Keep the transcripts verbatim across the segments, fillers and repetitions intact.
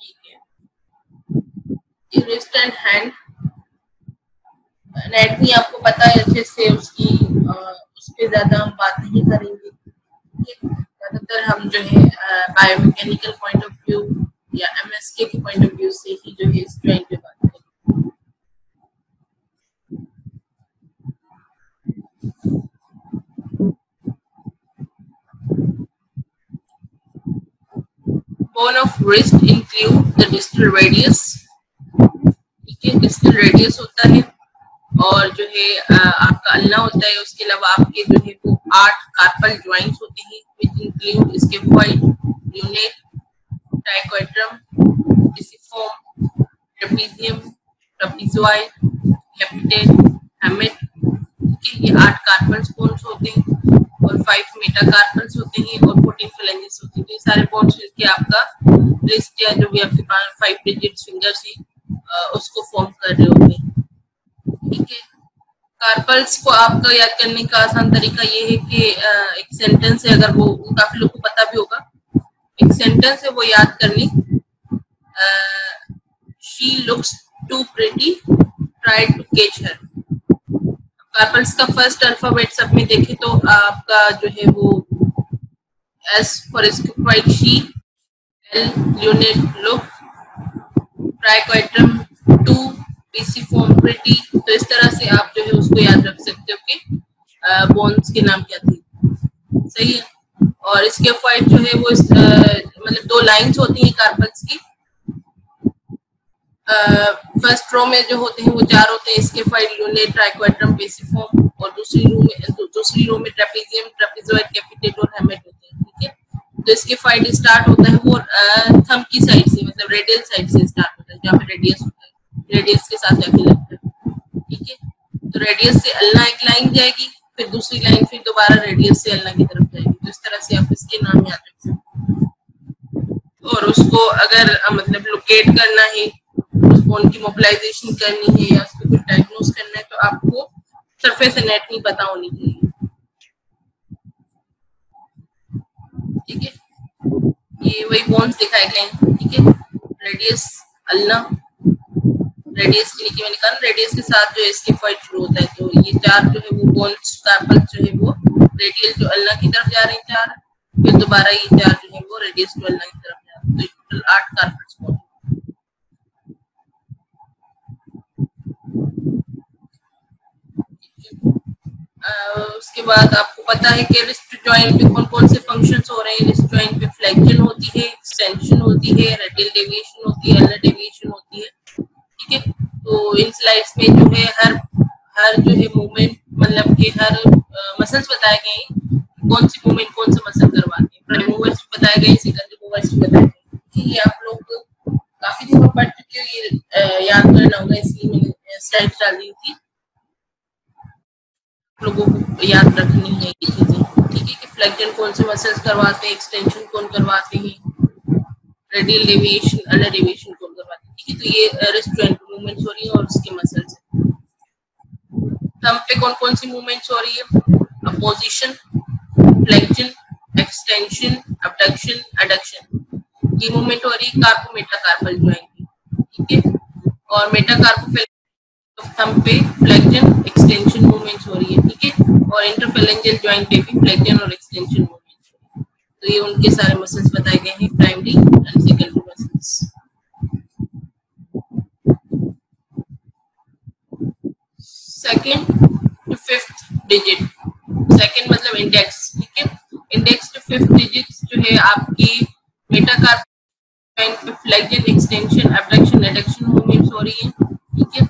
की wrist and hand anatomy आपको पता है अच्छे से, उसकी उस पर ज्यादा हम बात नहीं करेंगे। ज्यादातर हम जो है बायोमैकेनिकल पॉइंट ऑफ व्यू या एमएसके के पॉइंट ऑफ व्यू से ही जो है इस ज्वाइंट पे बात करेंगे। Bone of wrist include the distal radius, distal radius होता है, और जो है आपका अल्ना होता है। उसके अलावा आपके जो है वो आठ कार्पल ज्वाइंट्स होते हैं which include इसके वाइड, lunate, triquetrum, pisiform, trapezium, trapezoid, capitate, hamate. ये आठ कार्पल बोन्स होते हैं और फाइव मेटाकार्पल्स होते हैं और फोर्टीन फेलेंजेस होते हैं। ये सारे बोन्स मिलकर आपका रिस्ट या जो भी आपके पास फाइव डिजिट फिंगर्स है उसको फॉर्म कर रहे होते हैं। ठीक है, कार्पल्स को आपका याद करने का आसान तरीका ये है कि एक सेंटेंस है, अगर वो काफी लोगों को पता भी होगा, एक सेंटेंस है वो याद करनी। She looks to pretty, try to catch her. Carpals का फर्स्ट अल्फाबेट सब में देखें तो आपका जो है वो S for scaphoid, she, L lunate look, triquetrum too, pisiform pretty. तो इस तरह से आप जो है उसको याद रख सकते हो कि बोन्स के नाम क्या थे, सही है। और इसके फाइव जो है वो मतलब दो लाइंस होती हैं कार्पल्स की, फर्स्ट रो में जो होते हैं वो चार होते हैं, इसके फाइव ल्यूनेट, ट्राइकोइड्रम, पेसिफॉर्म, और दूसरी रो में दूसरी रो में ट्रेपेजियम, ट्रेपेजॉइड, कैपिटेट और हैमेट होते हैं। ठीक है, तो इसके फाइव स्टार्ट होता है वो थंब की साइड से, मतलब रेडियल साइड से स्टार्ट होता है, जहाँ पे रेडियस होता है, रेडियस के साथ जाके लगता है। ठीक है, तो रेडियस से अल्ना एक लाइन जाएगी, फिर दूसरी लाइन, फिर दोबारा रेडियस से अल्ना की तरफ जाएगी। तो इस तरह से आप इसके नाम याद रख सकते हैं, और उसको अगर मतलब लोकेट करना है, उस बोन की मोबिलाइजेशन करनी है या उसको कुछ डायग्नोज करना है, तो आपको सरफेस एनाटमी पता होनी चाहिए। ठीक है, ये वही बोन्स दिखाए गए हैं। ठीक है, रेडियस, अल्ना, रेडियस के लिए मैंने कहा रेडियस के साथ जो इसके फाइट शुरू होता है, तो ये चार जो है वो बोन्स कार्पल्स जो है वो रेडियल जो अल्ना की तरफ जा रहे हैं चार, फिर दोबारा ये चार जो है वो रेडियस जो अल्ना की तरफ जा रहे हैं, तो टोटल आठ कार्पल्स बोन्स। उसके बाद आपको पता है कि रिस्ट जॉइंट पे कौन कौन से फंक्शंस हो रहे हैं। रिस्ट जॉइंट पे फ्लेक्शन होती है, एक्सटेंशन होती है, रेडियल डेविएशन होती है, अल्नर डेविएशन होती है। ठीक है, तो इन स्लाइड्स में जो है हर हर जो है मूवमेंट, मतलब कि हर मसल्स बताए गए हैं, कौन सी मूवमेंट कौन सा मसल करवाते हैं। प्राइमरी मूवर्स बताए गए, सेकेंडरी मूवर्स बताए गए। ये आप लोग काफी दिन में पढ़ चुके हो, ये याद करना होगा, इसलिए मैंने स्लाइड डाल दी थी, लोगों को याद रखनी है ये चीजें। ठीक है, कि फ्लेक्शन कौन से मसल्स करवाते हैं, एक्सटेंशन कौन करवाते हैं, रेडियल डेविएशन, अल्नर डेविएशन कौन करवाते हैं। ठीक है, तो ये रिस्ट जॉइंट मूवमेंट्स हो रही है और उसके मसल्स। थंब पे कौन कौन सी मूवमेंट्स हो रही है, opposition, flexion, extension, abduction, adduction, ये मूवमेंट हो रही है कार्पो मेटाकार्पल जॉइंट। ठीक है, और मेटाकार्पो थंब पे फ्लेक्शन, एक्सटेंशन मूवमेंट्स हो रही है। ठीक है, और इंटरफेलेंजियल जॉइंट पे भी फ्लेक्शन और एक्सटेंशन मूवमेंट्स हो रही है। तो ये उनके सारे मसल्स बताए गए हैं, primary and secondary muscles. Second to fifth digit, second मतलब इंडेक्स। ठीक है, इंडेक्स टू फिफ्थ डिजिट जो है आपकी मेटाकार्पल जॉइंट पे flexion, extension, abduction, adduction movements हो रही है। ठीक है,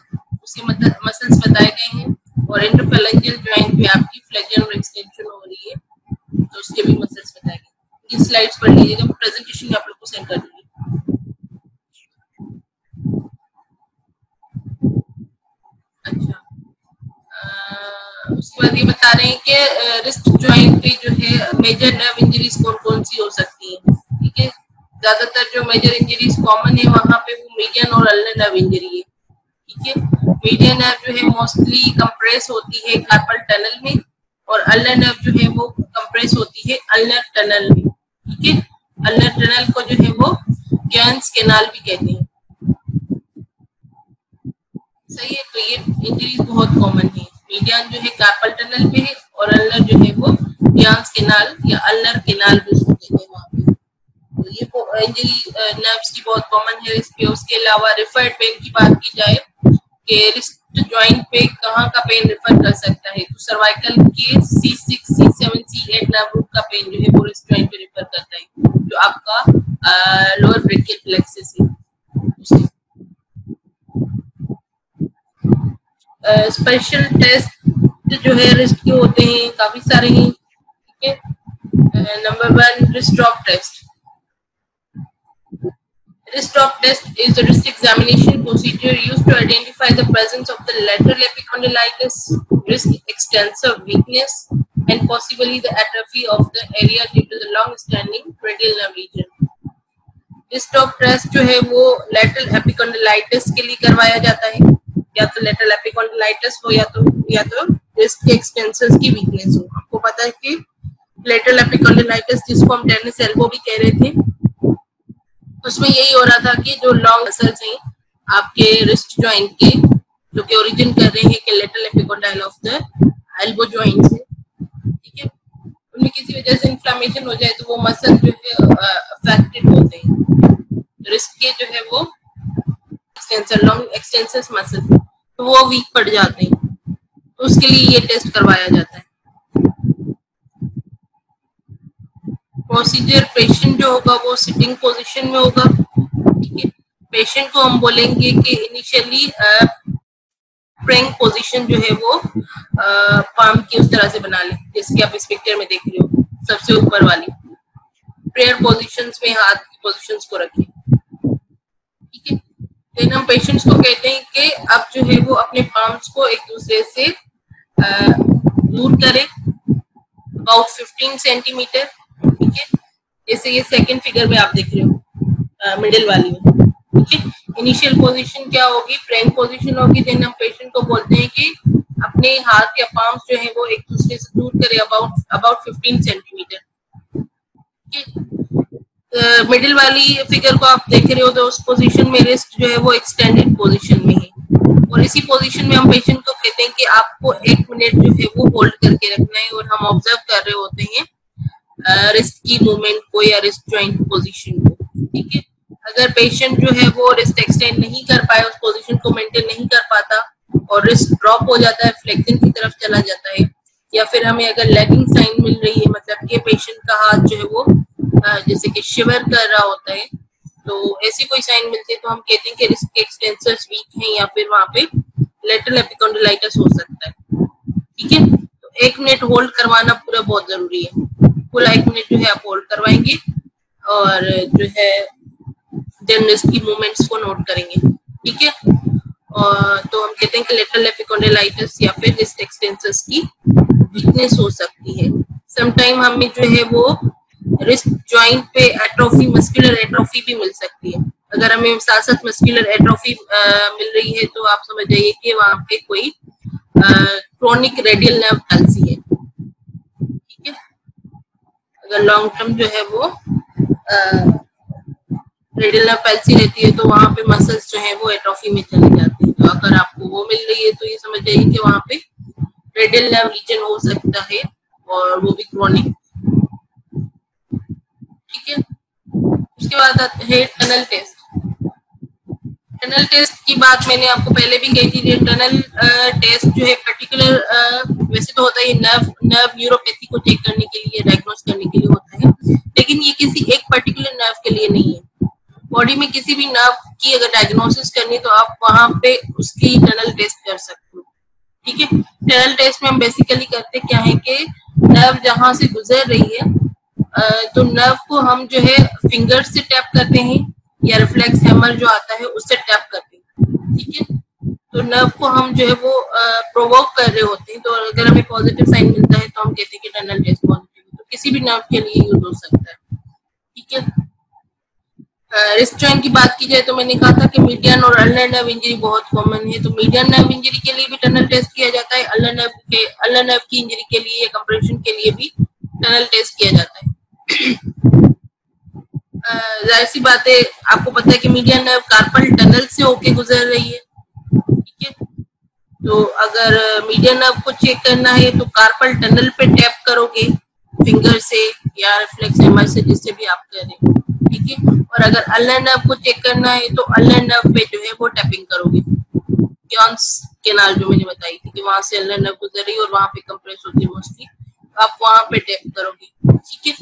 मतलब मसल्स बताए गए हैं, और इंटरफेलेंजियल जॉइंट पे आपकी फ्लेक्शन और एक्सटेंशन हो रही है, तो उसके भी मसल्स बताए गए। ये स्लाइड्स पढ़ लीजिएगा, प्रेजेंटेशन आप लोग को सेंड कर दूंगी। अच्छा, आ, उसके बाद ये बता रहे हैं कि रिस्ट जॉइंट पे जो है मेजर नर्व इंजरीज कौन कौन सी हो सकती है। ठीक है, ज्यादातर जो मेजर इंजरीज कॉमन है वहां पे वो मीडियन और अल्नर नर्व इंजरी है। ठीक है, मीडियन नर्व जो है मोस्टली कंप्रेस होती है कार्पल टनल में, और अल्नर नर्व जो है वो कंप्रेस होती है अल्नर टनल में। ठीक है, अल्नर टनल को जो है वो गियर्न्स कैनाल भी कहते हैं। सही है, तो ये इंजरीज बहुत कॉमन है। मीडियन जो है कार्पल टनल पे है और अल्नर जो है वो गियर्न्स कैनाल या अल्नर कैनाल भी कहते हैं वहाँ पे। तो ये इंजरी नर्व्स की बहुत कॉमन है। इसके उसके अलावा रिफर्ड पेन की बात की जाए कि रिस्ट ज्वाइंट पे कहाँ का पेन रिफर कर सकता है, तो सर्वाइकल के C six C seven C eight nerve root का पेन जो है वो रिस्ट ज्वाइंट पे रिफर करता है, जो आपका लोअर ब्रेकियल प्लेक्सस है। स्पेशल uh, टेस्ट जो है रिस्ट के होते हैं, काफी सारे हैं, ठीक है। Number one, wrist drop test. Wrist drop test is a wrist examination procedure used to identify the presence of the lateral epicondylitis, wrist extensor weakness, and possibly the atrophy of the area due to the long-standing radial nerve region. Wrist drop test जो है वो lateral epicondylitis के लिए करवाया जाता है, या तो lateral epicondylitis हो या तो या तो wrist के extensors की weakness हो। आपको पता है कि lateral epicondylitis जिसको हम tennis elbow भी कह रहे थे, उसमें यही हो रहा था कि जो लॉन्ग मसल्स हैं आपके रिस्ट जॉइंट के, जो कि ओरिजिन कर रहे हैं कि lateral epicondyle of the elbow joint से, ठीक है, उनमें किसी वजह से इंफ्लेमेशन हो जाए तो वो मसल जो है अफेक्टेड होते हैं। रिस्ट के जो है वो एक्सटेंसर, लॉन्ग एक्सटेंसर मसल, तो वो वीक पड़ जाते हैं, तो उसके लिए ये टेस्ट करवाया जाता है। प्रोसीजर, पेशेंट जो होगा वो सिटिंग पोजीशन में होगा, ठीक है। पेशेंट को हम बोलेंगे कि इनिशियली प्रेंग पोजीशन जो है वो पाम की उस तरह से बना लें जिसकी आप इस पिक्चर में देख रहे हो, सबसे ऊपर वाली। प्रेयर पोजीशंस में हाथ की पोजीशंस को रखें, ठीक है। देन हम पेशेंट्स को कहते हैं कि अब जो है वो अपने पाम्स को एक दूसरे से आ, दूर करें अबाउट फिफ्टीन सेंटीमीटर, ठीक है, जैसे ये सेकंड फिगर में आप देख रहे हो मिडिल वाली में, ठीक है। इनिशियल पोजीशन क्या होगी? प्रेंग पोजीशन होगी। देन हम पेशेंट को बोलते हैं कि अपने हाथ या पाम्स जो है वो एक दूसरे से दूर करें अबाउट अबाउट फिफ्टीन सेंटीमीटर, ठीक है। मिडिल वाली फिगर को आप देख रहे हो, तो उस पोजीशन में रिस्ट जो है वो एक्सटेंडेड पोजीशन में है, और इसी पोजीशन में हम पेशेंट को कहते हैं कि आपको एक मिनट जो है वो होल्ड करके रखना है, और हम ऑब्जर्व कर रहे होते हैं रिस्ट uh, की मूवमेंट को या रिस्ट जॉइंट पोजीशन को, ठीक है। अगर पेशेंट जो है वो रिस्ट एक्सटेंड नहीं कर पाए, उस पोजीशन को मेंटेन नहीं कर पाता और रिस्ट ड्रॉप हो जाता है, फ्लेक्सन की तरफ चला जाता है, या फिर हमें अगर लैगिंग साइन मिल रही है, मतलब कि पेशेंट का हाथ जो है वो जैसे कि शिवर कर रहा होता है, तो ऐसी कोई साइन मिलती है तो हम कहते हैं कि रिस्ट के एक्सटेंसर्स वीक हैं या फिर वहाँ पे लेटरल एपिकॉन्डिलाइटिस हो सकता है, ठीक है। तो एक मिनट होल्ड करवाना पूरा बहुत जरूरी है। पूरा एक मिनट जो है आप होल्ड करवाएंगे और जो है रिस्ट की मूवमेंट्स को नोट करेंगे, ठीक है। और तो हम कहते हैं कि लेटरल एपिकॉन्डिलाइटिस या फिर रिस्ट एक्सटेंसर्स की वीकनेस हो सकती है। समटाइम हमें जो है वो रिस्ट जॉइंट पे एट्रोफी, मस्कुलर एट्रोफी भी मिल सकती है। अगर हमें साथ साथ मस्कुलर एट्रोफी मिल रही है तो आप समझ जाइए कि वहाँ पे कोई क्रोनिक रेडियल नर्व पैल्सी है, ठीक है। अगर लॉन्ग टर्म जो है वो रेडियल नर्व पैल्सी रहती है तो वहाँ पे मसल्स जो है वो एट्रोफी में चले जाते हैं, तो अगर आपको वो मिल रही है तो ये समझ जाइए कि वहाँ पे रेडियल नर्व रीजन हो सकता है, और वो भी क्रॉनिक, ठीक है। उसके बाद है टनल टेस्ट। टनल टेस्ट की बात मैंने आपको पहले भी कही थी। टनल टेस्ट जो है पर्टिकुलर वैसे तो होता है नर्व नर्व न्यूरोपैथी को चेक करने के लिए, डायग्नोस करने के लिए होता है, लेकिन ये किसी एक पर्टिकुलर नर्व के लिए नहीं है। बॉडी में किसी भी नर्व की अगर डायग्नोसिस करनी है तो आप वहां पे उसकी टनल टेस्ट कर सकते हो, ठीक है। टनल टेस्ट में हम बेसिकली करते क्या है कि नर्व जहाँ से गुजर रही है तो नर्व को हम जो है फिंगर से टैप करते हैं या रिफ्लेक्स हैमर जो आता है उससे टैप करते हैं, ठीक है। तो नर्व को हम जो है वो प्रोवोक कर रहे होते हैं, तो अगर हमें पॉजिटिव साइन मिलता है तो हम कहते हैं कि टनल टेस्ट पॉजिटिव है। तो किसी भी नर्व के लिए यूज हो सकता है, ठीक है। रिस्ट जॉइंट की बात की जाए तो मैंने कहा था कि मीडियन और अल्नर नर्व इंजरी बहुत कॉमन है, तो मीडियन नर्व इंजरी के लिए भी टनल टेस्ट किया जाता है, अल्नर नर्व के अल्नर नर्व की इंजरी के लिए या कंप्रेशन के लिए भी टनल टेस्ट किया जाता है। जाहिर सी बात है, आपको पता है कि मीडियन नर्व कार्पल टनल से होके गुजर रही है, ठीक है। तो अगर मीडियन नर्व को चेक करना है तो कार्पल टनल पे टैप करोगे फिंगर से या रिफ्लेक्स एमआर से, जिससे भी आप करें, ठीक है। और अगर अल्नर नर्व को चेक करना है तो अल्नर नर्व पे जो है वो टैपिंग करोगे, क्योंस केनाल जो मैंने बताई थी कि वहां से अल्नर नर्व गुजर रही है और वहां पे कंप्रेस होती है मोस्टली, आप वहां पे टैप करोगे, ठीक है।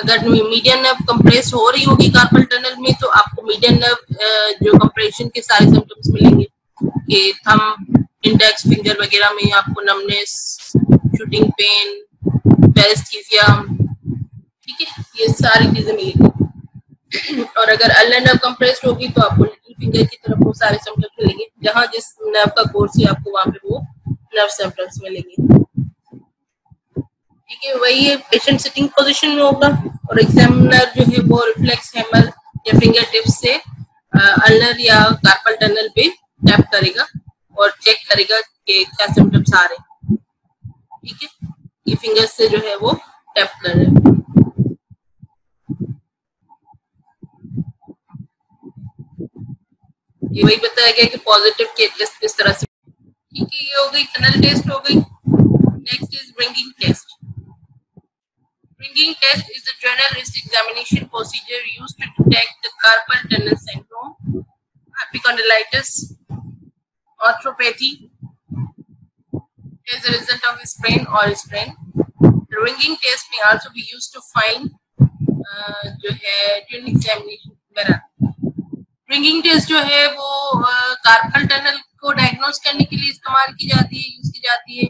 अगर मीडियन नर्व कंप्रेस हो रही होगी कार्पल टनल में तो आपको मीडियन नर्व जो कंप्रेशन के सारे सिम्टम्स मिलेंगे कि थंब, इंडेक्स फिंगर वगैरह में आपको नमनेस, शूटिंग पेन, पैरेस्थीसिया, ठीक है, ये सारी चीजें मिलेंगी। और अगर अल्नर नर्व कंप्रेस्ड होगी तो आपको लिटिल फिंगर की तरफ वो सारे सिम्टम्स मिलेंगे, जहाँ जिस नर्व का कोर्स है आपको वहां पे वो नर्व सिम्टम्स मिलेंगे, ठीक है। वही है, पेशेंट सिटिंग पोजीशन में होगा और एग्जामिनर जो है वो रिफ्लेक्स हैमर या फिंगर टिप्स से अल्नर या कार्पल टनल पे टैप करेगा और चेक करेगा कि क्या सिम्टम्स आ रहे हैं, ठीक है। ये फिंगर से जो है वो टैप कर रहे हैं। ये वही बताया गया कि पॉजिटिव के टेस्ट किस तरह से, ठीक है। ये हो गई टनल टेस्ट हो गई। Next is bringing test. Bringing test is a general wrist examination procedure used to detect the carpal tunnel syndrome, epicondylitis, arthropathy as a result of a sprain or strain. The ringing test may also be used to find uh, जो है during examination वगैरह। Ringing test जो है वो uh, carpal tunnel को diagnose करने के लिए इस्तेमाल की जाती है, use की जाती है,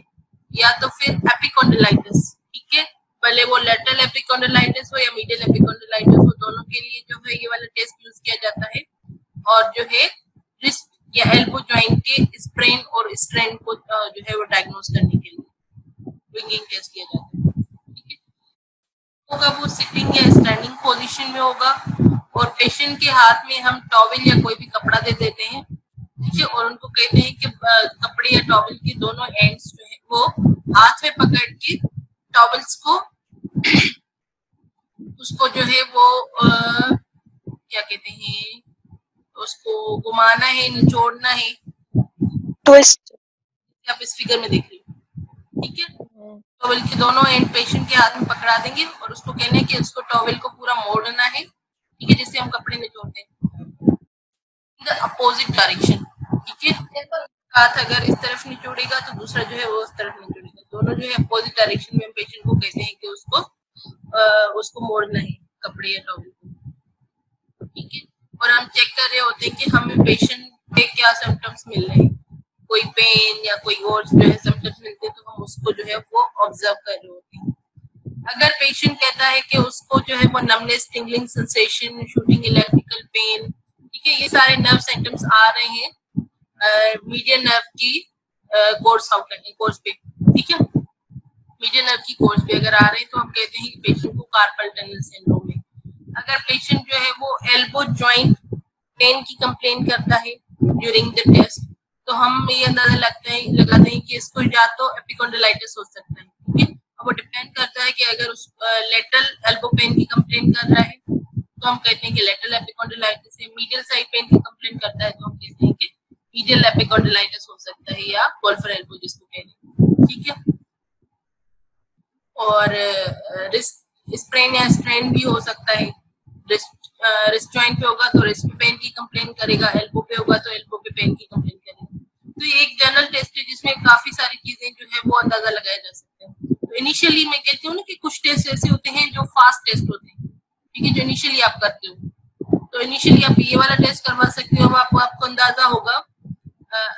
या तो फिर epicondylitis, ठीक है। पहले वो लेटरल एपिकॉन्डिलाइटिस हो या मीडियल एपिकॉन्डिलाइटिस हो, दोनों के लिए जो है ये वाला टेस्ट यूज किया जाता है। और जो है रिस्ट या एल्बो जॉइंट के स्प्रेन और स्ट्रेन को जो है वो डायग्नोस करने के लिए रिंगिंग टेस्ट किया जाता है, ठीक है। होगा वो सिटिंग या स्टैंडिंग पोजीशन में होगा और पेशेंट के हाथ में हम टॉवेल या कोई भी कपड़ा दे देते हैं, ठीक है। और उनको कहते हैं कि कपड़े या टॉवेल के दोनों एंड्स जो है वो हाथ में पकड़ के टॉवेल्स को उसको जो है वो आ, क्या कहते हैं, उसको घुमाना है, निचोड़ना है, ट्विस्ट। आप इस फिगर में देख रहे हो, ठीक है। टॉवेल के दोनों एंड पेशेंट के हाथ में पकड़ा देंगे और उसको कहना है कि उसको टॉवेल को पूरा मोड़ना है, ठीक है, जिससे हम कपड़े निचोड़ते हैं द अपोजिट डायरेक्शन, ठीक है। हाथ अगर इस तरफ निचोड़ेगा तो दूसरा जो है वो उस तरफ निचोड़ेगा, दोनों जो है अपोजिट डायरेक्शन में हम पेशेंट को कहते हैं कि उसको आ, उसको मोड़ना है कपड़े या टॉवेल को, ठीक है। और हम चेक कर रहे होते हैं कि हमें पेशेंट पे क्या सिम्टम्स मिल रहे हैं, कोई पेन या कोई और जो है सिम्टम्स मिलते हैं तो हम उसको जो है वो ऑब्जर्व कर रहे होते हैं। अगर पेशेंट कहता है कि उसको जो है वो numbness, tingling sensation, shooting electrical pain, ठीक है, ये सारे नर्व सिम्टम्स आ रहे हैं मीडियन uh, नर्व की कोर्स uh, कोर्स पे, ठीक है। मीडियन नर्व की कोर्स पे अगर आ रहे हैं तो हम कहते हैं कि पेशेंट को कार्पल टनल सिंड्रोम है। अगर पेशेंट जो है वो एल्बो जॉइंट पेन की कंप्लेन करता है ड्यूरिंग द टेस्ट तो हम ये अंदाजा लगता है लगाते हैं कि इसको या तो एपिकॉन्डिलाइटिस हो सकता है, ठीक है। वो डिपेंड करता है कि अगर उस लेटरल एल्बो पेन की कंप्लेन कर रहा है तो हम कहते हैं कि लेटरल एपिकॉन्डिलाइटिस है, मीडियल साइड पेन की कंप्लेन करता है तो हम कहते हैं कि मीडियल एपिकॉन्डिलाइटिस हो सकता है या कोल्फर एल्बो जिसको कहते हैं, ठीक है। और रिस्ट स्प्रेन या स्ट्रेन भी हो सकता है, रिस्ट रिस्ट जॉइंट पे होगा तो रिस्ट पे पेन की कंप्लेन करेगा, एल्बो पे होगा तो एल्बो पे पेन की कंप्लेन करेगा। तो ये एक जनरल टेस्ट है जिसमें काफी सारी चीजें जो है वो अंदाजा लगाया जा सकता है। तो इनिशियली मैं कहती हूँ ना कि कुछ टेस्ट ऐसे होते हैं जो फास्ट टेस्ट होते हैं, ठीक है, जो इनिशियली आप करते हो। तो इनिशियली आप ये वाला टेस्ट करवा सकते हो, आप, आपको अंदाजा होगा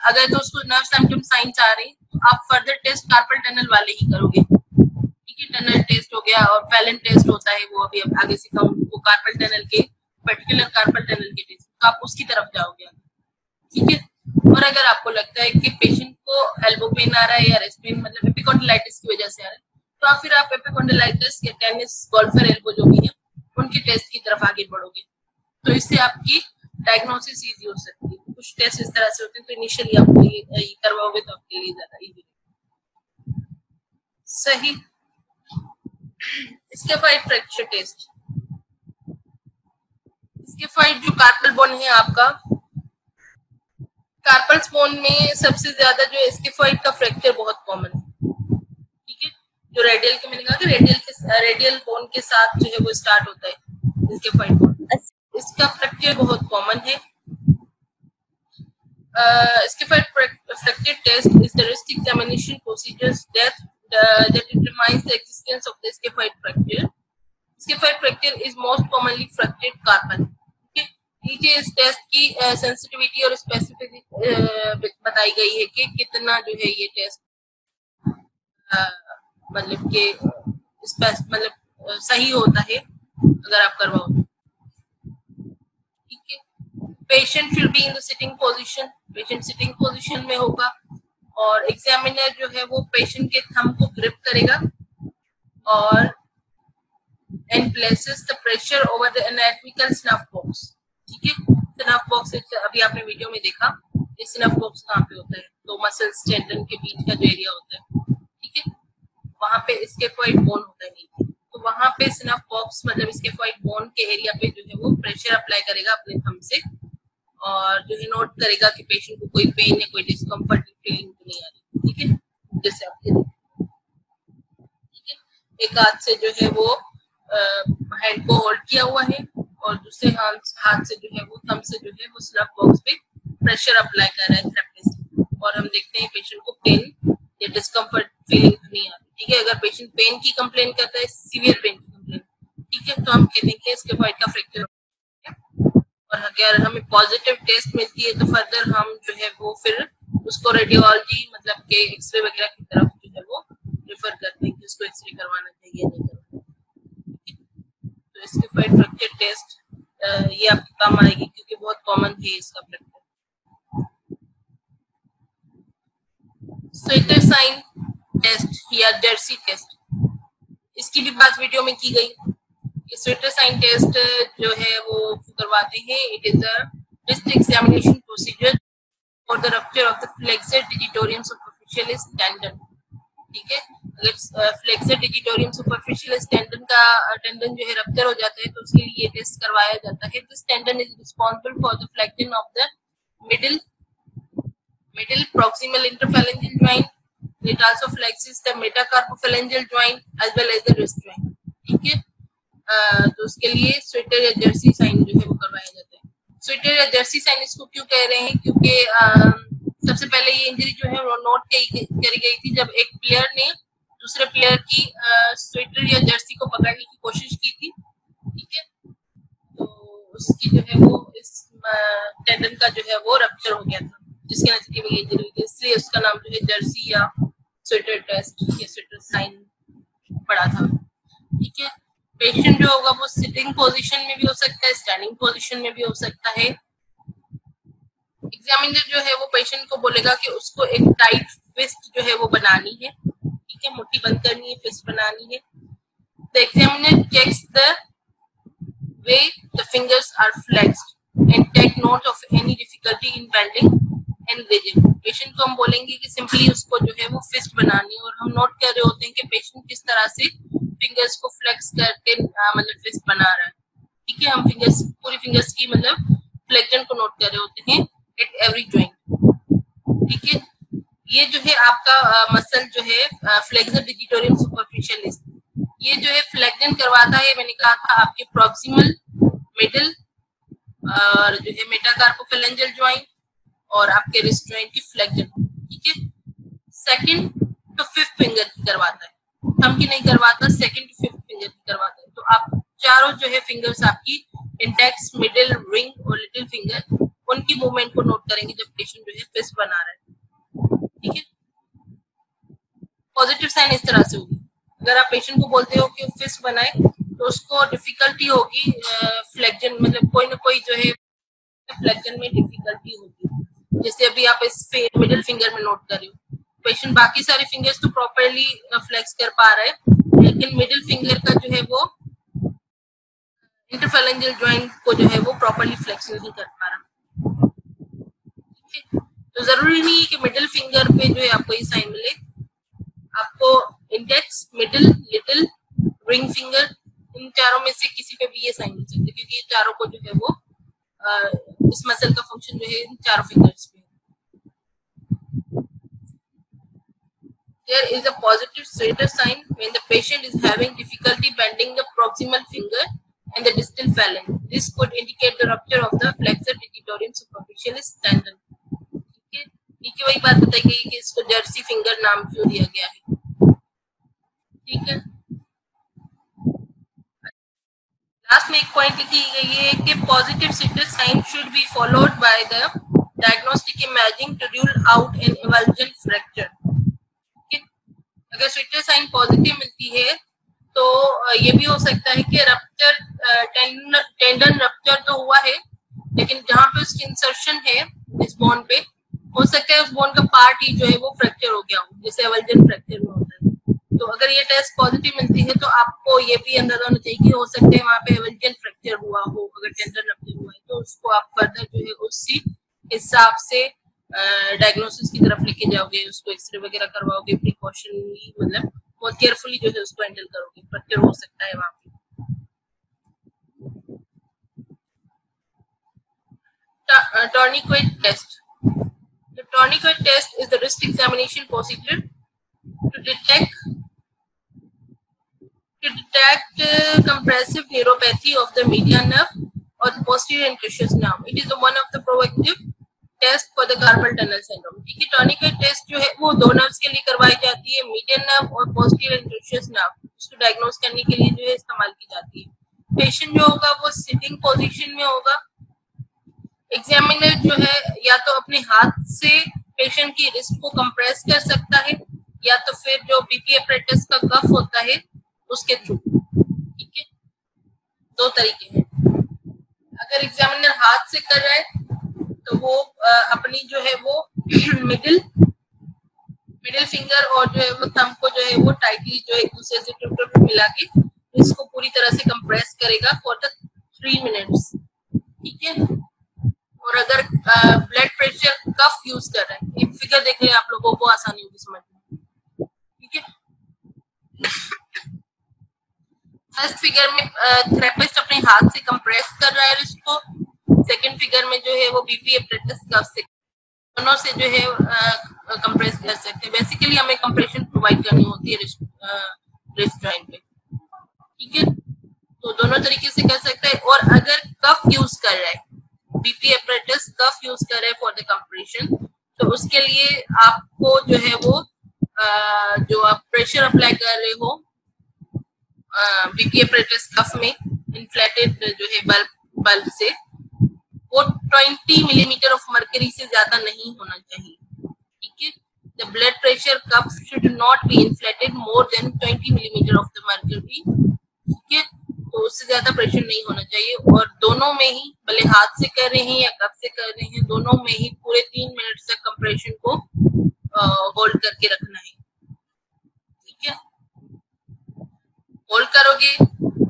अगर तो उसको नर्व सिम्टम साइंस आ रहे हैं तो आप फर्दर टेस्ट कार्पल टनल वाले ही करोगे, ठीक है। टनल टेस्ट हो गया और फैलन टेस्ट होता है, वो अभी आगे सिखाऊंगी, वो कार्पल टनल के पर्टिकुलर कार्पल टनल के टेस्ट, तो आप उसकी तरफ जाओगे, ठीक है। और अगर आपको लगता है कि पेशेंट को एल्बो पेन आ रहा है या रिस्ट पेन मतलब एपिकॉन्डिलाइटिस की वजह से आ रहा है तो आप फिर आप एपिकॉन्डिलाइटिस या टेनिस, गोल्फर एल्बो जो भी है उनके टेस्ट की तरफ आगे बढ़ोगे, तो इससे आपकी डायग्नोसिस इजी हो सकती है। कुछ टेस्ट इस तरह से होते हैं तो इनिशियली आप ये करवाओगे तो आपके लिए ज्यादा इजी सही। इसके बाद फ्रैक्चर टेस्ट, स्टिफाइड जो कार्पल बोन है आपका, कार्पल बोन में सबसे ज्यादा जो स्टिफाइड का फ्रैक्चर बहुत कॉमन है, ठीक है। जो रेडियल के मैंने कहा कि रेडियल के रेडियल बोन के साथ जो है वो स्टार्ट होता है स्टिफाइड बोन, इसका फ्रैक्चर बहुत कॉमन है। Scaphoid fracture test is the wrist examination procedures that that determines the existence of the scaphoid fracture. Scaphoid fracture is most commonly fractured carpal. Okay, नीचे इस टेस्ट की sensitivity और specificity बताई गई है कि कितना जो है ये टेस्ट मतलब के मतलब सही होता है अगर आप करवाओ, ठीक है। Patient should be in the sitting position. Patient sitting position में होगा और एग्जामिनर जो है वो पेशेंट के थंब को ग्रिप करेगा और and places the pressure over the anatomical snuff box, ठीक है। स्नफ बॉक्स अभी आपने वीडियो में देखा, ये स्नफ बॉक्स कहाँ पे होता है, तो मसल्स टेंडन के बीच का जो एरिया होता है, ठीक है, वहां पे स्केफॉइड बोन होता है नीचे, तो वहां पे स्नफ बॉक्स मतलब स्केफॉइड बोन के एरिया पे जो है वो प्रेशर अप्लाई करेगा अपने थंब से और जो है नोट करेगा कि पेशेंट को कोई पेन या कोई डिस्कम्फर्ट फीलिंग नहीं आ रही, ठीक है, जैसे आप ये देखते हैं, ठीक है। एक हाथ से जो है वो हैंड को होल्ड किया हुआ है और दूसरे हाथ हाथ से जो है वो थंब से जो है वो स्नफ बॉक्स पे प्रेशर अप्लाई कर रहा है थेरेपिस्ट और हम देखते हैं पेशेंट को पेन या डिस्कम्फर्ट फीलिंग नहीं आ रही, ठीक है। अगर पेशेंट पेन की कंप्लेन करता है, सीवियर पेन की कंप्लेन, ठीक है, तो हम कहेंगे इसके फाइट का फ्रैक्चर। और अगर हमें पॉजिटिव टेस्ट मिलती है तो फर्दर हम जो है वो फिर उसको रेडियोलॉजी मतलब के एक्सरे वगैरह की तरफ जो है वो रेफर करते हैं कि उसको एक्सरे करवाना चाहिए या नहीं करवाना। तो इसकी फाइट फ्रैक्चर टेस्ट ये आपके काम आएगी क्योंकि बहुत कॉमन है इसका फ्रैक्चर। स्वेटर साइन टेस्ट या जर्सी टेस्ट, इसकी भी बात वीडियो में की गई। स्वेटर साइन टेस्ट जो है वो करवाते हैं, it is a wrist examination procedure for the rupture of the flexor digitorum superficialis tendon, ठीक है। अगर फ्लेक्सर डिजिटोरियम सुपरफिशियलिस टेंडन का टेंडन जो है रप्चर हो जाता है तो उसके लिए ये टेस्ट करवाया जाता है। This tendon is responsible for the flexion of the middle middle proximal interphalangeal joint, it also flexes the metacarpophalangeal joint as well as the wrist joint, ठीक है। Uh, तो उसके लिए स्वेटर या जर्सी साइन जो है वो करवाया जाता है। स्वेटर या जर्सी साइन इसको क्यों कह रहे हैं, क्योंकि uh, सबसे पहले ये इंजरी जो है वो नोट करी गई थी जब एक प्लेयर ने दूसरे प्लेयर की uh, स्वेटर या जर्सी को पकड़ने की कोशिश की थी, ठीक है, तो उसकी जो है वो इस uh, टेंडन का जो है वो रप्चर हो गया था जिसके नतीजे में ये इंजरी हुई थी, इसलिए उसका नाम जो है जर्सी या स्वेटर टेस्ट या स्वेटर साइन पड़ा था, ठीक है। पेशेंट जो होगा वो सिटिंग पोजीशन में भी हो सकता है, स्टैंडिंग पोजीशन में भी हो सकता है। एग्जामिनर जो है वो पेशेंट को बोलेगा कि उसको एक टाइट फिस्ट जो है वो बनानी है, ठीक है, मुट्ठी बंद करनी है, फिस्ट बनानी है। The examiner checks the way the fingers are flexed and take note of any difficulty in bending and raising. Patient को हम बोलेंगे कि सिंपली उसको जो है वो फिस्ट बनानी है और हम नोट कर रहे होते हैं कि पेशेंट किस तरह से फिंगर्स को फ्लेक्स करके मतलब फिस्ट बना रहा है, ठीक है। हम फिंगर्स पूरी फिंगर्स की मतलब फ्लेक्शन को नोट कर रहे होते हैं एट एवरी जॉइंट, ठीक है। ये जो है आपका मसल जो है फ्लेक्सर डिजिटोरियम सुपरफिशियलिस, ये जो है फ्लेक्शन करवाता है, मैंने कहा था आपके प्रॉक्सिमल, मिडल और जो है मेटाकार्पोफैलेंजियल जॉइंट और आपके रिस्ट जॉइंट की फ्लेक्शन, ठीक है। सेकंड टू फिफ्थ फिंगर की करवाता है, थंब की नहीं करवाता, सेकंड टू फिफ्थ फिंगर की करवाता है। तो आप चारों जो है फिंगर्स आपकी इंडेक्स, मिडिल, रिंग और लिटिल फिंगर, उनकी मूवमेंट को नोट करेंगे जब पेशेंट जो है फिस्ट बना रहा है, ठीक है। पॉजिटिव साइन इस तरह से होगी, अगर आप पेशेंट को बोलते हो कि फिस्ट बनाए तो उसको डिफिकल्टी होगी फ्लेक्शन मतलब कोई ना कोई जो है फ्लेक्शन में डिफिकल्टी होगी, जैसे अभी आप इस मिडिल फिंगर में नोट कर रहे हो। पेशेंट बाकी सारे फिंगर्स तो प्रॉपर्ली फ्लेक्स कर पा रहे हैं लेकिन मिडिल फिंगर का जो है वो इंटरफैलेंजियल जॉइंट को जो है वो प्रॉपर्ली फ्लेक्स नहीं कर पा रहा, ठीक है। तो जरूरी नहीं है कि मिडिल फिंगर पे जो है आपको ये साइन मिले, आपको index, middle, little, ring finger, इन चारों में से किसी पे भी ये साइन मिल सकता है क्योंकि ये चारों को जो है वो इस मसल का फंक्शन जो है चारों फिंगर्स में। There is a positive stator sign when the patient is having difficulty bending the proximal finger and the distal phalanx. This could indicate the rupture of the flexor digitorum superficialis tendon. ठीक है, ठीक है, वही बात बताई गई कि इसको जर्सी फिंगर नाम क्यों दिया गया है। ठीक है, लास्ट में एक पॉइंट लिखी गई है कि positive status sign should be followed by the diagnostic imaging to rule out an avulsion fracture. अगर स्टेटस साइन पॉजिटिव मिलती है तो ये भी हो सकता है कि रप्चर टेंडन रप्चर तो हुआ है, लेकिन जहाँ पे उसकी इंसर्शन है इस बोन पे, हो सकता है उस बोन का पार्ट ही जो है वो फ्रैक्चर हो गया हो, जैसे एवल्जन फ्रैक्चर में होता है। तो अगर ये टेस्ट पॉजिटिव मिलती है तो आपको ये भी अंदाजा होना चाहिए कि हो सकता है वहाँ पे एवल्जन फ्रैक्चर हुआ हो। अगर टेंडन रप्चर हुआ है तो उसको आप फर्दर जो है उसी हिसाब से डायग्नोसिस की तरफ लेके जाओगे, उसको एक्सरे वगैरह करवाओगे, प्रिकॉशनली मतलब बहुत केयरफुली जो है उसको हैंडल करोगे, फ्रैक्चर हो सकता है वहाँ पे। Tourniquet test. The tourniquet test is the wrist examination procedure to detect to detect uh, compressive neuropathy of the median nerve or the posterior interosseous nerve. It is one of the proactive test for the carpal tunnel syndrome. ठीक है, tourniquet test जो है वो दो nerves के लिए करवाई जाती है, median nerve और posterior interosseous nerve, उसको diagnose करने के लिए जो है इस्तेमाल की जाती है। Patient जो होगा वो sitting position में होगा। Examiner जो है या तो अपने हाथ से patient की wrist को compress कर सकता है, या तो फिर जो B P apparatus का cuff होता है उसके थ्रू। ठीक है, दो तरीके हैं। अगर एग्जामिनर हाथ से कर रहा है तो वो आ, अपनी जो है वो मिडिल मिडिल फिंगर और जो है वो थंब को जो है वो टाइटली जो है एक दूसरे से टुक टुक मिला के इसको पूरी तरह से कंप्रेस करेगा फॉर द थ्री मिनट्स। ठीक है, और अगर ब्लड प्रेशर कफ यूज कर रहा है, एक फिगर देख लें आप लोगों को आसानी होगी समझने। ठीक है, फर्स्ट फिगर में थेरेपिस्ट अपने हाथ से कंप्रेस कर रहा है रिस्ट को, सेकंड फिगर में जो है वो बीपी एप्रेटिस कफ से दोनों से जो है कंप्रेस कर सकते हैं। बेसिकली हमें कंप्रेशन प्रोवाइड करनी होती है रिस्ट रिस्ट जॉइंट पे। ठीक है, तो दोनों तरीके से कर सकते हैं। और अगर कफ यूज कर रहा है, बीपी एप्रेटिस कफ यूज कर रहे फॉर द कंप्रेशन, तो उसके लिए आपको जो है वो आ, जो आप प्रेशर अप्लाई कर रहे हो बीपी एपरेटस कफ में इन्फ्लेटेड जो है बल्ब बल्ब से, वो बीस मिलीमीटर ऑफ मर्करी से ज्यादा नहीं होना चाहिए। ठीक है, the blood pressure cuff should not be inflated more than बीस मिलीमीटर ऑफ द मर्करी। ठीक है, तो उससे ज्यादा प्रेशर नहीं होना चाहिए। और दोनों में ही, भले हाथ से कर रहे हैं या कफ से कर रहे हैं, दोनों में ही पूरे तीन मिनट तक कंप्रेशन को होल्ड करके रखना है। होल्ड करोगे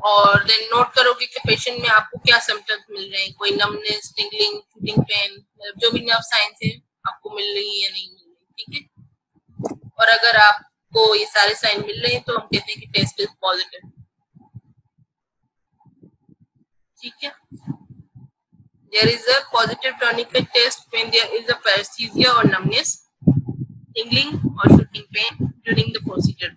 और देन नोट करोगे कि पेशेंट में आपको क्या सिम्टम्स मिल रहे हैं, कोई नमनेस, टिंगलिंग, शूटिंग पेन, जो भी नर्व साइंस है आपको मिल रही है या नहीं मिल रही। ठीक है, और अगर आपको ये सारे साइन मिल रहे हैं तो हम कहते हैं कि टेस्ट इज पॉजिटिव। ठीक है, there is a positive tourniquet test when there is a paraesthesia और नमनेस, टिंगलिंग और shooting pain during the procedure.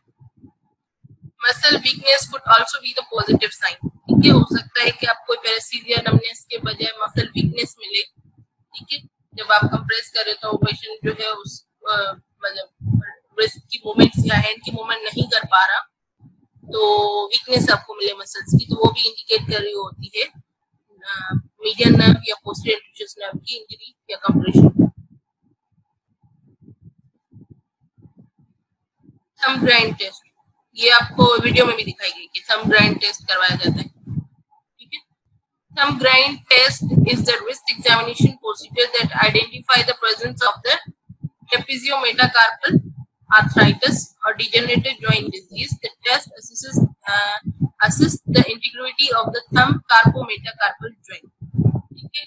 Muscle weakness could also be the positive sign. ठीक है, हो सकता है कि आपको पैरेस्थीसिया नमनेस के बजाय मसल वीकनेस मिले। ठीक है, जब आप कंप्रेस करें तो पेशेंट जो है उस मतलब रिस्ट की मूवमेंट या हैंड की मूवमेंट नहीं कर पा रहा, तो वीकनेस आपको मिले मसल्स की, तो वो भी इंडिकेट कर रही होती है मीडियन नर्व या पोस्टीरियर इंटरॉस्टियस नर्व की इंजरी या कंप्रेशन। थंब ग्राइंड टेस्ट, ये आपको वीडियो में भी दिखाई गई कि थंब ग्राइंड टेस्ट करवाया जाता है। ठीक है, thumb grind test is the wrist examination procedure that identify the presence of the trapeziometacarpal arthritis और degenerative joint disease. The test assists assist the integrity of the thumb carpometacarpal joint. ठीक है,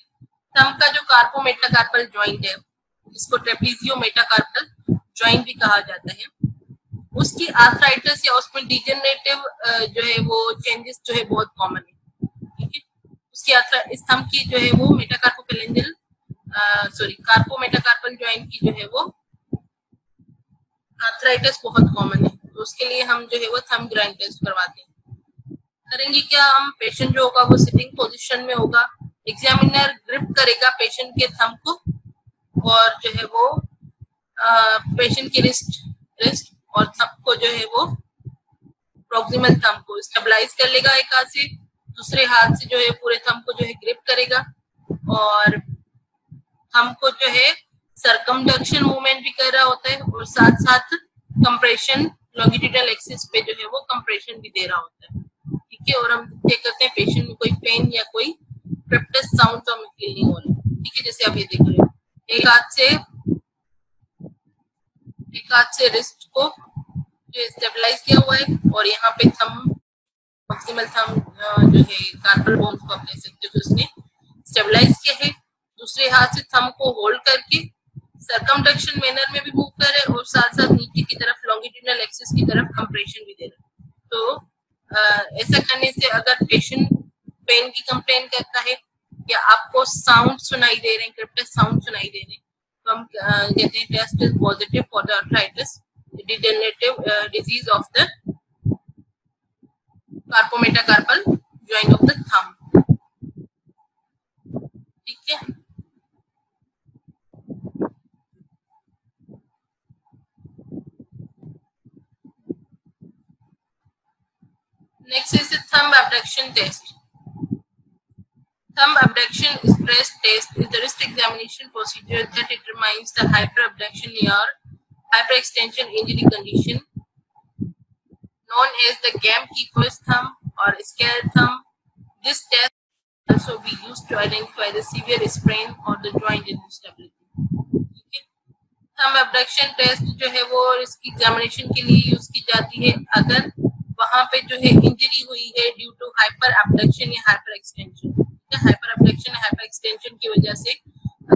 thumb का जो carpometacarpal joint है, इसको ट्रेपेजियो metacarpal joint भी कहा जाता है, उसकी आर्थराइटिस या उसमें डिजेनरेटिव जो है वो चेंजेस जो है बहुत कॉमन है। ठीक है, इसकी स्तंभ की जो है वो मेटाकार्पोपेलेंजियल सॉरी कार्पोमेटाकार्पल ज्वाइंट की जो है वो आर्थराइटिस बहुत कॉमन है, तो उसके लिए हम जो है वो थंब ग्राइंड टेस्ट करवाते हैं। करेंगे क्या हम, पेशेंट जो होगा वो सिटिंग पोजीशन में होगा, एग्जामिनर ग्रिप करेगा पेशेंट के थंब को और जो है वो आ, पेशेंट की रिस्ट रिस्ट और थंब को जो है वो प्रॉक्सिमल थंब को स्टेबलाइज कर लेगा, एक हाथ से दूसरे हाथ से जो है पूरे थंब को जो है ग्रिप करेगा और थंब को जो है सर्कमडक्शन मूवमेंट भी कर रहा होता है और साथ साथ कंप्रेशन लॉन्गिट्यूडनल एक्सिस पे जो है वो कंप्रेशन भी दे रहा होता है। ठीक है, और हम चेक करते हैं पेशेंट में कोई पेन या कोई क्रिप्टस साउंड तो हमें फील नहीं हो रहा। ठीक है, जैसे आप ये देख रहे हो, एक हाथ से एक हाथ से रिस्ट को जो स्टेबलाइज किया हुआ है और यहाँ पे थंब प्रॉक्सिमल थंब जो है कार्पल बोन्स को आप कह सकते हो उसने स्टेबलाइज किया है, दूसरे हाथ से थंब को होल्ड करके सर्कमडक्शन मैनर में भी मूव कर रहे हैं और साथ साथ नीचे की तरफ लॉन्गिट्यूडनल एक्सिस की तरफ कंप्रेशन भी दे रहे हैं। तो आ, ऐसा करने से अगर पेशेंट पेन की कंप्लेन करता है या आपको साउंड सुनाई दे रहे हैं, क्रिप्टस साउंड सुनाई दे रहे हैं, तो हम कहते हैं test is positive for the arthritis degenerative disease of the carpometacarpal joint of the thumb. ठीक है, next is thumb abduction test. Thumb abduction stress test is a wrist examination procedure that determines the hyperabduction or hyperextension injury condition known as the gamekeeper's thumb or scared thumb. This test can also be used to identify the severe sprain or the joint instability. Okay. Thumb abduction test जो है वो इसकी examination के लिए use की जाती है अगर वहाँ पे जो है injury हुई है due to hyperabduction या hyperextension। Hyper abduction hyper extension की वजह से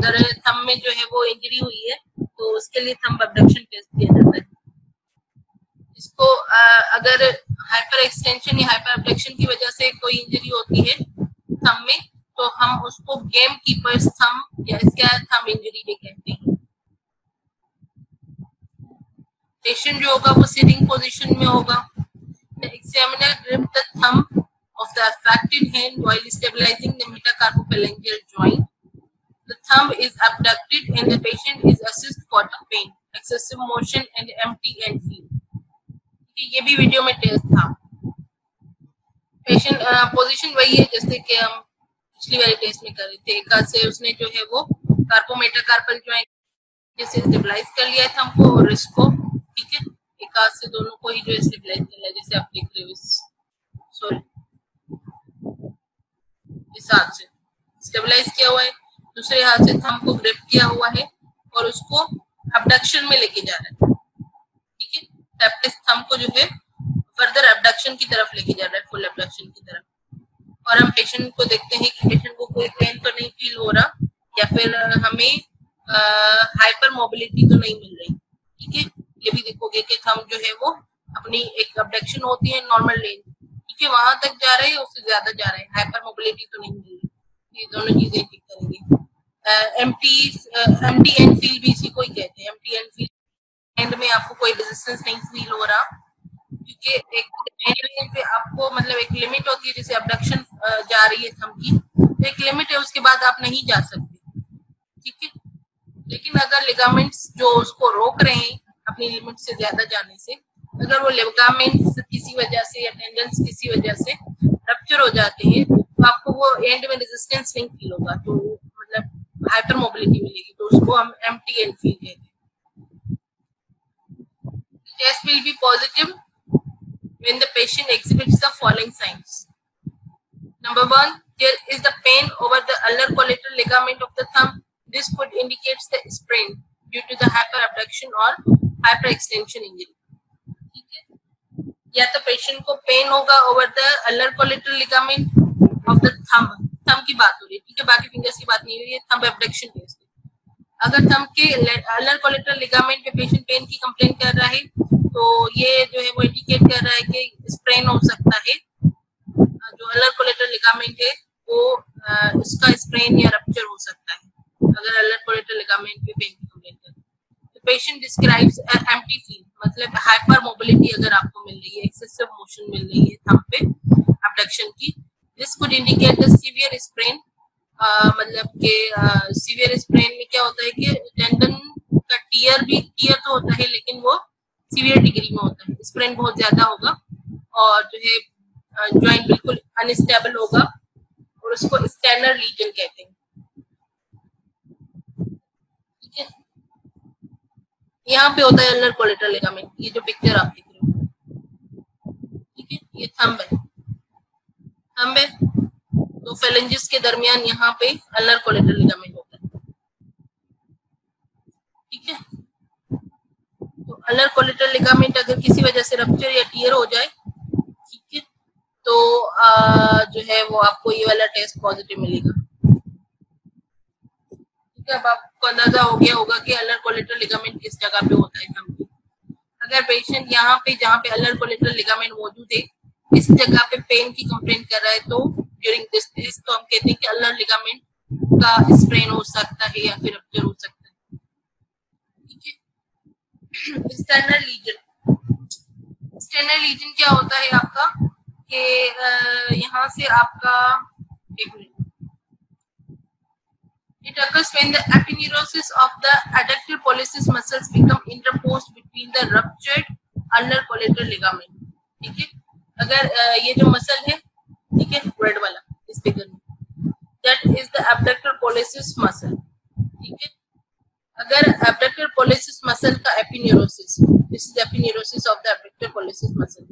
अगर थंब में जो है वो इंजरी हुई है तो उसके लिए थंब अब्डक्शन टेस्ट दिया जाता है। इसको आ, अगर हाइपर एक्सटेंशन या हाइपर अब्डक्शन की वजह से कोई इंजरी होती है थंब में तो हम उसको गेम कीपर्स थंब या स्कैर थंब इंजरी भी कहते हैं। पेशेंट जो होगा वो सिटिंग पोजीशन में होगा। Examiner grip the thumb of the affected hand while stabilizing the metacarpophalangeal joint. The thumb is abducted and the patient is assessed for the pain, excessive motion and empty and feel. ठीक है, ये भी video में test था। Patient position वही है जैसे कि हम पिछली वाले टेस्ट में कर रहे थे, एक हाथ से उसने जो है वो कार्पोमेटाकार्पल ज्वाइंट जैसे स्टेबलाइज कर लिया है थंब को और रिस्ट को। ठीक है, एक हाथ से दोनों को ही जो स्टेबलाइज कर लिया जैसे आप देख रहे हो इस सॉरी इस हाथ से स्टेबलाइज किया हुआ है, दूसरे हाथ से थंब को ग्रिप किया हुआ है और उसको अब्डक्शन में लेके जा रहा है। ठीक है, लेफ्ट थंब को जो है फर्दर अब्डक्शन की तरफ लेके जा रहा है, फुल अब्डक्शन की तरफ। और हम पेशेंट को देखते हैं कि पेशेंट को कोई पेन तो नहीं फील हो रहा या फिर हमें आ, हाइपर मोबिलिटी तो नहीं मिल रही। ठीक है, ये भी देखोगे कि थंब जो है वो अपनी एक अब्डक्शन होती है नॉर्मल रेंज के वहां तक जा रहे हैं, उससे ज्यादा जा रहे हैं, हाइपर मोबिलिटी तो नहीं मिल रही। ये दोनों चीजें ठीक करेंगे। एम्प्टी एम्प्टी एंड फील भी इसी को ही कहते हैं। एम्प्टी एंड फील, एंड में आपको कोई रेजिस्टेंस नहीं फील हो रहा क्योंकि एक एंड रेंज पे आपको मतलब एक लिमिट होती है, जैसे अब्डक्शन जा रही है थंब की तो एक लिमिट है, उसके बाद आप नहीं जा सकते। ठीक है, लेकिन अगर लिगामेंट्स जो उसको रोक रहे हैं अपनी लिमिट से ज्यादा जाने से, अगर वो लिगामेंट्स किसी वजह से या टेंडन्स किसी वजह से रप्चर हो जाते हैं तो आपको वो एंड में रेजिस्टेंस नहीं फील होगा, तो मतलब हाइपर मोबिलिटी मिलेगी, तो उसको हम एम्प्टी एंड फील कहते हैं। Test will be positive when the patient exhibits the following signs. Number one, there is the pain over the ulnar collateral ligament of the thumb. This could indicates the sprain due to the hyper abduction और hyper extension injury. या तो patient को pain होगा over the ulnar collateral ligament of the thumb, thumb की बात हो रही है। ठीक है, बाकी फिंगर्स की बात नहीं हो रही है, थंब एब्डक्शन टेस्ट। अगर थंब के अल्नर कोलेटरल लिगामेंट पे पेशेंट पेन की कंप्लेन कर रहा है तो ये जो है वो इंडिकेट कर रहा है कि स्प्रेन हो सकता है। जो अल्नर कोलेटरल लिगामेंट है वो उसका स्प्रेन या रप्चर हो सकता है अगर अल्लर कोलेटरल लिगामेंट पे पेन की कंप्लेंट है। The patient describes empty feel, मतलब हाइपर मोबिलिटी अगर आपको मिल रही है, एक्सेसिव मोशन मिल रही है थंब पे एबडक्शन की, this could indicate the severe sprain. मतलब के सीवियर स्प्रेन में क्या होता है कि टेंडन का टियर भी टियर तो होता है लेकिन वो सीवियर डिग्री में होता है, स्प्रेन बहुत ज्यादा होगा और जो है ज्वाइंट बिल्कुल अनस्टेबल होगा और उसको स्टेनर लीजन कहते हैं। ठीक है, यहाँ पे होता है अल्नर कोलेटरल लिगामेंट, ये जो पिक्चर आप देख रहे हो। ठीक है, ये थंब है, थंब है तो फेलेंजिस के दरमियान यहाँ पे अल्नर कोलेटरल लिगामेंट होता है। ठीक है, तो अल्नर कोलेटरल लिगामेंट अगर किसी वजह से रप्चर या टियर हो जाए, ठीक है, तो आ, जो है वो आपको ये वाला टेस्ट पॉजिटिव मिलेगा। ठीक है, अब आपको अंदाजा हो गया होगा कि अल्नर कोलेटरल लिगामेंट किस जगह पे होता है। अगर पेशेंट यहाँ पे जहाँ पे अल्नर कोलेटरल लिगामेंट मौजूद है इस जगह पे पेन की कंप्लेंट कर रहा है तो ड्यूरिंग दिस टेस्ट तो हम कहते हैं कि अल्नर लिगामेंट का स्ट्रेन हो सकता है या फिर रप्चर हो सकता है। स्टेनर लीजन, स्टेनर लीजन क्या होता है आपका कि यहाँ से आपका एक minute it occurs when the aponeurosis of the adductor pollicis muscles become interposed between the ruptured ulnar collateral ligament. ठीक है, अगर ये जो मसल है, ठीक है, रेड वाला इस फिगर में, that is the abductor pollicis muscle. ठीक है, अगर एबडक्टर पॉलिसिस मसल का aponeurosis, this is aponeurosis of the abductor pollicis muscle,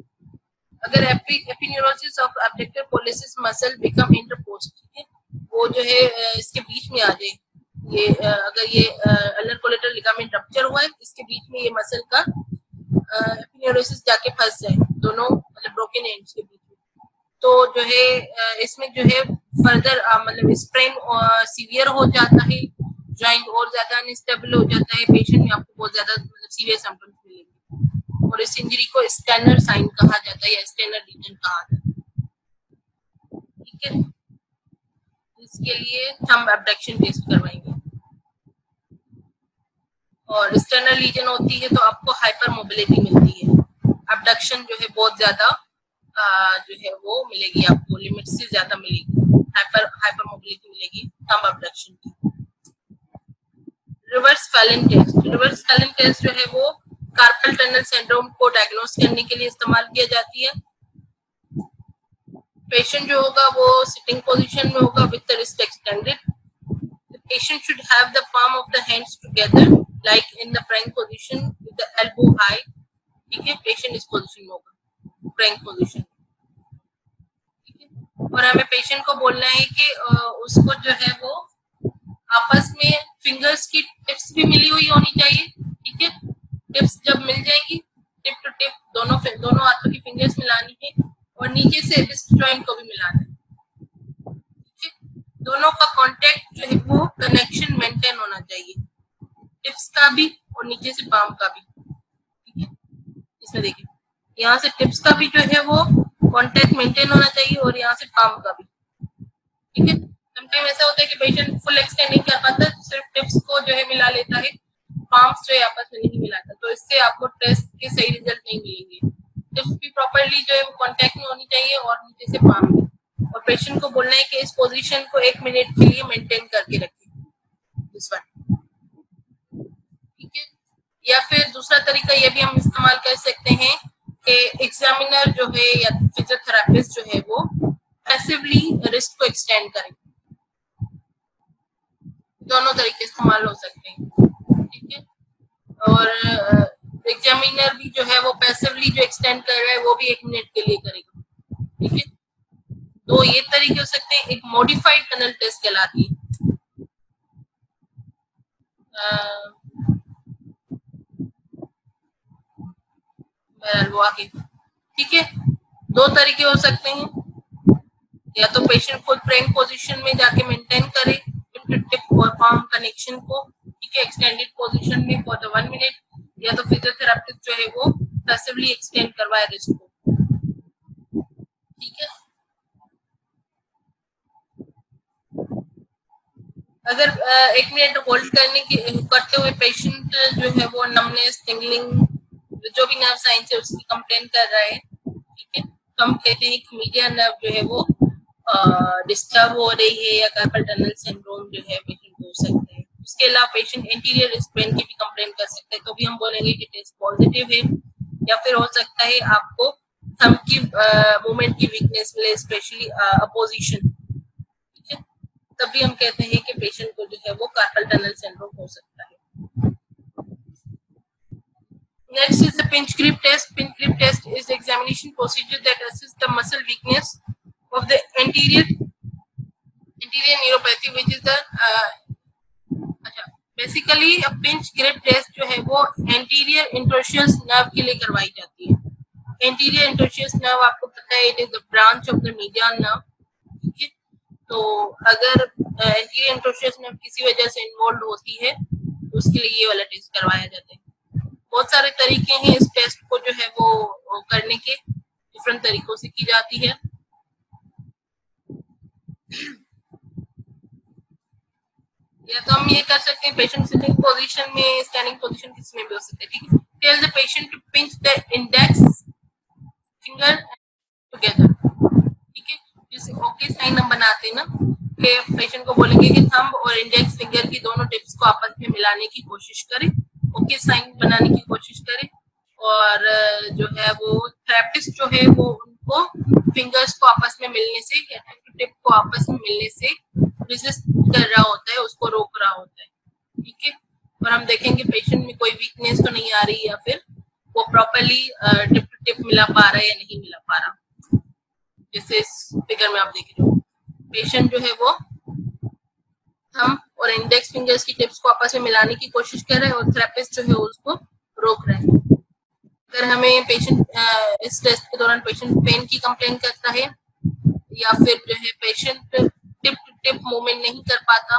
अगर aponeurosis of abductor pollicis muscle become interposed, ठीक है, वो जो है इसके बीच में आ जाए, ये अगर ये अल्नर कोलेटरल लिगामेंट रप्चर हुआ है इसके बीच में ये मसल का एपिन्यूरोसिस जाके फंस जाए दोनों मतलब ब्रोकन एंड्स के बीच में, तो जो है इसमें जो है फर्दर मतलब स्प्रेन सीवियर हो जाता है, ज्वाइंट और ज्यादा अनस्टेबल हो जाता है, पेशेंट में आपको बहुत ज्यादा मतलब सीरियस सिम्पटम्स मिलेंगे और इस इंजरी को स्टेनर साइन कहा जाता है या स्टेनर रीजन कहा जाता है। ठीक है, इसके लिए थंब एबडक्शन टेस्ट करवाएंगे और स्टेनर रीजन होती है तो आपको हाइपर मोबिलिटी मिलती है, एबडक्शन जो है बहुत ज्यादा जो है वो मिलेगी आपको, लिमिट से ज्यादा मिलेगी, हाइपर हाइपर मोबिलिटी मिलेगी थंब एबडक्शन की। Reverse Phalen test, reverse Phalen test जो है वो कार्पल टनल सिंड्रोम को डायग्नोस करने के लिए इस्तेमाल किया जाती है। पेशेंट जो होगा वो सिटिंग पोजीशन में होगा with the wrist extended. The patient should have the palm of the hands together like in the प्रेंग position with the elbow high. ठीक है, पेशेंट इस पोजीशन में होगा प्रेंग पोजीशन। ठीक है, और हमें पेशेंट को बोलना है कि उसको जो है वो आपस में फिंगर्स की टिप्स भी मिली हुई होनी चाहिए। ठीक है, टिप्स जब मिल जाएंगी, टिप टू टिप दोनों दोनों हाथों की फिंगर्स मिलानी है और नीचे से रिस्ट जॉइंट को भी मिलाना है। ठीक है, दोनों का कांटेक्ट जो है वो कनेक्शन मेंटेन होना चाहिए, टिप्स का भी और नीचे से पाम का भी। ठीक है, इसमें देखिए यहाँ से टिप्स का भी जो है वो कांटेक्ट मेंटेन होना चाहिए और यहाँ से पाम का भी। ठीक है, समटाइम ऐसा होता है कि पेशेंट फुल एक्सटेंड नहीं कर पाता, सिर्फ टिप्स को जो है मिला लेता है, पाम्स जो है आपस में नहीं मिलाता, तो इससे आपको टेस्ट के सही रिजल्ट नहीं मिलेंगे। टिप्स भी प्रॉपर्ली जो है वो कांटेक्ट में होनी चाहिए और नीचे से पाम भी। और पेशेंट को बोलना है कि इस पोजीशन को एक मिनट के लिए मेंटेन करके रखें, दिस वन। ठीक है, या फिर दूसरा तरीका ये भी हम इस्तेमाल कर सकते हैं कि एग्जामिनर जो है या फिजियोथेरापिस्ट जो है वो पैसिवली रिस्ट को एक्सटेंड करें, दोनों तरीके इस्तेमाल हो सकते हैं। ठीक है, और एग्जामिनर भी जो है वो पैसिवली जो एक्सटेंड कर रहा है वो भी एक मिनट के लिए करेगा। ठीक है, तो ये तरीके हो सकते हैं, एक मॉडिफाइड टनल टेस्ट कहलाती है। ठीक है, दो तरीके हो सकते हैं, या तो पेशेंट खुद प्रेंग पोजीशन में जाके मेंटेन करे टिप और पाम कनेक्शन को, ठीक है, एक्सटेंडेड पोजीशन में फॉर द वन मिनट, या तो फिजियोथेरेपिस्ट जो है वो पैसिवली एक्सटेंड करवाए रिस्ट को। ठीक है, अगर एक मिनट होल्ड करने की करते हुए पेशेंट जो है वो नमनेस, टिंगलिंग, जो भी नर्व साइंस है उसकी कंप्लेन कर रहा है, ठीक है, तो हम कहते हैं कि मीडिया नर्व जो है वो डिस्टर्ब हो रही है या कार्पल टनल सिंड्रोम जो है हो सकता है। उसके अलावा पेशेंट एंटीरियर रिस्ट पेन की भी कंप्लेन कर सकते हैं, तो भी हम बोलेंगे कि टेस्ट पॉजिटिव है, या फिर हो सकता है आपको थम की मूवमेंट की वीकनेस मिले, स्पेशली अपोजिशन, ठीक है, तब भी हम कहते हैं कि पेशेंट को जो है वो कार्पल टनल सिंड्रोम हो सकता है। Next is the pinch grip test. Pinch grip test is the examination procedure that assesses the muscle weakness of the anterior anterior neuropathy, which is the uh, basically a pinch grip test जो है वो anterior interosseous nerve के लिए करवाई जाती है। Anterior interosseous nerve आपको पता है it is the branch of the median nerve, ठीक है, तो अगर uh, anterior interosseous nerve किसी वजह से involved होती है तो उसके लिए ये वाला टेस्ट करवाया जाता है। बहुत सारे तरीके हैं इस टेस्ट को जो है वो करने के, डिफरेंट तरीकों से की जाती है। या तो हम ये कर सकते हैं पेशेंट सिटिंग पोजीशन में, स्टैंडिंग पोजीशन किसी में भी हो सकता है, ठीक है। Tell the patient to pinch the index finger together, ठीक है, जैसे ओके साइन हम बनाते हैं ना, कि पेशेंट को बोलेंगे कि थंब और इंडेक्स फिंगर की दोनों टिप्स को आपस में मिलाने की कोशिश करें, ओके साइन बनाने की कोशिश करें, और जो है वो थेरेपिस्ट जो है वो उनको फिंगर्स को आपस में मिलने से या टिप को आपस में मिलने से रेजिस्ट कर रहा होता है, उसको रोक रहा होता है, ठीक है, और हम देखेंगे पेशेंट में कोई वीकनेस तो नहीं आ रही, या फिर वो प्रॉपरली टिप टू टिप मिला पा रहा है या नहीं मिला पा रहा। जैसे इस फिगर में आप देख रहे हो पेशेंट जो है वो थंब और इंडेक्स फिंगर्स की टिप्स को आपस में मिलाने की कोशिश कर रहे हैं और थेरेपिस्ट जो है उसको रोक रहे हैं। अगर हमें पेशेंट इस टेस्ट के दौरान पेशेंट पेन की कंप्लेन करता है, या फिर जो है patient tip to tip movement नहीं कर पाता,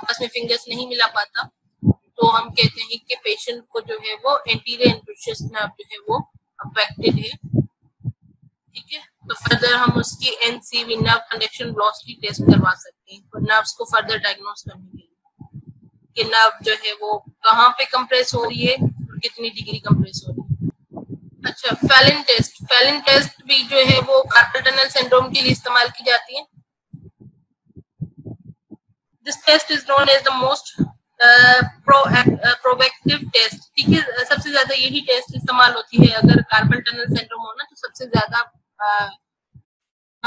आपस में फिंगर्स नहीं मिला पाता, तो हम कहते हैं कि पेशेंट को जो है वो एंटीरियर इंटरॉशियस नर्व जो है वो अफेक्टेड है, ठीक है। तो फर्दर हम उसकी NCV nerve conduction velocity test करवा सकते हैं, तो नर्व्स को फर्दर डायग्नोस करने के लिए कि नर्व जो है वो कहाँ पे कंप्रेस हो रही है और कितनी डिग्री कंप्रेस हो रही है। अच्छा, फैलिन टेस्ट, फैलिन टेस्ट भी जो है वो कार्पल टनल सिंड्रोम के लिए इस्तेमाल की जाती है। This test is known as the most proactive test, ठीक है, सबसे ज्यादा यही टेस्ट इस्तेमाल होती है अगर कार्पल टनल सिंड्रोम होना, तो सबसे ज्यादा आ,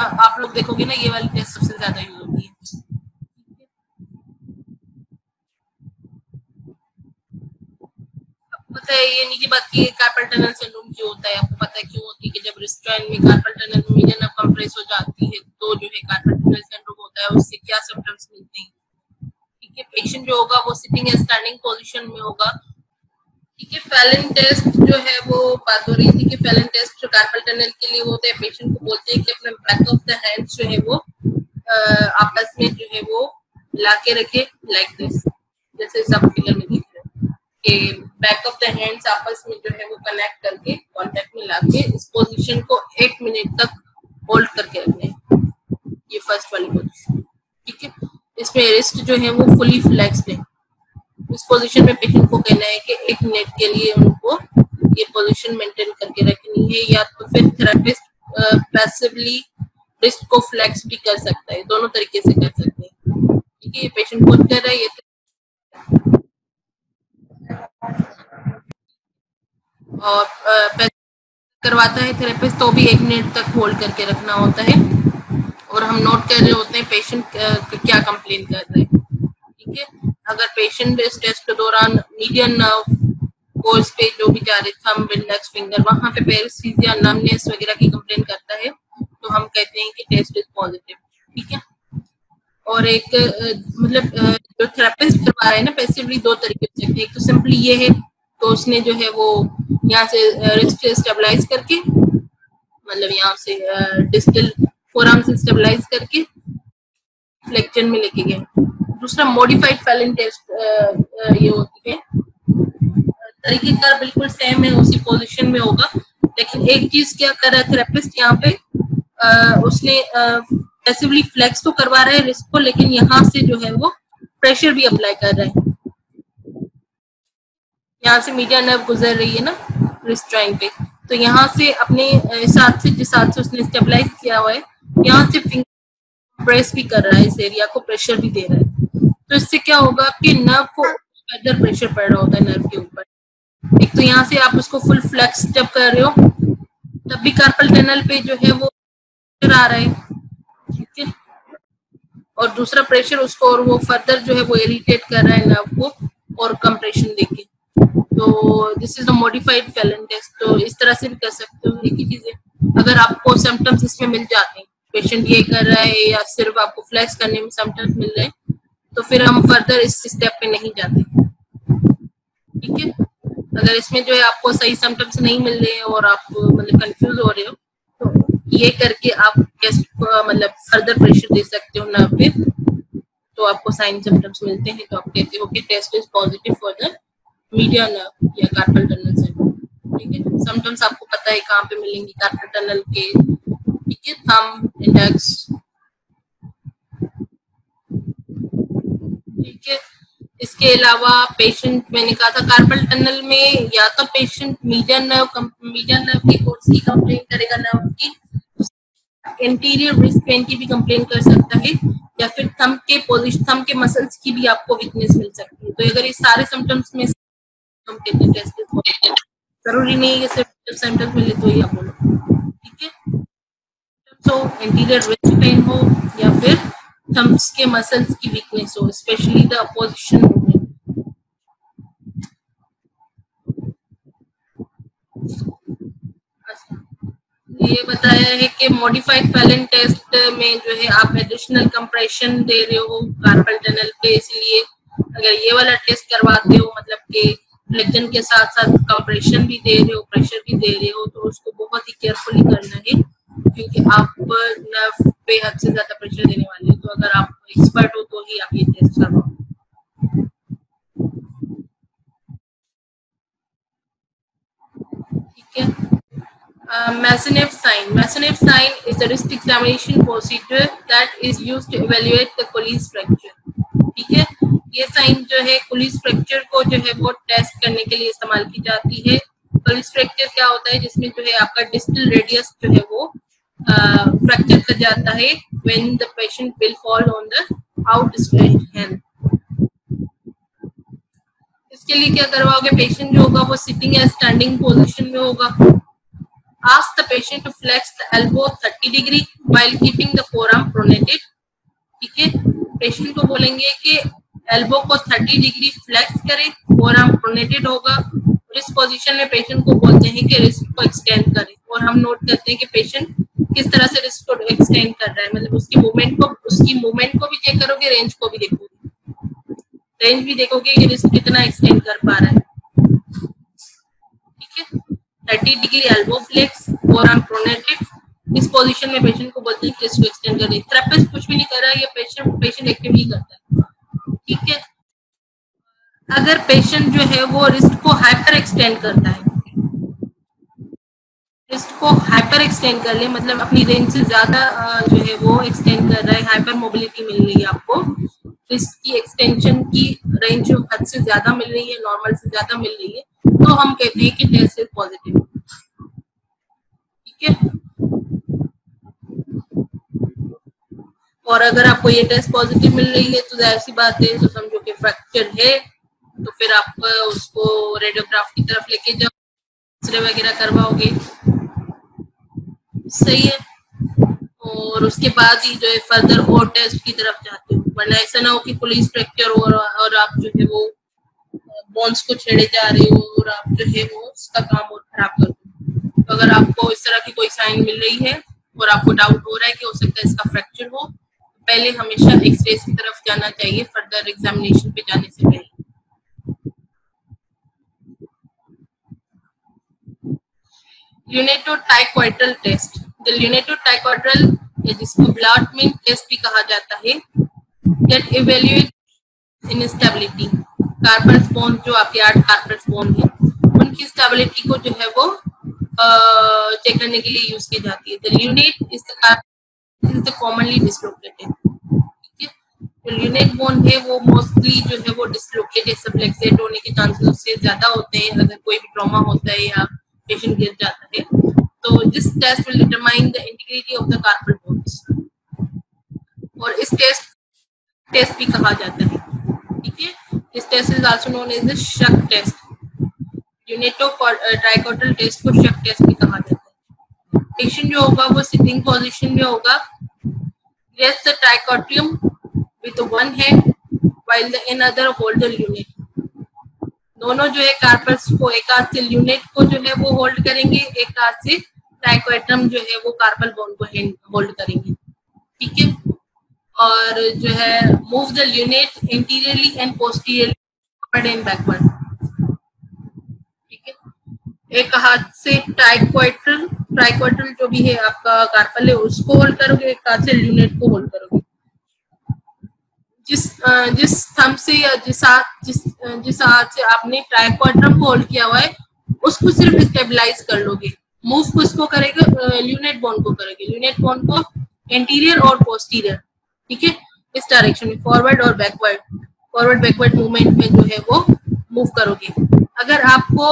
आप लोग देखोगे ना ये वाली टेस्ट सबसे ज्यादा यूज होती है। आपको पता है ये नहीं की बात की कार्पल टनल सिंड्रोम क्यों होता है, आपको पता है क्यों होती है कि जब रिस्ट जॉइंट में carpal tunnel median nerve compress हो जाती है तो जो है कार्पल टनल सिंड्रोम होता है, उससे क्या सिम्टम्स मिलते हैं, ठीक है। पेशेंट जो होगा वो सिटिंग या स्टैंडिंग पोजीशन में होगा, ठीक है। फैलिन टेस्ट जो है वो बात हो रही थी कि फैलिन टेस्ट जो कार्पल टनल के लिए होते हैं, पेशेंट को बोलते हैं कि अपने बैक ऑफ द हैंड्स जो है वो आपस में जो है वो लाके रखे, लाइक दिस, जैसे सब फिगर में दिख रहा है कि बैक ऑफ द हैंड्स आपस में जो है वो कनेक्ट करके कॉन्टेक्ट में लाके इस पोजिशन को एक मिनट तक होल्ड करके रखना है, ये फर्स्ट वाली पोजिशन, ठीक है। इसमें रिस्ट जो है वो फुली फ्लेक्स्ड है। इस पोजीशन में पेशेंट को कहना है कि एक मिनट के लिए उनको ये पोजीशन मेंटेन करके रखनी है, या तो फिर थेरेपिस्ट पैसिवली रिस्ट को फ्लेक्स भी कर सकता है, दोनों तरीके से कर सकते हैं, ठीक है। ये पेशेंट खुद कर रहा है, ये और पैसिव करवाता है थेरेपिस्ट, तो भी एक मिनट तक होल्ड करके रखना होता है, और हम नोट कर रहे होते हैं पेशेंट क्या कंप्लेन कर रहे हैं, ठीक है। अगर पेशेंट इस टेस्ट के दौरान मीडियन नर्व कोर्स पे जो भी जा रहे थंब, इंडेक्स फिंगर, वहां पे पेरिस्थीसिया, नमनेस वगैरह की कंप्लेन करता है, तो हम कहते हैं कि टेस्ट इज पॉजिटिव, ठीक है। और एक मतलब जो थेरेपिस्ट करवा रहे हैं ना पैसिवली, दो तरीके से, एक तो सिंपली ये है तो उसने जो है वो यहाँ से रिस्ट स्टेबलाइज करके, मतलब यहाँ से डिस्टल फोरआर्म से स्टेबलाइज करके फ्लेक्शन में लेके गए। दूसरा मॉडिफाइड फैलिन टेस्ट ये होती है, तरीकेकार बिल्कुल सेम है, उसी पोजीशन में होगा, लेकिन एक चीज क्या कर रहा है थेरेपिस्ट यहाँ पे, आ, उसने पैसिवली फ्लेक्स तो करवा रहा है रिस्ट को, लेकिन यहाँ से जो है वो प्रेशर भी अप्लाई कर रहे हैं। यहाँ से मीडिया नर्व गुजर रही है ना रिस्ट जॉइंट पे, तो यहाँ से अपने साथ से जिस साथ से उसने स्टेबलाइज किया हुआ है यहाँ से फिंगर प्रेस भी कर रहा है, इस एरिया को प्रेशर भी दे रहा है। तो इससे क्या होगा कि नर्व को फर्दर प्रेशर पड़ रहा होता है नर्व के ऊपर। एक तो यहाँ से आप उसको फुल फ्लेक्स जब कर रहे हो तब भी कार्पल टनल पे जो है वो प्रेशर आ रहा है, ठीक है, और दूसरा प्रेशर उसको और वो फर्दर जो है वो इरिटेट कर रहा है नर्व को और कंप्रेशन देके। तो this is the modified Phalen test. तो इस तरह से भी कर सकते हो एक ही चीजें, अगर आपको सिम्टम्स इसमें मिल जाते हैं, पेशेंट ये कर रहा है या सिर्फ आपको फ्लैक्स करने में सिम्टम्स मिल रहे हैं, तो फिर हम फर्दर इस स्टेप पे नहीं जाते, ठीक है। अगर इसमें जो है आपको सही सिम्टम्स नहीं मिल रहे हैं और आप मतलब कंफ्यूज हो रहे हो, तो ये करके आप मतलब फर्दर प्रेशर दे सकते हो नर्व पे, तो आपको साइन सिम्टम्स मिलते हैं तो आप कहते हो कि test is positive for the median nerve या कार्पल टनल सिंड्रोम, ठीक है। सिम्टम्स आपको पता है कहाँ पे मिलेंगी, कार्पल टनल के, ठीक है, थंब, इंडेक्स, ठीक है। इसके अलावा पेशेंट, मैंने कहा था कार्पल टनल में या तो patient median nerve median nerve की कोर्सी कंप्लेन करेगा नर्व की, इंटीरियर रिस्ट पेन की भी कंप्लेन कर सकता है, या फिर थंब के पोजिशन थंब के मसल्स की भी आपको वीकनेस मिल सकती है। तो अगर ये सारे सिम्टम्स में जरूरी नहीं है सिर्फ सिम्टम्स मिले तो ये आप बोलो, ठीक है। तो इंटीरियर रिस्ट पेन हो या फिर थम्स के मसल्स की वीकनेस हो, स्पेशली द अपोजिशन मूवमेंट। अच्छा, ये बताया है कि मॉडिफाइड फैलन टेस्ट में जो है आप एडिशनल कंप्रेशन दे रहे हो कार्पल टनल पे, इसलिए अगर ये वाला टेस्ट करवाते हो मतलब कि फ्लेक्शन के साथ साथ कंप्रेशन भी दे रहे हो प्रेशर भी दे रहे हो, तो उसको बहुत ही केयरफुली करना है क्योंकि आप नर्व पे हद से ज्यादा प्रेशर देने वाले हैं। तो अगर आप एक्सपर्ट हो तो ही आप ये टेस्ट करवाओ। ठीक है। मेसेनेफ साइन, मेसेनेफ sign is a wrist examination procedure that is used to evaluate the Colles fracture, ठीक है। ये साइन जो है कोलिस फ्रैक्चर को जो है वो टेस्ट करने के लिए इस्तेमाल की जाती है। कोलिस फ्रैक्चर क्या होता है, जिसमें जो है आपका डिस्टल रेडियस जो है वो फ्रैक्चर कर जाता है when the patient will fall on the outstretched hand. इसके लिए क्या करवाओगे, पेशेंट जो होगा वो सिटिंग या स्टैंडिंग पोजीशन में होगा। Ask the patient to flex the elbow thirty degree while keeping the forearm pronated, ठीक है। पेशेंट को बोलेंगे कि एल्बो को थर्टी डिग्री फ्लेक्स करें, फोरआर्म प्रोनेटेड होगा। इस पोजीशन में पेशेंट को बोलते हैं कि रिस्ट को एक्सटेंड करें, और हम नोट करते हैं कि पेशेंट किस तरह से रिस्ट को एक्सटेंड कर रहा है, मतलब उसकी मूवमेंट को उसकी मूवमेंट को भी चेक करोगे, रेंज को भी देखोगे, रेंज भी देखोगे कि रिस्ट कितना एक्सटेंड कर पा रहा है, ठीक है। Thirty degree elbow flex, forearm pronated, इस पोजीशन में पेशेंट को बोलते हैं कि रिस्ट को एक्सटेंड करें। थेरेपिस्ट कुछ भी नहीं कर रहा है, ये पेशेंट पेशेंट एक्टिवली करता है, ठीक है। अगर पेशेंट जो है वो रिस्ट को हाइपर एक्सटेंड करता है, रिस्ट को हाइपर एक्सटेंड कर ले, मतलब अपनी रेंज से ज्यादा जो है वो एक्सटेंड कर रहा है, हाइपर मोबिलिटी मिल रही है आपको, रिस्ट की एक्सटेंशन की रेंज हद से ज्यादा मिल रही है, नॉर्मल से ज्यादा मिल रही है, तो हम कहते हैं कि टेस्ट इज पॉजिटिव, ठीक है। और अगर आपको ये टेस्ट पॉजिटिव मिल रही है तो जाहिर सी बात है, तो समझो कि फ्रैक्चर है, तो फिर आप उसको रेडियोग्राफ की तरफ लेके जाओ, एक्सरे वगैरह करवाओगे, सही है। और उसके बाद ही जो है फर्दर और टेस्ट की तरफ जाते हो, वरना ऐसा ना हो कि कोलिस फ्रैक्चर हो और आप जो है वो बोन्स को छेड़े जा रहे हो और आप जो है वो उसका काम और खराब कर दो। तो अगर आपको इस तरह की कोई साइन मिल रही है और आपको डाउट हो रहा है कि हो सकता है इसका फ्रैक्चर हो, पहले हमेशा एक्सरे की तरफ जाना चाहिए फर्दर एग्जामिनेशन पे जाने से पहले। ल्यूनेटो टाइक्वाड्रल टेस्ट, द ल्यूनेटो टाइक्वाड्रल या जिसको ब्लॉटमेंट टेस्ट भी कहा जाता है, दैट इवेल्युएट इनस्टेबिलिटी। कार्पल स्पोन जो आपके आठ कार्पल स्पोन है उनकी स्टेबिलिटी को जो है वो चेक करने के लिए यूज की जाती है। The lunate is the commonly dislocated, ठीक है। जो यूनिक बोन है वो मोस्टली जो है वो डिसलोकेटेड सबलेक्सेट होने के चांसेस उससे ज्यादा होते हैं अगर कोई भी ट्रॉमा होता है या पेशेंट गिर जाता है. तो this test will determine the integrity of the carpal bones और इस टेस्ट टेस्ट भी कहा जाता है. ठीक है, this test is also known as the shuck test. Lunotriquetral test को शक टेस्ट भी कहा जाता है. पेशेंट जो होगा वो सिटिंग पोजीशन में होगा. Rest the triquetrum with one hand while the in other hold the lunate. दोनों जो है कार्पल्स को एक हाथ से यूनिट को जो है वो होल्ड करेंगे, एक हाथ से ट्राइकोटम जो है वो कार्पल बोन को होल्ड करेंगे. ठीक है, और जो है move the lunate anteriorly and posteriorly forward and backward. ठीक है, एक हाथ से ट्राइक्वाड्रल ट्राइक्वाड्रल जो भी है आपका कार्पल है उसको होल्ड करोगे, एक हाथ से यूनिट को होल्ड करोगे. जिस जिस थंब से या जिस हाथ जिस जिस हाथ से आपने ट्राइक्वाड्रम को होल्ड किया हुआ है उसको सिर्फ स्टेबलाइज कर लोगे. मूव किसको करेगा? यूनिट बोन को करेंगे. यूनिट बोन को इंटीरियर और पोस्टीरियर, ठीक है, इस डायरेक्शन में फॉरवर्ड और बैकवर्ड फॉरवर्ड बैकवर्ड मूवमेंट में जो है वो मूव करोगे. अगर आपको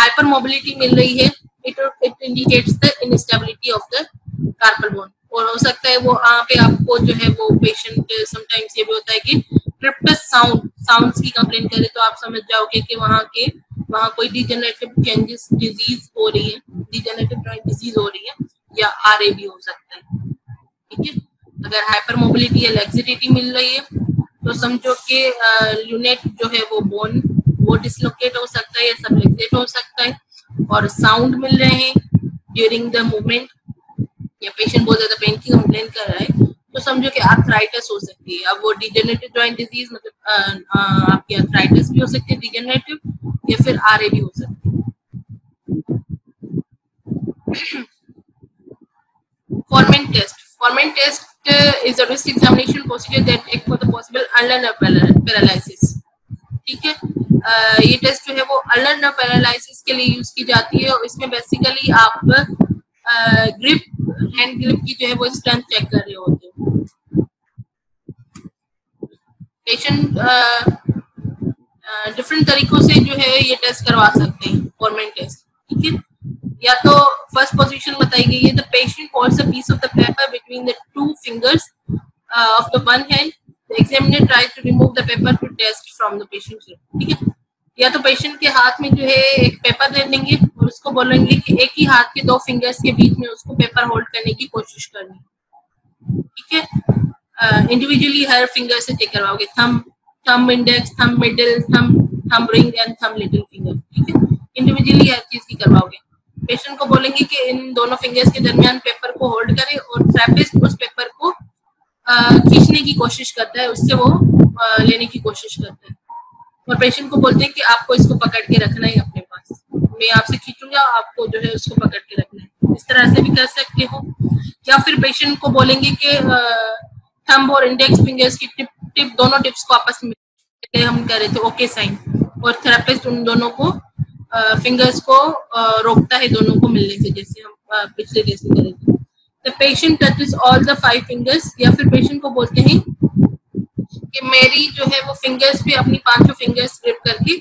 हाइपर मोबिलिटी मिल रही है it it indicates the instability of the carpal bone. और हो सकता है वो वहाँ पे आपको जो है वो पेशेंट समटाइम्स ये भी होता है कि ट्रिप्टस साउंड साउंड्स की कंप्लेन करे तो आप समझ जाओगे कि वहाँ के वहाँ कोई डिजेनरेटिव चेंजेस डिजीज हो रही है डिजेनरेटिव जॉइंट डिजीज हो रही है या आर ए भी हो सकता है. ठीक है, अगर हाइपर मोबिलिटी या लैक्सिटी मिल रही है तो समझो कि यूनिट जो है वो बोन वो डिसलोकेट हो सकता है या सबलेक्सेट हो सकता है. और साउंड मिल रहे हैं ड्यूरिंग द मूवमेंट या पेशेंट बहुत ज्यादा पेन की कंप्लेन कर रहा है तो समझो कि आर्थराइटिस हो सकती है. अब वो डिजेनरेटिव जॉइंट डिजीज मतलब आपकी आर्थराइटिस भी हो सकती है डिजेनरेटिव या फिर आर ए भी हो सकती है. Froment test Foreman test is a risk examination procedure that check for the possible ulnar nerve paralysis. ठीक है, uh, ये टेस्ट जो है वो ulnar nerve paralysis के लिए यूज की जाती है और इसमें बेसिकली आप ग्रिप हैंड ग्रिप की जो है वो स्ट्रेंथ चेक कर रहे होते हो. पेशेंट डिफरेंट uh, uh, तरीकों से जो है ये टेस्ट करवा सकते हैं Foreman टेस्ट. ठीक है, या तो फर्स्ट पोजीशन बताई गई है the patient holds a piece of the paper between the two fingers of the one hand the examiner tries to remove the paper to test from the patient. ठीक है, या तो पेशेंट के हाथ में जो है एक पेपर दे देंगे और उसको बोलेंगे कि एक ही हाथ के दो फिंगर्स के बीच में उसको पेपर होल्ड करने की कोशिश करनी. ठीक है, इंडिविजुअली हर फिंगर से चेक करवाओगे. Thumb thumb index thumb middle thumb thumb ring and thumb little finger. ठीक है, इंडिविजुअली हर चीज की करवाओगे. पेशेंट को बोलेंगे कि इन दोनों फिंगर्स के दरमियान पेपर को होल्ड करे और थेरेपिस्ट उस पेपर को खींचने की कोशिश करता है, उससे वो आ, लेने की कोशिश करता है और पेशेंट को बोलते हैं कि आपको इसको पकड़ के रखना है अपने पास, मैं आपसे खींचूंगा, आपको जो है उसको पकड़ के रखना है. इस तरह से भी कर सकते हो. या फिर पेशेंट को बोलेंगे कि थंब और इंडेक्स फिंगर्स की टिप टिप दोनों टिप्स को आपस में हम कर रहे थे ओके साइन और थेरेपिस्ट उन दोनों को फिंगर्स uh, को uh, रोकता है दोनों को मिलने से, जैसे हम uh, पिछले केस में करेंगे. The patient touches all the five fingers या फिर पेशेंट को बोलते हैं कि मेरी जो है वो फिंगर्स पे अपनी पांचों फिंगर्स ग्रिप करके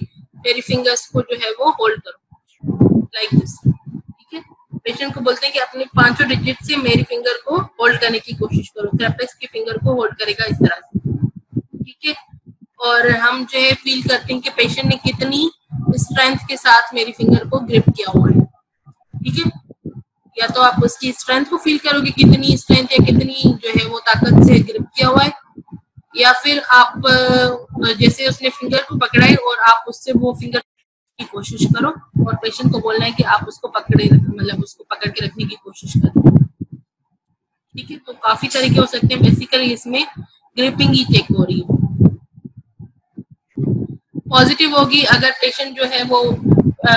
मेरी फिंगर्स को जो है वो होल्ड करो लाइक दिस. ठीक है, पेशेंट को बोलते हैं कि अपने पांचों डिजिट से मेरी फिंगर को होल्ड करने की कोशिश करो. थेरेपिस्ट की फिंगर को होल्ड करेगा इस तरह से. ठीक है, और हम जो है फील करते हैं कि पेशेंट ने कितनी स्ट्रेंथ के साथ मेरी फिंगर को ग्रिप किया हुआ है. ठीक है, या तो आप उसकी स्ट्रेंथ को फील करोगे कितनी स्ट्रेंथ या कितनी जो है वो ताकत से ग्रिप किया हुआ है, या फिर आप जैसे उसने फिंगर को पकड़ाई और आप उससे वो फिंगर की कोशिश करो और पेशेंट को बोलना है कि आप उसको पकड़े मतलब उसको पकड़ के रखने की कोशिश करो. ठीक है, तो काफी तरीके हो सकते हैं. बेसिकली इसमें ग्रिपिंग ही चेक हो रही है. पॉजिटिव होगी अगर पेशेंट जो है वो आ,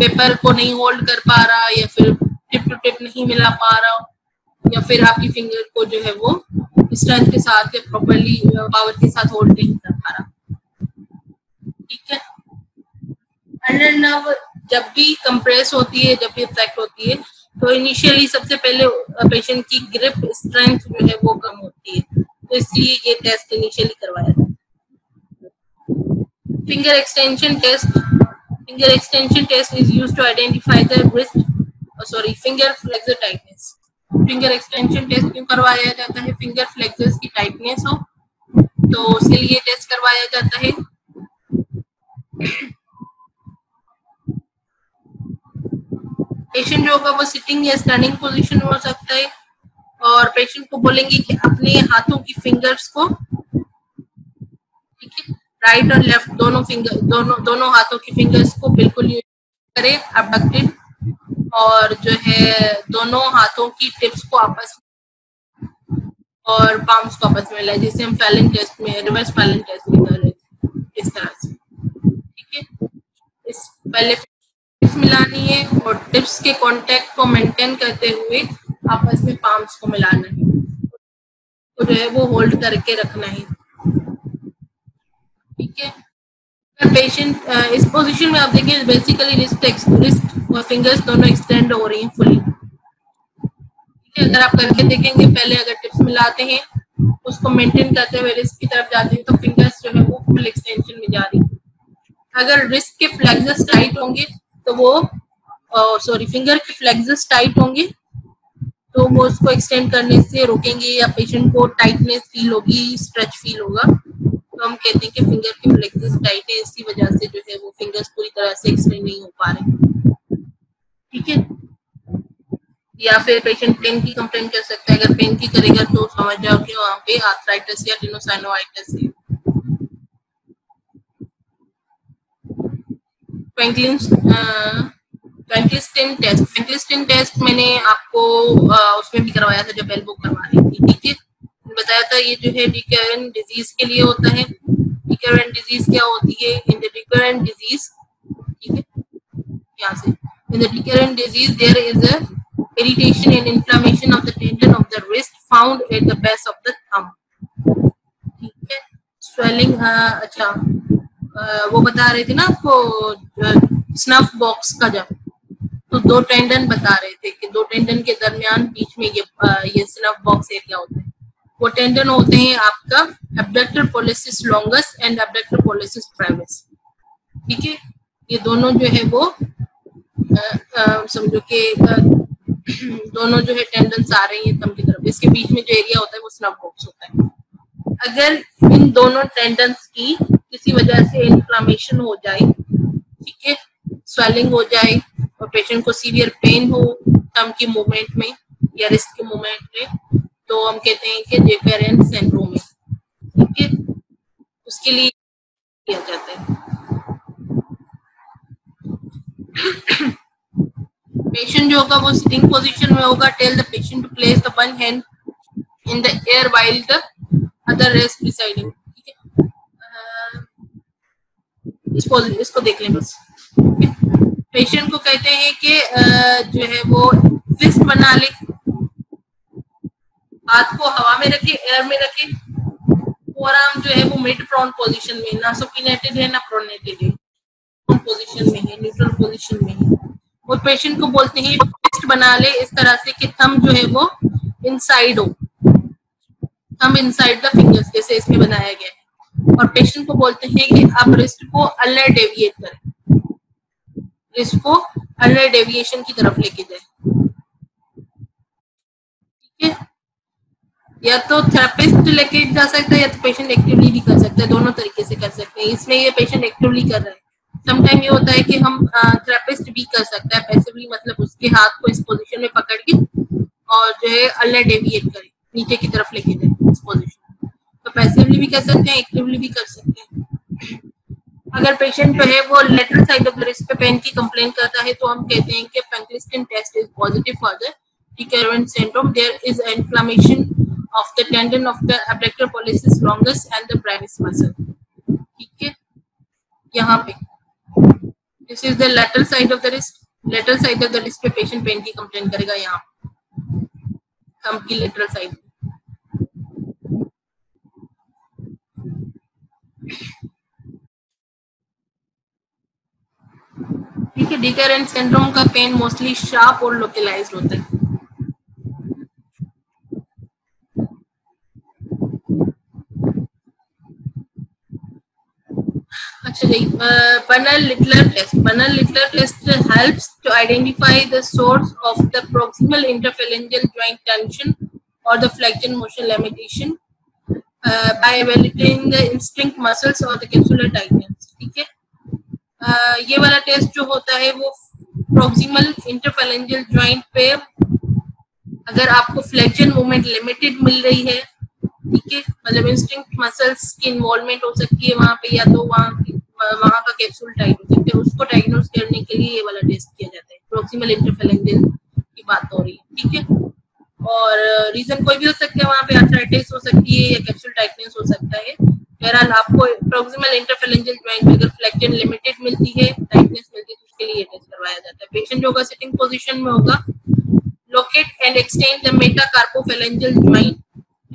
पेपर को नहीं होल्ड कर पा रहा या फिर टिप टू टिप नहीं मिला पा रहा या फिर आपकी फिंगर को जो है वो स्ट्रेंथ के साथ या प्रॉपरली पावर के साथ होल्ड नहीं कर पा रहा. ठीक है, अल्नर नर्व जब भी कंप्रेस होती है जब भी अफेक्ट होती है तो इनिशियली सबसे पहले पेशेंट की ग्रिप स्ट्रेंथ जो है वो कम होती है तो इसलिए ये टेस्ट इनिशियली करवाया था। Finger extension test, finger extension test is used to identify the wrist sorry finger flexor tightness. Finger extension test क्यों करवाया जाता है? फिंगर फ्लेक्सर्स की टाइटनेस हो तो उसके लिए टेस्ट करवाया जाता है। पेशेंट जो होगा वो सिटिंग या स्टैंडिंग पोजीशन हो सकता है और पेशेंट को बोलेंगे कि अपने हाथों की फिंगर्स को, ठीक है, राइट और लेफ्ट दोनों फिंगर दोनों दोनों हाथों की फिंगर्स को बिल्कुल करें अबडक्टेड और जो है दोनों हाथों की टिप्स को आपस और पाम्स को आपस में मिलाए, जैसे हम फैलन टेस्ट में रिवर्स फैलन टेस्ट में कर रहे थे इस तरह से, ठीक है। इस पहले टिप्स मिलानी है और टिप्स के कांटेक्ट को मेंटेन करते हुए आपस में पाम्स को मिलाना है, तो जो है वो होल्ड करके रखना है, ठीक है। अगर पेशेंट इस पोजीशन में आप देखिए बेसिकली रिस्ट रिस्ट और फिंगर्स दोनों एक्सटेंड हो रही हैं फुली, ठीक है। अगर आप करके देखेंगे पहले अगर टिप्स मिलाते हैं उसको मेंटेन करते हुए रिस्ट की तरफ जाते हैं तो फिंगर्स जो है वो फुल एक्सटेंशन में जा रही है। अगर रिस्ट के फ्लेक्सर्स टाइट होंगे तो वो सॉरी फिंगर के फ्लेक्सर्स टाइट होंगे तो वो उसको एक्सटेंड करने से रोकेंगे या पेशेंट को टाइटनेस फील होगी, स्ट्रेच फील होगा, तो हम कहते हैं कि फिंगर के फ्लेक्सर्स टाइट है, इसी वजह से जो है वो फिंगर्स पूरी तरह से एक्सटेंड नहीं हो पा रहे, ठीक है। या फिर पेशेंट पेन की कंप्लेन कर सकता है, अगर पेन की करेगा तो समझ जाओ कि वहाँ पे आर्थराइटिस या टेनोसाइनोवाइटिस है। फ्रैंकलिन टेस्ट, फ्रैंकलिन टेस्ट मैंने आपको आ, उसमें भी करवाया था जब एल्बो करवा रही थी, ठीक है। बताया था ये जो है रिकरेंट डिजीज के लिए होता है। रिकरेंट डिजीज क्या होती है? इन द रिकरेंट डिजीज, ठीक है, यहाँ से in the recurrent disease there is a irritation and inflammation of the tendon of the wrist found at the base of the thumb, ठीक है। स्वेलिंग, अच्छा आ, वो बता रहे थे ना आपको स्नफ बॉक्स का, जब तो दो टेंडन बता रहे थे कि दो टेंडन के दरमियान बीच में ये आ, ये स्नफ बॉक्स एरिया होता है। वो टेंडन होते हैं आपका abductor pollicis longus and abductor pollicis primus, ठीक है। ये दोनों जो है वो समझो कि दोनों जो है टेंडन आ रहे हैं थंब की तरफ, इसके बीच में जो एरिया होता है वो स्नफ बॉक्स होता है। अगर इन दोनों टेंडन की किसी वजह से इन्फ्लामेशन हो जाए, ठीक है, स्वेलिंग हो जाए और पेशेंट को सीवियर पेन हो थंब की मूवमेंट में या रिस्ट के मूवमेंट में, तो हम कहते हैं कि रिकरेंट सिंड्रोम है, ठीक है, उसके लिए किया जाता है। पेशेंट जो होगा वो सिटिंग पोजीशन में होगा। Tell the patient to place the one hand in the air while the other rest beside him, इसको इसको देख लें बस। पेशेंट को कहते हैं कि जो है वो फिस्ट बना ले, हाथ को हवा में रखे, एयर में रखे, फोरआर्म जो है वो मिड प्रोन पोजीशन में, ना सुपिनेटेड है ना प्रोनेटेड है, प्रोन पोजीशन में है, न्यूट्रल पोजीशन में है। और पेशेंट को बोलते हैं फिस्ट बना ले इस तरह से कि थंब जो है वो इनसाइड हो, थंब इनसाइड द फिंगर्स जैसे इसमें बनाया गया है। और पेशेंट को बोलते हैं कि आप रिस्ट को अल्नर डेविएट करें, रिस्ट को अल्नर डेविएशन की तरफ लेके जाए, ठीक है। या तो थेरेपिस्ट लेके जा सकता है या तो पेशेंट एक्टिवली भी कर सकता है, दोनों तरीके से कर सकते हैं। इसमें ये पेशेंट एक्टिवली कर रहे हैं। समटाइम ये होता है कि हम थेरेपिस्ट भी कर सकता है पैसिवली, मतलब उसके हाथ को इस पोजिशन में पकड़ के और जो है अल्नर डेविएट करें, नीचे की तरफ लेके जाए इस पोजिशन, तो पैसिवली भी कर सकते हैं एक्टिवली भी कर सकते हैं। अगर पेशेंट जो है वो lateral side of the wrist पे पेन की कंप्लेन करता है तो हम कहते हैं कि Franklin test is positive for the recurrent syndrome, there is inflammation of the tendon of the abductor pollicis longus and the primus muscle, ठीक है। यहाँ पे this is the lateral side of the wrist, lateral side of the wrist पे patient pain की complain करेगा, यहाँ thumb की lateral side. ठीक है, रिकरेंट सिंड्रोम का पेन मोस्टली शार्प और लोकलाइज्ड होता है। अच्छा जी, Bunnell Littler test. Bunnell Littler test helps to identify the source of the proximal interphalangeal joint tension or the flexion motion limitation uh, by evaluating the instinct muscles or the capsular tightness. ठीक है, uh, ये वाला test जो होता है वो proximal interphalangeal joint पे अगर आपको फ्लेक्शन मूवमेंट लिमिटेड मिल रही है, ठीक है, मतलब इंस्टिंक्ट मसल्स की इन्वॉल्वमेंट हो सकती है वहां पे, या तो वहां वहां का कैप्सूल टाइट हो सकता है, उसको डायग्नोज करने के लिए ये वाला टेस्ट किया जाता है. प्रोक्सिमल इंटरफेरेंजियल की बात हो रही है, ठीक है, और रीजन कोई भी हो सकता है, वहां पे आर्थराइटिस हो सकती है या कैप्सूल टाइटनेस हो सकता है. बहरहाल आपको प्रोक्सिमल इंटरफेरेंजियल जॉइंट में अगर फ्लेक्शन लिमिटेड मिलती है, टाइटनेस मिलती है, तो उसके लिए टेस्ट करवाया जाता है. पेशेंट जो होगा सिटिंग पोजीशन में होगा. Locate and extend the metacarpophalangeal joint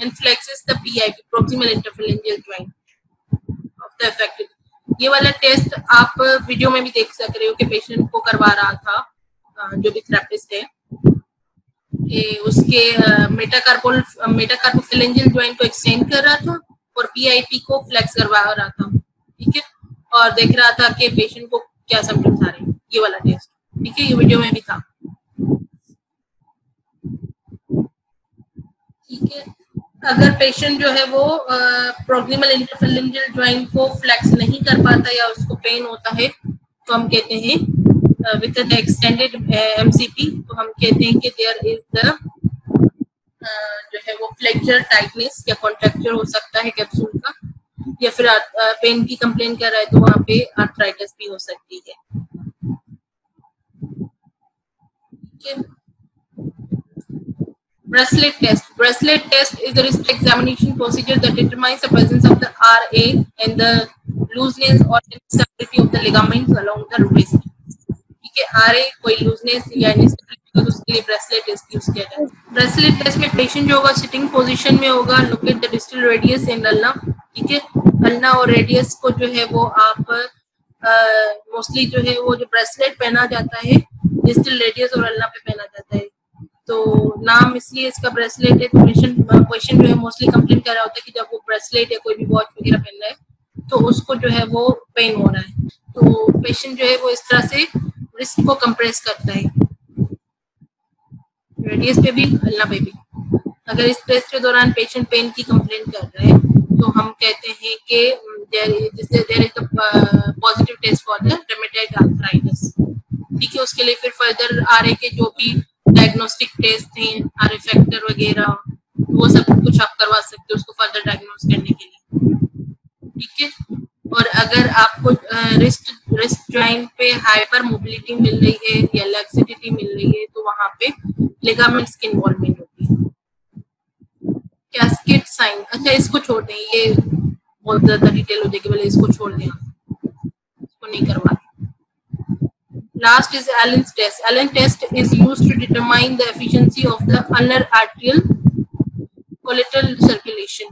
and flexes the P I P, proximal interphalangeal joint of the affected. ये वाला टेस्ट आप वीडियो में भी देख सक रहे हो कि पेशेंट को करवा रहा था जो भी थेरेपिस्ट है, कि उसके मेटाकार्पोल मेटाकार्पोफेलेंजियल जॉइंट को एक्सटेंड कर रहा था और पीआईपी को फ्लेक्स करवा रहा था, ठीक है, और देख रहा था कि पेशेंट को क्या सिम्टम्स आ रहे हैं. ये वाला टेस्ट, ठीक है, ये वीडियो में भी था, ठीक है. अगर पेशेंट जो है वो प्रोक्सिमल इंटरफेरेंजियल जॉइंट को फ्लेक्स नहीं कर पाता या उसको पेन होता है, तो हम कहते हैं विद द एक्सटेंडेड एमसीपी, तो हम कहते हैं कि देयर इज द जो है वो फ्लेक्चर टाइटनेस या कॉन्ट्रैक्चर हो सकता है कैप्सूल का, या फिर पेन की कंप्लेन कर रहा है तो वहां पे आर्थराइटिस भी हो सकती है, ठीक है. Bracelet test. Bracelet test is a wrist examination procedure that determines the presence of the R A and the looseness or instability of the ligaments along the wrist. ठीक है, R A कोई looseness या instability हो तो उसके लिए bracelet test use किया जाता है. ब्रेसलेट टेस्ट में पेशेंट जो होगा सिटिंग पोजीशन में होगा. Locate the distal radius and ulna, ठीक है, अल्ना और रेडियस को जो है वो आप मोस्टली uh, जो है वो जो ब्रेसलेट पहना जाता है डिस्टल रेडियस और अल्ना पे पहना जाता है, तो नाम इसलिए इसका ब्रेसलेट है. तो पेशेंट पेशेंट जो है मोस्टली कंप्लेन कर रहा होता है कि जब वो ब्रेसलेट या कोई भी वॉच वगैरह पहन रहा है तो उसको जो है वो पेन हो रहा है, तो पेशेंट जो है वो इस तरह से रिस्ट को कंप्रेस करता है, रेडियस पे भी अल्ना पे भी. अगर इस टेस्ट के दौरान पेशेंट पेन की कंप्लेन कर रहा है तो हम कहते हैं कि जिससे there is a positive test for the rheumatoid arthritis, ठीक है. उसके लिए फिर फर्दर आ रहे के जो भी डायग्नोस्टिक टेस्ट हैं, आर फैक्टर वगैरह, वो सब कुछ आप करवा सकते हो उसको फर्दर डायग्नोस करने के लिए, ठीक है. और अगर आपको रिस्ट रिस्ट जॉइंट पे हाइपर मोबिलिटी मिल रही है या लैक्सिडिटी मिल रही है तो वहां पे लिगामेंट्स की इन्वॉल्वमेंट होती है. कैस्केड साइन, अच्छा इसको छोड़ दें, ये बहुत ज्यादा डिटेल हो जाएगी, बोले इसको छोड़ दें, इसको नहीं करवाते. Last is Allen's test. Allen's test is used to determine the efficiency of the ulnar arterial collateral circulation.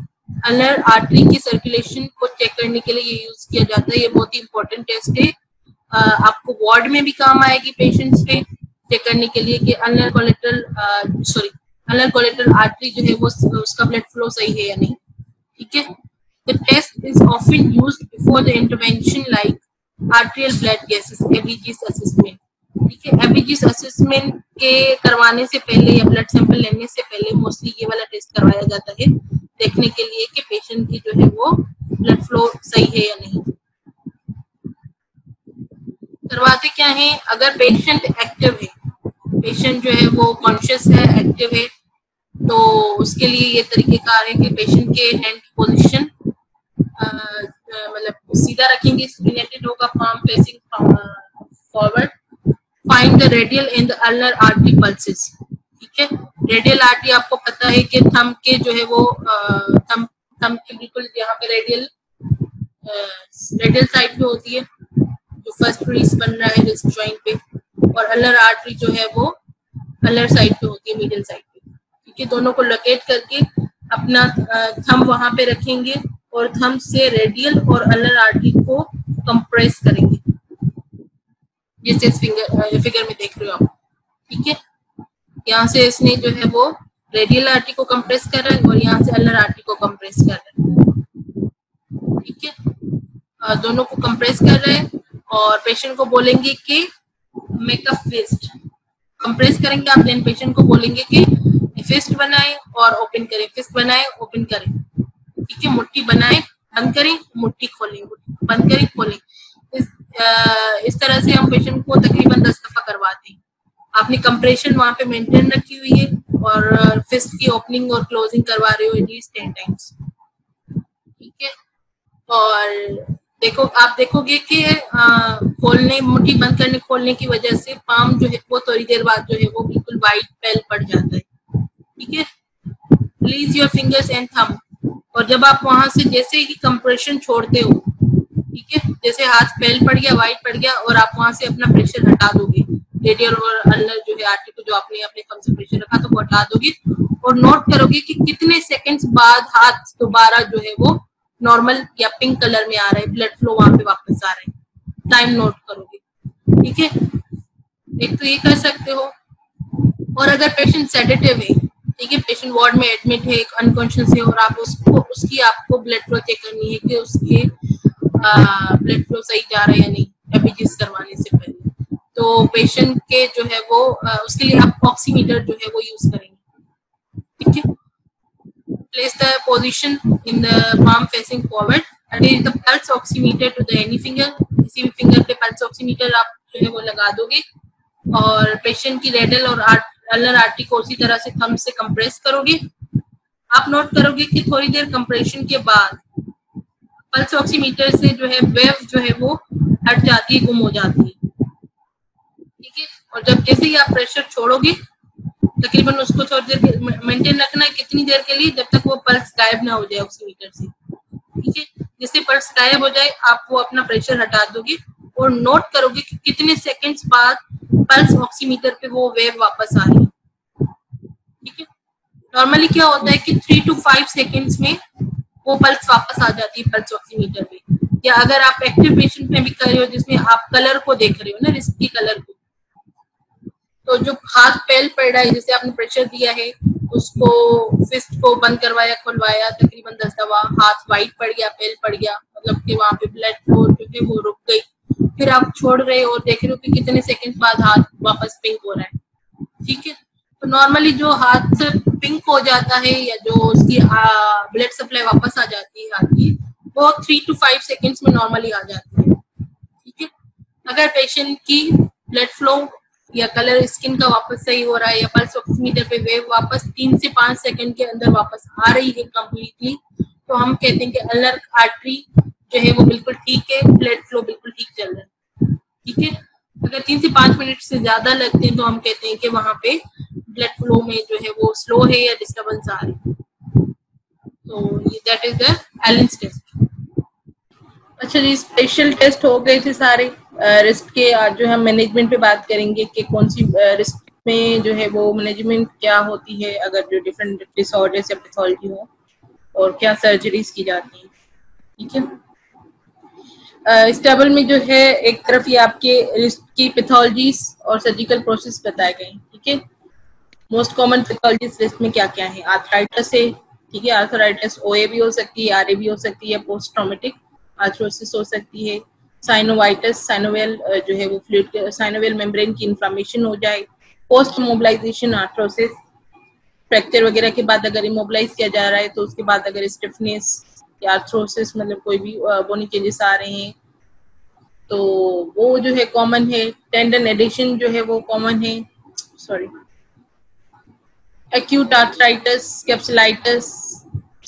Ulnar artery की circulation को check करने के लिए ये use किया जाता है. ये बहुत ही important test है. आपको ward में भी काम आएगी patients पे check करने के लिए कि ulnar collateral sorry ulnar collateral artery जो है वो उसका blood flow सही है या नहीं, ठीक है. The test is often used before the intervention like arterial blood gases ABGs assessment, ठीक है. एबीजीएस असेसमेंट के करवाने से पहले या ब्लड सैंपल लेने से पहले मोस्टली ये वाला टेस्ट करवाया जाता है, देखने के लिए कि पेशेंट की जो है वो ब्लड फ्लो सही है या नहीं. करवाते क्या है, अगर पेशेंट एक्टिव है, पेशेंट जो है वो कॉन्शियस है, एक्टिव है, तो उसके लिए ये तरीकेकार है कि पेशेंट के हैंड की पोजिशन मतलब सीधा रखेंगे, स्पिनेटेड होगा, palm facing forward. Find the radial and the ulnar artery pulses, ठीक है. रेडियल आर्टरी आपको पता है कि थंब के जो है वो थंब थंब के बिल्कुल यहाँ पे रेडियल रेडियल साइड पे होती है जो फर्स्ट रिस्ट बन रहा है रिस्ट जॉइंट पे, और अल्नर आर्टरी जो है वो अल्नर साइड पे होती है, मीडियल साइड पे, ठीक है. दोनों को लोकेट करके अपना थंब वहां पे रखेंगे और थम से रेडियल और अल्नर आर्टरी को कंप्रेस करेंगे, जैसे इस फिंगर फिगर में देख रहे हो आप, ठीक है. यहाँ से इसने जो है वो रेडियल आर्टरी को कंप्रेस कर रहा है और यहाँ से अल्नर आर्टरी को कंप्रेस कर रहा है, ठीक है. दोनों को कंप्रेस कर रहे हैं और पेशेंट को बोलेंगे कि मेकअप फिस्ट कंप्रेस करेंगे आप, देन पेशेंट को बोलेंगे कि फिस्ट बनाएं और ओपन करें, फिस्ट बनाएं ओपन करें, ठीक है, मुट्ठी बनाएं बंद करें, मुट्ठी खोलें, बंद करें खोलें। इस, आ, इस तरह से हम पेशेंट को तकरीबन दस दफा करवाते हैं। आपने कंप्रेशन वहां पे मेंटेन रखी हुई है और फिस्ट की ओपनिंग और क्लोजिंग करवा रहे हो एटलीस्ट टेन टाइम्स, ठीक है। और देखो आप देखोगे कि आ, खोलने मुट्ठी बंद करने खोलने की वजह से पाम जो है वो थोड़ी देर बाद जो है वो बिल्कुल वाइट पेल पड़ जाता है, ठीक है। Release your fingers and thumb, और जब आप वहां से जैसे ही कंप्रेशन छोड़ते हो, ठीक है, जैसे हाथ पेल पड़ गया वाइट पड़ गया और आप वहां से अपना प्रेशर हटा दोगे, रेडियल और अल्नर जो है आर्टरी को जो आपने अपने कम से प्रेशर रखा तो वो हटा दोगे और नोट करोगे कि कितने सेकेंड्स बाद हाथ दोबारा जो है वो नॉर्मल या पिंक कलर में आ रहा है, ब्लड फ्लो वहां पे वापस आ रहा है, टाइम नोट करोगे, ठीक है। एक तो ये कर सकते हो, और अगर पेशेंट सेडेटिव है, ठीक है, पेशेंट वार्ड में एडमिट है, अनकॉन्शियस है और आप उसको उसकी आपको ब्लड फ्लो चेक करनी है कि उसके ब्लड फ्लो सही जा रहा है या नहीं एपीजीस करवाने से पहले, तो पेशेंट के जो है वो आ, उसके लिए आप ऑक्सीमीटर जो है वो यूज करेंगे, ठीक है। Place the position in the palm facing forward. Attach the pulse oximeter to the any finger. किसी भी फिंगर पे पल्स ऑक्सीमीटर आप जो है वो लगा दोगे और पेशेंट की रेडल और अल्नर आर्टरी को उसी तरह से थंब से कंप्रेस करोगे। आप नोट करोगे कि थोड़ी देर कंप्रेशन के बाद पल्स ऑक्सीमीटर से जो है वेव जो है वो हट जाती है, गुम हो जाती है, ठीक है। और जब जैसे ही आप प्रेशर छोड़ोगे तकरीबन उसको थोड़ी देर मेंटेन रखना है, कितनी देर के लिए, जब तक वो पल्स गायब ना हो जाए ऑक्सीमीटर से, ठीक है। जैसे पल्स गायब हो जाए आप वो अपना प्रेशर हटा दोगे और नोट करोगे कि कितने सेकंड्स बाद पल्स ऑक्सीमीटर पे वो वेव वापस आ रही है, ठीक है। नॉर्मली क्या होता है कि थ्री टू फाइव सेकेंड्स में वो पल्स वापस आ जाती है पल्स ऑक्सीमीटर पे, या अगर आप एक्टिव पेशेंट में भी कर रहे हो जिसमें आप कलर को देख रहे हो ना, रिस्की कलर को, तो जो हाथ पेल पड़ रहा है जैसे आपने प्रेशर दिया है उसको फिस्ट को बंद करवाया खुलवाया तकरीबन दस दफा, हाथ वाइट पड़ गया पेल पड़ गया मतलब कि वहां पे ब्लड फ्लो जो है वो रुक गई, फिर आप छोड़ रहे हो और देख रहे हो कि कितने सेकंड बाद हाथ वापस पिंक हो रहा है, ठीक है। तो नॉर्मली जो हाथ पिंक हो जाता है या जो उसकी ब्लड सप्लाई वापस आ जाती है हाथ की, वो थ्री टू फाइव सेकेंड्स में नॉर्मली आ जाती है, ठीक है। अगर पेशेंट की ब्लड फ्लो या कलर स्किन का वापस सही हो रहा है या पल्स ऑक्सीमीटर पे वेव वापस तीन से पांच सेकंड के अंदर वापस आ रही है कंप्लीटली, तो हम कहते हैं कि अल्नर आर्टरी जो है वो बिल्कुल ठीक है, ब्लड फ्लो बिल्कुल ठीक चल रहा है, ठीक है। अगर तीन से पांच मिनट से ज्यादा लगते हैं तो हम कहते हैं कि वहां पे ब्लड फ्लो में जो है वो स्लो है या डिस्टर्बेंस आ रही है। तो that is the Allen's test. अच्छा जी, स्पेशल टेस्ट हो गए थे सारे। रिस्क के आज जो हम मैनेजमेंट पे बात करेंगे कि कौन सी रिस्क में जो है वो मैनेजमेंट क्या होती है अगर जो डिफरेंट डिसऑर्डर्स या पैथोलॉजी हो, और क्या सर्जरीज की जाती हैं, ठीक है। इस टेबल में जो है एक तरफ ये आपके रिस्क की पैथोलॉजीज और सर्जिकल प्रोसेस बताए गए, ठीक है। मोस्ट कॉमन पैथोलॉजीज रिस्क में क्या क्या है, आर्थराइटिस है, ठीक है, आर्थराइटिस ओए भी हो सकती है, आरए भी हो सकती है, पोस्ट ट्रॉमेटिक आर्थरोसिस हो सकती है, साइनोवाइटिस साइनोवेल जो है वो फ्लूइड साइनोवेल मेम्ब्रेन की इन्फ्लामेशन हो जाए, पोस्ट इमोबिलाइजेशन आर्थरोसिस, फ्रैक्चर वगैरह के बाद अगर इमोबिलाइज किया जा रहा है तो उसके बाद अगर स्टिफनेस या आर्थरोसिस मतलब कोई भी बोनी चेंजेस आ रहे हैं तो वो जो है कॉमन है। टेंडन एडिशन जो है वो कॉमन है, sorry, acute arthritis, capsulitis,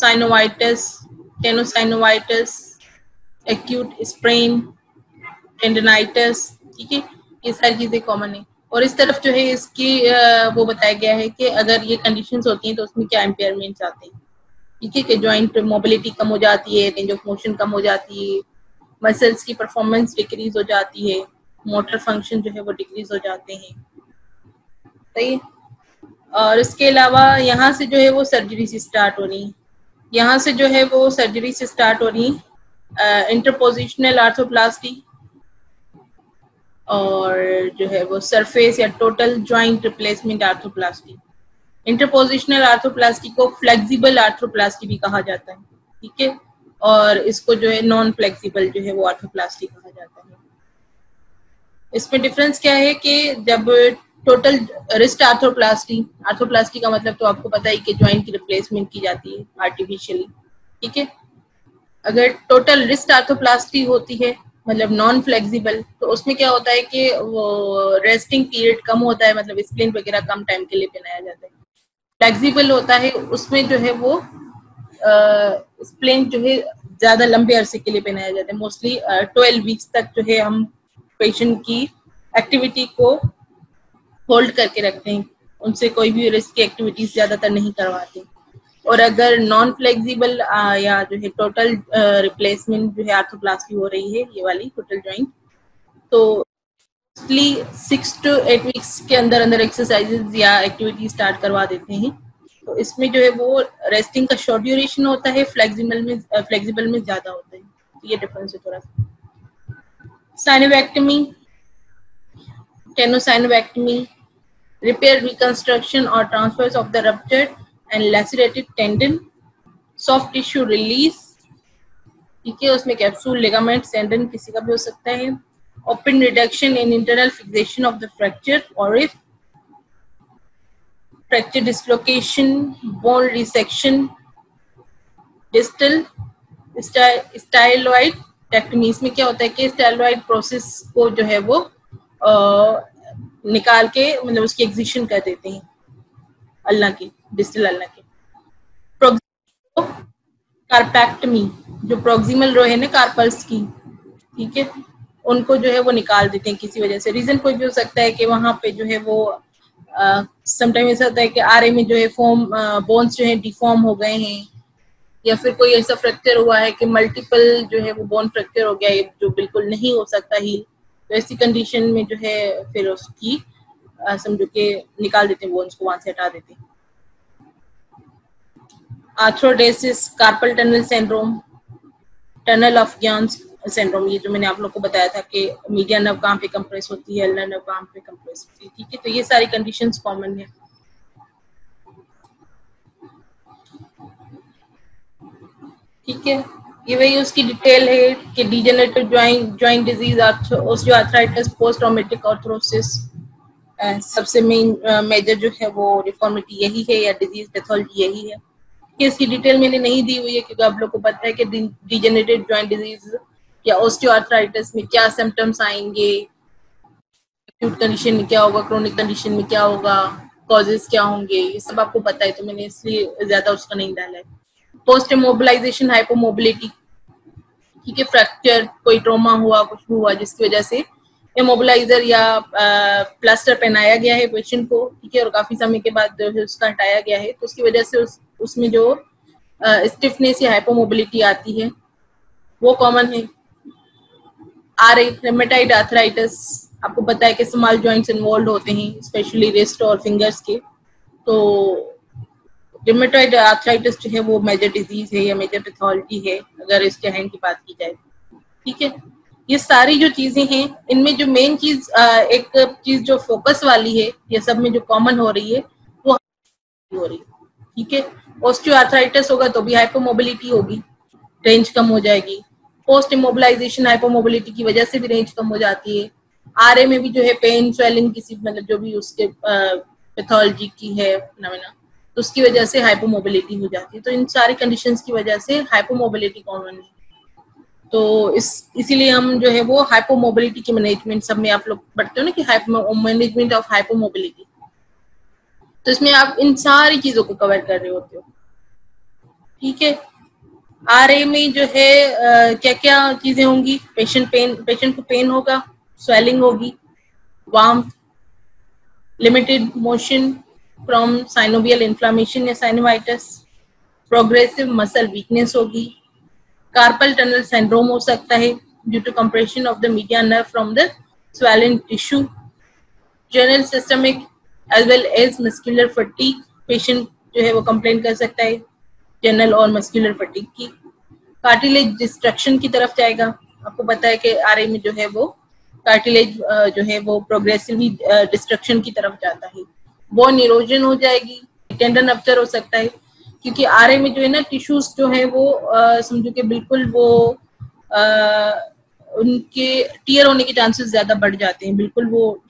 synovitis, tenosynovitis, acute sprain, tendinitis, ठीक है, ये सारी चीजें कॉमन है। और इस तरफ जो है इसकी आ, वो बताया गया है कि अगर ये कंडीशंस होती हैं तो उसमें क्या इम्पेयरमेंट्स आते हैं, ठीक है, कि जॉइंट मोबिलिटी कम हो जाती है, रेंज ऑफ मोशन कम हो जाती है, मसल्स की परफॉर्मेंस डिक्रीज हो जाती है, मोटर फंक्शन जो है वो डिक्रीज हो जाते हैं, सही। और इसके अलावा यहाँ से जो है वो सर्जरी से स्टार्ट हो रही है, यहाँ से जो है वो सर्जरी से स्टार्ट हो रही है, इंटरपोजिशनल आर्थोप्लास्टी और जो है वो सरफेस या total joint replacement arthroplasty. Interpositional arthroplasty को फ्लेक्सिबल आर्थोप्लास्टी भी कहा जाता है, ठीक है। और इसको जो है नॉन फ्लेक्सिबल जो है वो आर्थोप्लास्टी कहा जाता है। इसमें डिफरेंस क्या है कि जब टोटल रिस्ट आर्थोप्लास्टी, आर्थोप्लास्टी का मतलब तो आपको पता ही कि ज्वाइंट की रिप्लेसमेंट की जाती है आर्टिफिशियली, ठीक है। अगर टोटल रिस्ट आर्थोप्लास्टी होती है मतलब नॉन फ्लेक्सिबल, तो उसमें क्या होता है कि वो रेस्टिंग पीरियड कम होता है, मतलब स्प्लिन वगैरह कम टाइम के लिए पहनाया जाता है। फ्लेक्सिबल होता है उसमें जो है वो स्प्लिन जो है ज्यादा लंबे अरसे के लिए पहनाया जाता है। मोस्टली ट्वेल्व वीक्स तक जो है हम पेशेंट की एक्टिविटी को होल्ड करके रखते हैं, उनसे कोई भी रिस्क की एक्टिविटीज ज्यादातर नहीं करवाते। और अगर नॉन फ्लेक्सिबल या जो है टोटल रिप्लेसमेंट जो है आर्थोप्लास्टी हो रही है ये वाली टोटल ज्वाइंट, तो mostly six to eight weeks के अंदर अंदर एक्सरसाइजेज या एक्टिविटी स्टार्ट करवा देते हैं। तो इसमें जो है वो रेस्टिंग का शॉर्ट ड्यूरेशन होता है, फ्लेक्सिबल में फ्लेक्सिबल में ज्यादा होता है, ये डिफरेंस है थोड़ा सा। साइनोवैक्टमी, टेनोसाइनोवैक्टमी, रिपेयर, रिकंस्ट्रक्शन और transfers of the ruptured and lacerated tendon, soft tissue release, ठीक है, उसमें कैप्सूल, लिगामेंट, टेंडन किसी का भी हो सकता है, open reduction and internal fixation of the fracture और if fracture dislocation, bone resection, distal styloidectomy. इसमें क्या होता है कि स्टाइलॉइड प्रोसेस को जो है वो आ, निकाल के मतलब उसकी एक्सिशन कर देते हैं अल्ला की, डिस्टल अल्ला की। कार्पेक्टमी, जो प्रोक्सिमल रो है ना कार्पल्स की, ठीक है, उनको जो है वो निकाल देते हैं किसी वजह से। रीजन कोई भी हो सकता है कि वहां पे जो है वो समटाइम ऐसा होता है कि आरे में जो है फॉर्म बोन्स जो है डिफॉर्म हो गए हैं, या फिर कोई ऐसा फ्रैक्चर हुआ है कि मल्टीपल जो है वो बोन फ्रैक्चर हो गया है जो बिल्कुल नहीं हो सकता हील, तो ऐसी कंडीशन में जो है फिर उसकी समझो के निकाल देते हैं, बोन्स को वहां से हटा देते हैं। Arthrodesis, carpal tunnel syndrome, tunnel of Guyon's syndrome, ये जो मैंने आप लोग को बताया था कि मीडियन नर्व कहाँ पे कंप्रेस होती है, अल्नर नर्व कहाँ पे कंप्रेस होती है, ठीक है। तो ये सारी कंडीशंस कॉमन है। ठीक है, ये वही उसकी डिटेल है कि degenerative joint joint disease, osteoarthritis, post traumatic arthrosis, सबसे मेन मेजर जो है वो डिफॉर्मिटी यही है या डिजीज पैथोलॉजी यही है। इसकी डिटेल मैंने नहीं दी हुई है क्योंकि आप लोग को पता है कि डिजेनरेटिव ज्वाइंट डिजीज या ऑस्टियोआर्थराइटिस में क्या सिम्टम्स आएंगे, एक्यूट कंडीशन में क्या होगा, क्रोनिक कंडीशन में क्या होगा, कॉजेस क्या होंगे, ये सब आपको पता है, तो मैंने इसलिए ज्यादा उसका नहीं डाला है। पोस्ट इमोबिलाइजेशन, हाइपोमोबिलिटी, ठीक है, फ्रैक्चर, कोई ट्रोमा हुआ, कुछ भी हुआ जिसकी वजह से इमोबिलाइजर या प्लास्टर पहनाया गया है पेशेंट को, ठीक है, और काफी समय के बाद जो है उसका हटाया गया है, तो उसकी वजह से उस, उसमें जो स्टिफनेस या हाइपोमोबिलिटी आती है वो कॉमन है। आरे, रेमेटाइड आर्थराइटिस, आपको पता है कि स्मॉल जॉइंट्स इन्वॉल्व होते हैं स्पेशली रिस्ट और फिंगर्स के, तो रेमेटाइड आर्थराइटिस जो है वो मेजर डिजीज है या मेजर पैथोलॉजी है अगर इसके हैंड की बात की जाए, ठीक है। ये सारी जो चीजें हैं इनमें जो मेन चीज, एक चीज जो फोकस वाली है ये सब में जो कॉमन हो रही है वो हो रही है, ठीक है। ऑस्टियोआर्थराइटिस होगा तो भी हाइपोमोबिलिटी होगी, रेंज कम हो जाएगी। पोस्ट इमोबिलाइजेशन, हाइपोमोबिलिटी की वजह से भी रेंज कम हो जाती है। आरए में भी जो है पेन, स्वेलिंग, किसी मतलब जो भी उसके पैथोलॉजी की है फिनोमेना, तो उसकी वजह से हाइपोमोबिलिटी हो जाती है। तो इन सारी कंडीशंस की वजह से हाइपोमोबिलिटी कॉमन है, तो इस इसीलिए हम जो है वो हाइपोमोबिलिटी की मैनेजमेंट, सब में आप लोग पढ़ते हो ना कि हाइपो मैनेजमेंट ऑफ हाइपोमोबिलिटी, तो इसमें आप इन सारी चीजों को कवर कर रहे होते हो, ठीक है। आरए में जो है क्या क्या चीजें होंगी, पेशेंट पेन, पेशेंट को पेन होगा, स्वेलिंग होगी, warm, limited motion from synovial inflammation या साइनोवाइटिस, प्रोग्रेसिव मसल वीकनेस होगी, कार्पल टनल सिंड्रोम हो सकता है due to compression of the median nerve from the swelling tissue, general systemic as well as muscular fatigue, patient जो है वो complain कर सकता है जनरल और मस्कुलर फटीग की। कार्टिलेज डिस्ट्रक्शन की तरफ जाएगा, आपको पता है कि आरए में जो है वो कार्टिलेज जो है वो प्रोग्रेसिवली डिस्ट्रक्शन की तरफ जाता है। बोन इरोजन हो जाएगी, टेंडन रप्चर हो सकता है, क्योंकि आरए में जो है ना टिश्यूज जो है वो समझो कि बिल्कुल वो आ, उनके टीयर होने के चांसेस ज्यादा बढ़ जाते हैं, बिल्कुल वो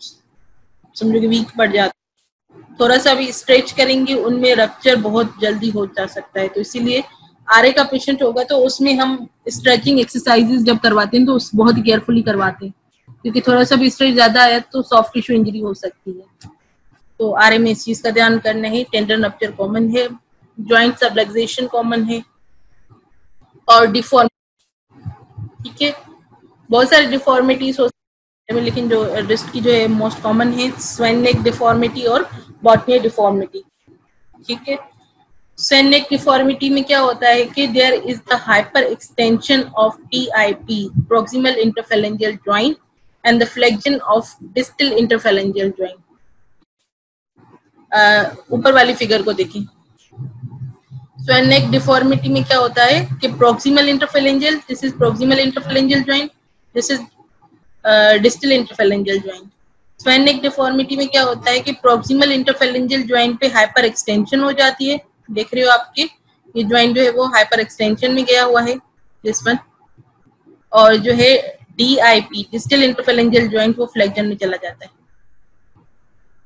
समझो कि वीक बढ़ जाते हैं। थोड़ा सा भी स्ट्रेच करेंगे उनमें रप्चर बहुत जल्दी हो जा सकता है। तो इसीलिए आरए का पेशेंट होगा तो उसमें हम स्ट्रेचिंग एक्सरसाइजेस जब करवाते हैं तो उस बहुत केयरफुली करवाते हैं, क्योंकि थोड़ा सा भी स्ट्रेच ज्यादा आया तो सॉफ्ट टिश्यू इंजरी हो सकती है। तो आरए में इस चीज का ध्यान करना है। टेंडन रप्चर कॉमन है, ज्वाइंट सबलक्सेशन कॉमन है, और डिफॉर्मिटी, ठीक है, बहुत सारी डिफॉर्मिटीज हो सकती है, लेकिन जो रिस्ट की जो है मोस्ट कॉमन है स्वेन नेक डिफॉर्मिटी और बॉटनिया डिफॉर्मिटी, ठीक है। स्वेन नेक डिफॉर्मिटी में क्या होता है कि there is the hyper extension of T I P proximal interphalangeal joint and the flexion of distal interphalangeal joint. ऊपर वाली फिगर को देखें, स्वेन नेक डिफॉर्मिटी में क्या होता है कि proximal interphalangeal, this is proximal interphalangeal joint, this is distal interphalangeal joint. Swan neck deformity में क्या होता है कि प्रोक्सिमल इंटरफेलेंजियल ज्वाइंट पे हाइपर एक्सटेंशन हो जाती है, देख रहे हो आपके ये ज्वाइंट जो है वो हाइपर एक्सटेंशन में गया हुआ है, दिस वन, और जो है D I P distal interphalangeal joint वो फ्लेक्जन में चला जाता है,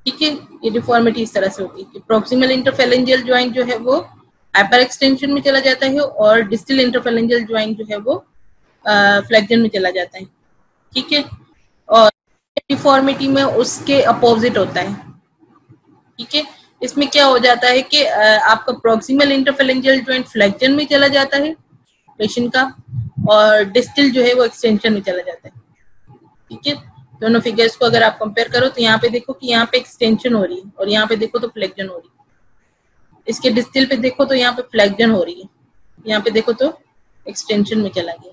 ठीक है। ये डिफॉर्मिटी इस तरह से होती है, प्रोक्सिमल इंटरफेलेंजियल ज्वाइंट जो है वो हाइपर एक्सटेंशन में चला जाता है और डिस्टल इंटरफेलेंजियल ज्वाइंट जो है वो फ्लेक्जन में चला जाता है, ठीक है। और डिफॉर्मिटी में उसके अपोजिट होता है, ठीक है। इसमें क्या हो जाता है कि आपका प्रोक्सिमल इंटरफेलेंजियल ज्वाइंट फ्लेक्जन में चला जाता है पेशेंट का, और डिस्टल जो है वो एक्सटेंशन में चला जाता है, ठीक है। दोनों फिगर्स को अगर आप कंपेयर करो तो यहाँ पे देखो कि यहाँ पे एक्सटेंशन हो रही है और यहाँ पे देखो तो फ्लेक्जन हो रही है, इसके डिस्टल पे देखो तो यहाँ पे फ्लेक्जन हो रही है, यहाँ पे देखो तो एक्सटेंशन में चला गया।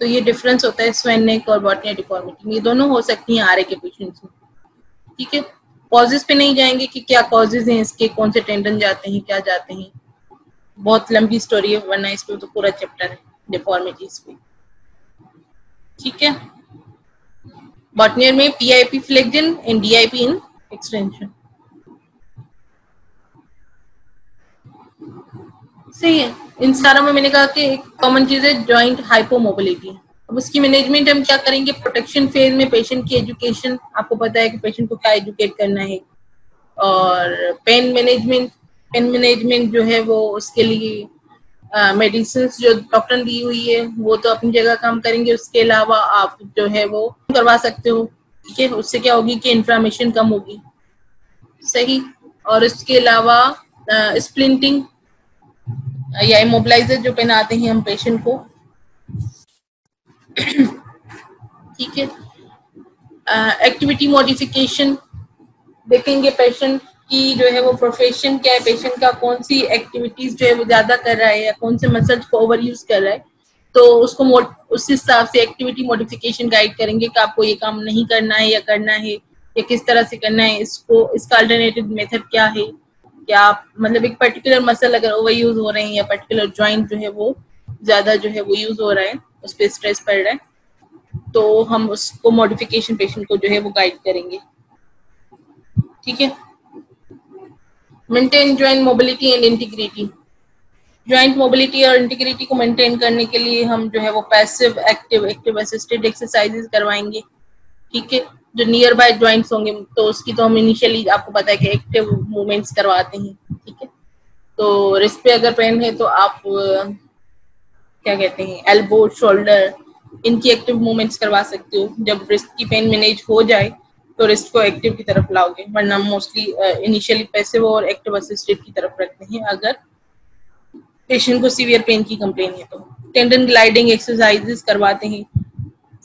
तो ये डिफरेंस होता है स्वेन नेक और बॉटनिया डिफॉर्मिटी में, ये दोनों हो सकती हैं आरए के पेशेंट्स में, ठीक है। कॉजेज पे नहीं जाएंगे कि क्या कॉजेज हैं इसके, कौन से टेंडन जाते हैं, क्या जाते हैं, बहुत लंबी स्टोरी है वरना इस पे तो पूरा चैप्टर है डिफॉर्मिटीज पे, ठीक है। बॉटनिया में P I P flexion and D I P in extension, सही है। इन सारों में मैंने कहा कि एक कॉमन चीज है जॉइंट हाइपोमोबिलिटी। अब उसकी मैनेजमेंट हम क्या करेंगे, प्रोटेक्शन फेज में पेशेंट की एजुकेशन, आपको पता है कि पेशेंट को क्या एजुकेट करना है, और पेन मैनेजमेंट, पेन मैनेजमेंट जो है वो उसके लिए मेडिसिन जो डॉक्टर ने दी हुई है वो तो अपनी जगह काम करेंगे, उसके अलावा आप जो है वो करवा सकते हो, ठीक है। उससे क्या होगी कि इन्फ्लामेशन कम होगी, सही। और उसके अलावा स्प्लिंटिंग या इमोबिलाइजर जो पहनाते हैं हम पेशेंट को, ठीक है। एक्टिविटी मॉडिफिकेशन, देखेंगे पेशेंट की जो है वो प्रोफेशन क्या है, पेशेंट का कौन सी एक्टिविटीज जो है वो ज्यादा कर रहा है या कौन से मसल्स को ओवर यूज कर रहा है, तो उसको उस हिसाब से एक्टिविटी मॉडिफिकेशन गाइड करेंगे कि आपको ये काम नहीं करना है या करना है या किस तरह से करना है, इसको इसका अल्टरनेटिव मेथड क्या है, क्या आप मतलब एक पर्टिकुलर मसल अगर ओवर यूज हो रहे हैं या पर्टिकुलर ज्वाइंट जो है वो ज्यादा जो है वो यूज हो रहा है, उस पर स्ट्रेस पड़ रहा है, तो हम उसको मॉडिफिकेशन पेशेंट को जो है वो गाइड करेंगे, ठीक है। Maintain joint mobility and integrity, joint mobility और इंटीग्रिटी को मेंटेन करने के लिए हम जो है वो passive active active assisted exercises करवाएंगे, ठीक है। जो नियर बाय ज्वाइंट्स होंगे तो उसकी तो हम इनिशियली आपको पता है कि एक्टिव मूवमेंट्स करवाते हैं, ठीक है। तो रिस्ट पे अगर पेन है तो आप क्या कहते हैं एल्बो, शोल्डर, इनकी एक्टिव मूवमेंट्स करवा सकते हो। जब रिस्ट की पेन मैनेज हो जाए तो रिस्ट को एक्टिव की तरफ लाओगे, वरना मोस्टली इनिशियली पैसिव और एक्टिव असिस्टेड की तरफ रखते हैं अगर पेशेंट को सीवियर पेन की कंप्लेन है तो। टेंडन ग्लाइडिंग एक्सरसाइजेस करवाते हैं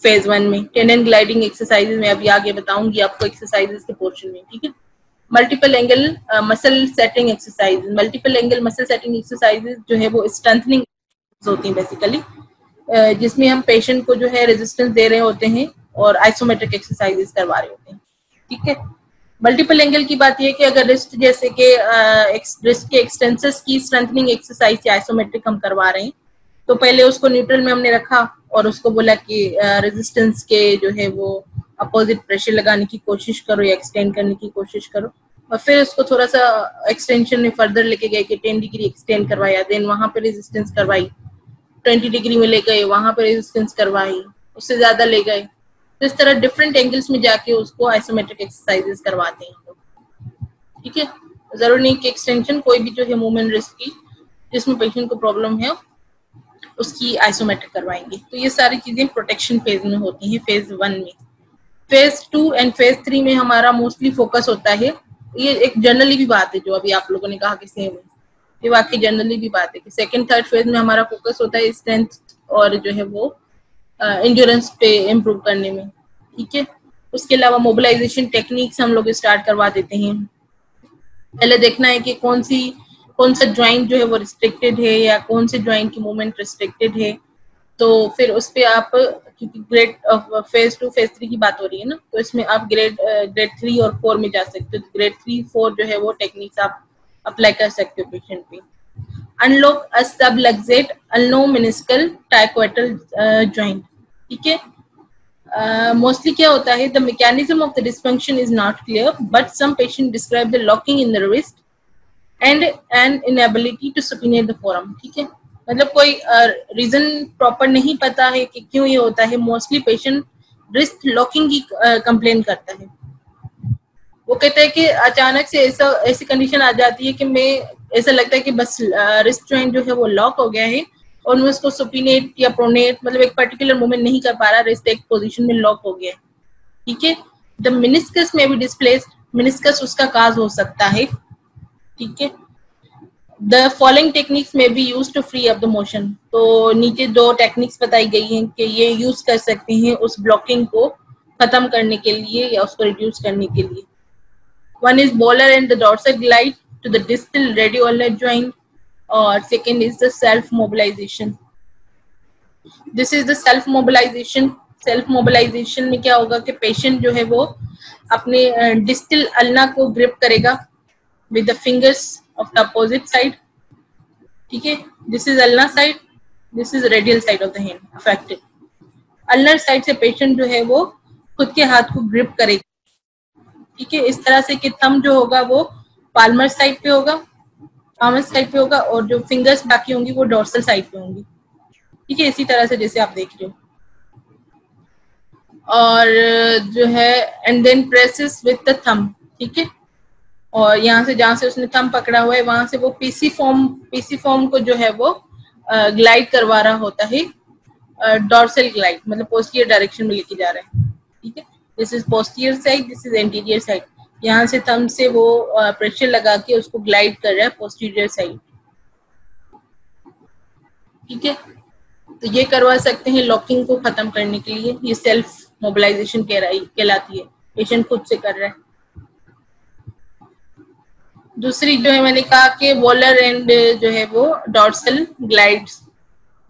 फेज वन में, टेंडन ग्लाइडिंग एक्सरसाइजेज में अभी आगे बताऊंगी आपको एक्सरसाइजेज के पोर्शन में, ठीक है। Multiple angle muscle setting exercise, multiple angle muscle setting exercises जो है वो स्ट्रेंथनिंग होती हैं बेसिकली, uh, जिसमें हम पेशेंट को जो है रेजिस्टेंस दे रहे होते हैं और आइसोमेट्रिक एक्सरसाइजेज करवा रहे होते हैं, ठीक है। मल्टीपल एंगल की बात यह कि अगर रिस्ट जैसे कि रिस्ट uh, के एक्सटेंसेस की स्ट्रेंथनिंग एक्सरसाइज से आइसोमेट्रिक हम करवा रहे हैं, तो पहले उसको न्यूट्रल में हमने रखा और उसको बोला कि रेजिस्टेंस के जो है वो अपोजिट प्रेशर लगाने की कोशिश करो या एक्सटेंड करने की कोशिश करो, और फिर इसको थोड़ा सा एक्सटेंशन में फर्दर लेके गए कि टेन डिग्री एक्सटेंड करवाया, देन वहां पे रेजिस्टेंस करवाई, ट्वेंटी डिग्री में ले गए, वहां पे रेजिस्टेंस करवाई, उससे ज्यादा ले गए। तो इस तरह डिफरेंट एंगल्स में जाके उसको आइसोमेट्रिक एक्सरसाइजेस करवाते हैं लोग। ठीक है, जरूरी नहीं कि एक्सटेंशन, कोई भी जो है मूवमेंट रिस्क की जिसमें पेशेंट को प्रॉब्लम है उसकी आइसोमेट्रिक करवाएंगे। तो ये सारी चीजें प्रोटेक्शन फेज में होती हैं, फेज वन में। Phase two and phase three में हमारा मोस्टली फोकस होता है, ये एक जनरली भी बात है जो अभी आप लोगों ने कहा कि सेम है, ये वाकई जनरली भी बात है कि सेकंड थर्ड फेज में हमारा फोकस होता है स्ट्रेंथ और जो है वो इंड्योरेंस पे इम्प्रूव करने में। ठीक है, उसके अलावा मोबिलाइजेशन टेक्निक्स हम लोग स्टार्ट करवा देते हैं। पहले देखना है कि कौन सी कौन सा ज्वाइंट जो है वो रिस्ट्रिक्टेड है या कौन से ज्वाइंट की मूवमेंट रिस्ट्रिक्टेड है, तो फिर उस पर आप, क्योंकि grade phase two phase three की बात हो रही है ना, तो इसमें आप ग्रेड ग्रेड थ्री और फोर में जा सकते हो। ग्रेड थ्री फोर जो है वो टेक्निक्स आप अप्लाई कर सकते हो पेशेंट पे। Unlock a subluxate ulno meniscal triquetral joint. ठीक है, मोस्टली क्या होता है, the mechanism of the dysfunction is not clear but some patient describe the locking in the wrist and an inability to supinate the forearm. ठीक है, मतलब कोई reason uh, proper नहीं पता है कि क्यों ये होता है। मोस्टली पेशेंट रिस्ट लॉकिंग की कंप्लेन uh, करता है। वो कहते हैं कि अचानक से ऐसा ऐसी कंडीशन आ जाती है कि मैं ऐसा लगता है कि बस रिस्ट uh, ज्वाइंट जो है वो लॉक हो गया है और मैं उसको सुपिनेट या प्रोनेट, मतलब एक पर्टिकुलर मूवमेंट नहीं कर पा रहा, रिस्ट एक पोजिशन में लॉक हो गया है। ठीक है, द मेनिस्कस में भी डिस्प्लेस्ड, मेनिस्कस उसका काज हो सकता है। ठीक है, The following techniques may be used to free up the motion. तो नीचे दो टेक्निक्स बताई गई हैं कि ये यूज कर सकते हैं उस ब्लॉकिंग को खत्म करने के लिए या उसको रिड्यूस करने के लिए। One is bowler and the dorsal glide to the distal radioulnar joint, और second is the self mobilization. This is the self mobilization. Self mobilization में क्या होगा कि patient जो है वो अपने distal ulna को grip करेगा with the fingers of the opposite side. ठीक है, this is ulnar side, this is radial side of the hand affected. Ulnar side से patient जो है वो खुद के हाथ को grip करेगा। ठीक है, इस तरह से कि thumb जो होगा वो palmar side पे होगा, palmar side पे होगा और जो fingers बाकी होंगी वो dorsal side पे होंगी। ठीक है, इसी तरह से जैसे आप देख रहे हो। और जो है and then presses with the thumb. ठीक है, और यहाँ से जहाँ से उसने थंब पकड़ा हुआ है वहां से वो पीसी फॉर्म पीसी फॉर्म को जो है वो ग्लाइड करवा रहा होता है, डॉर्सल ग्लाइड, मतलब पोस्टीरियर डायरेक्शन में लेके जा रहा है। ठीक है, this is posterior side, this is anterior side. यहाँ से थंब से वो प्रेशर लगा के उसको ग्लाइड कर रहा है पोस्टीरियर साइड। ठीक है, तो ये करवा सकते हैं लॉकिंग को खत्म करने के लिए। ये सेल्फ मोबिलाइजेशन कहलाती है, पेशेंट खुद से कर रहा है। दूसरी जो है मैंने कहा कि वॉलर एंड जो है वो dorsal glides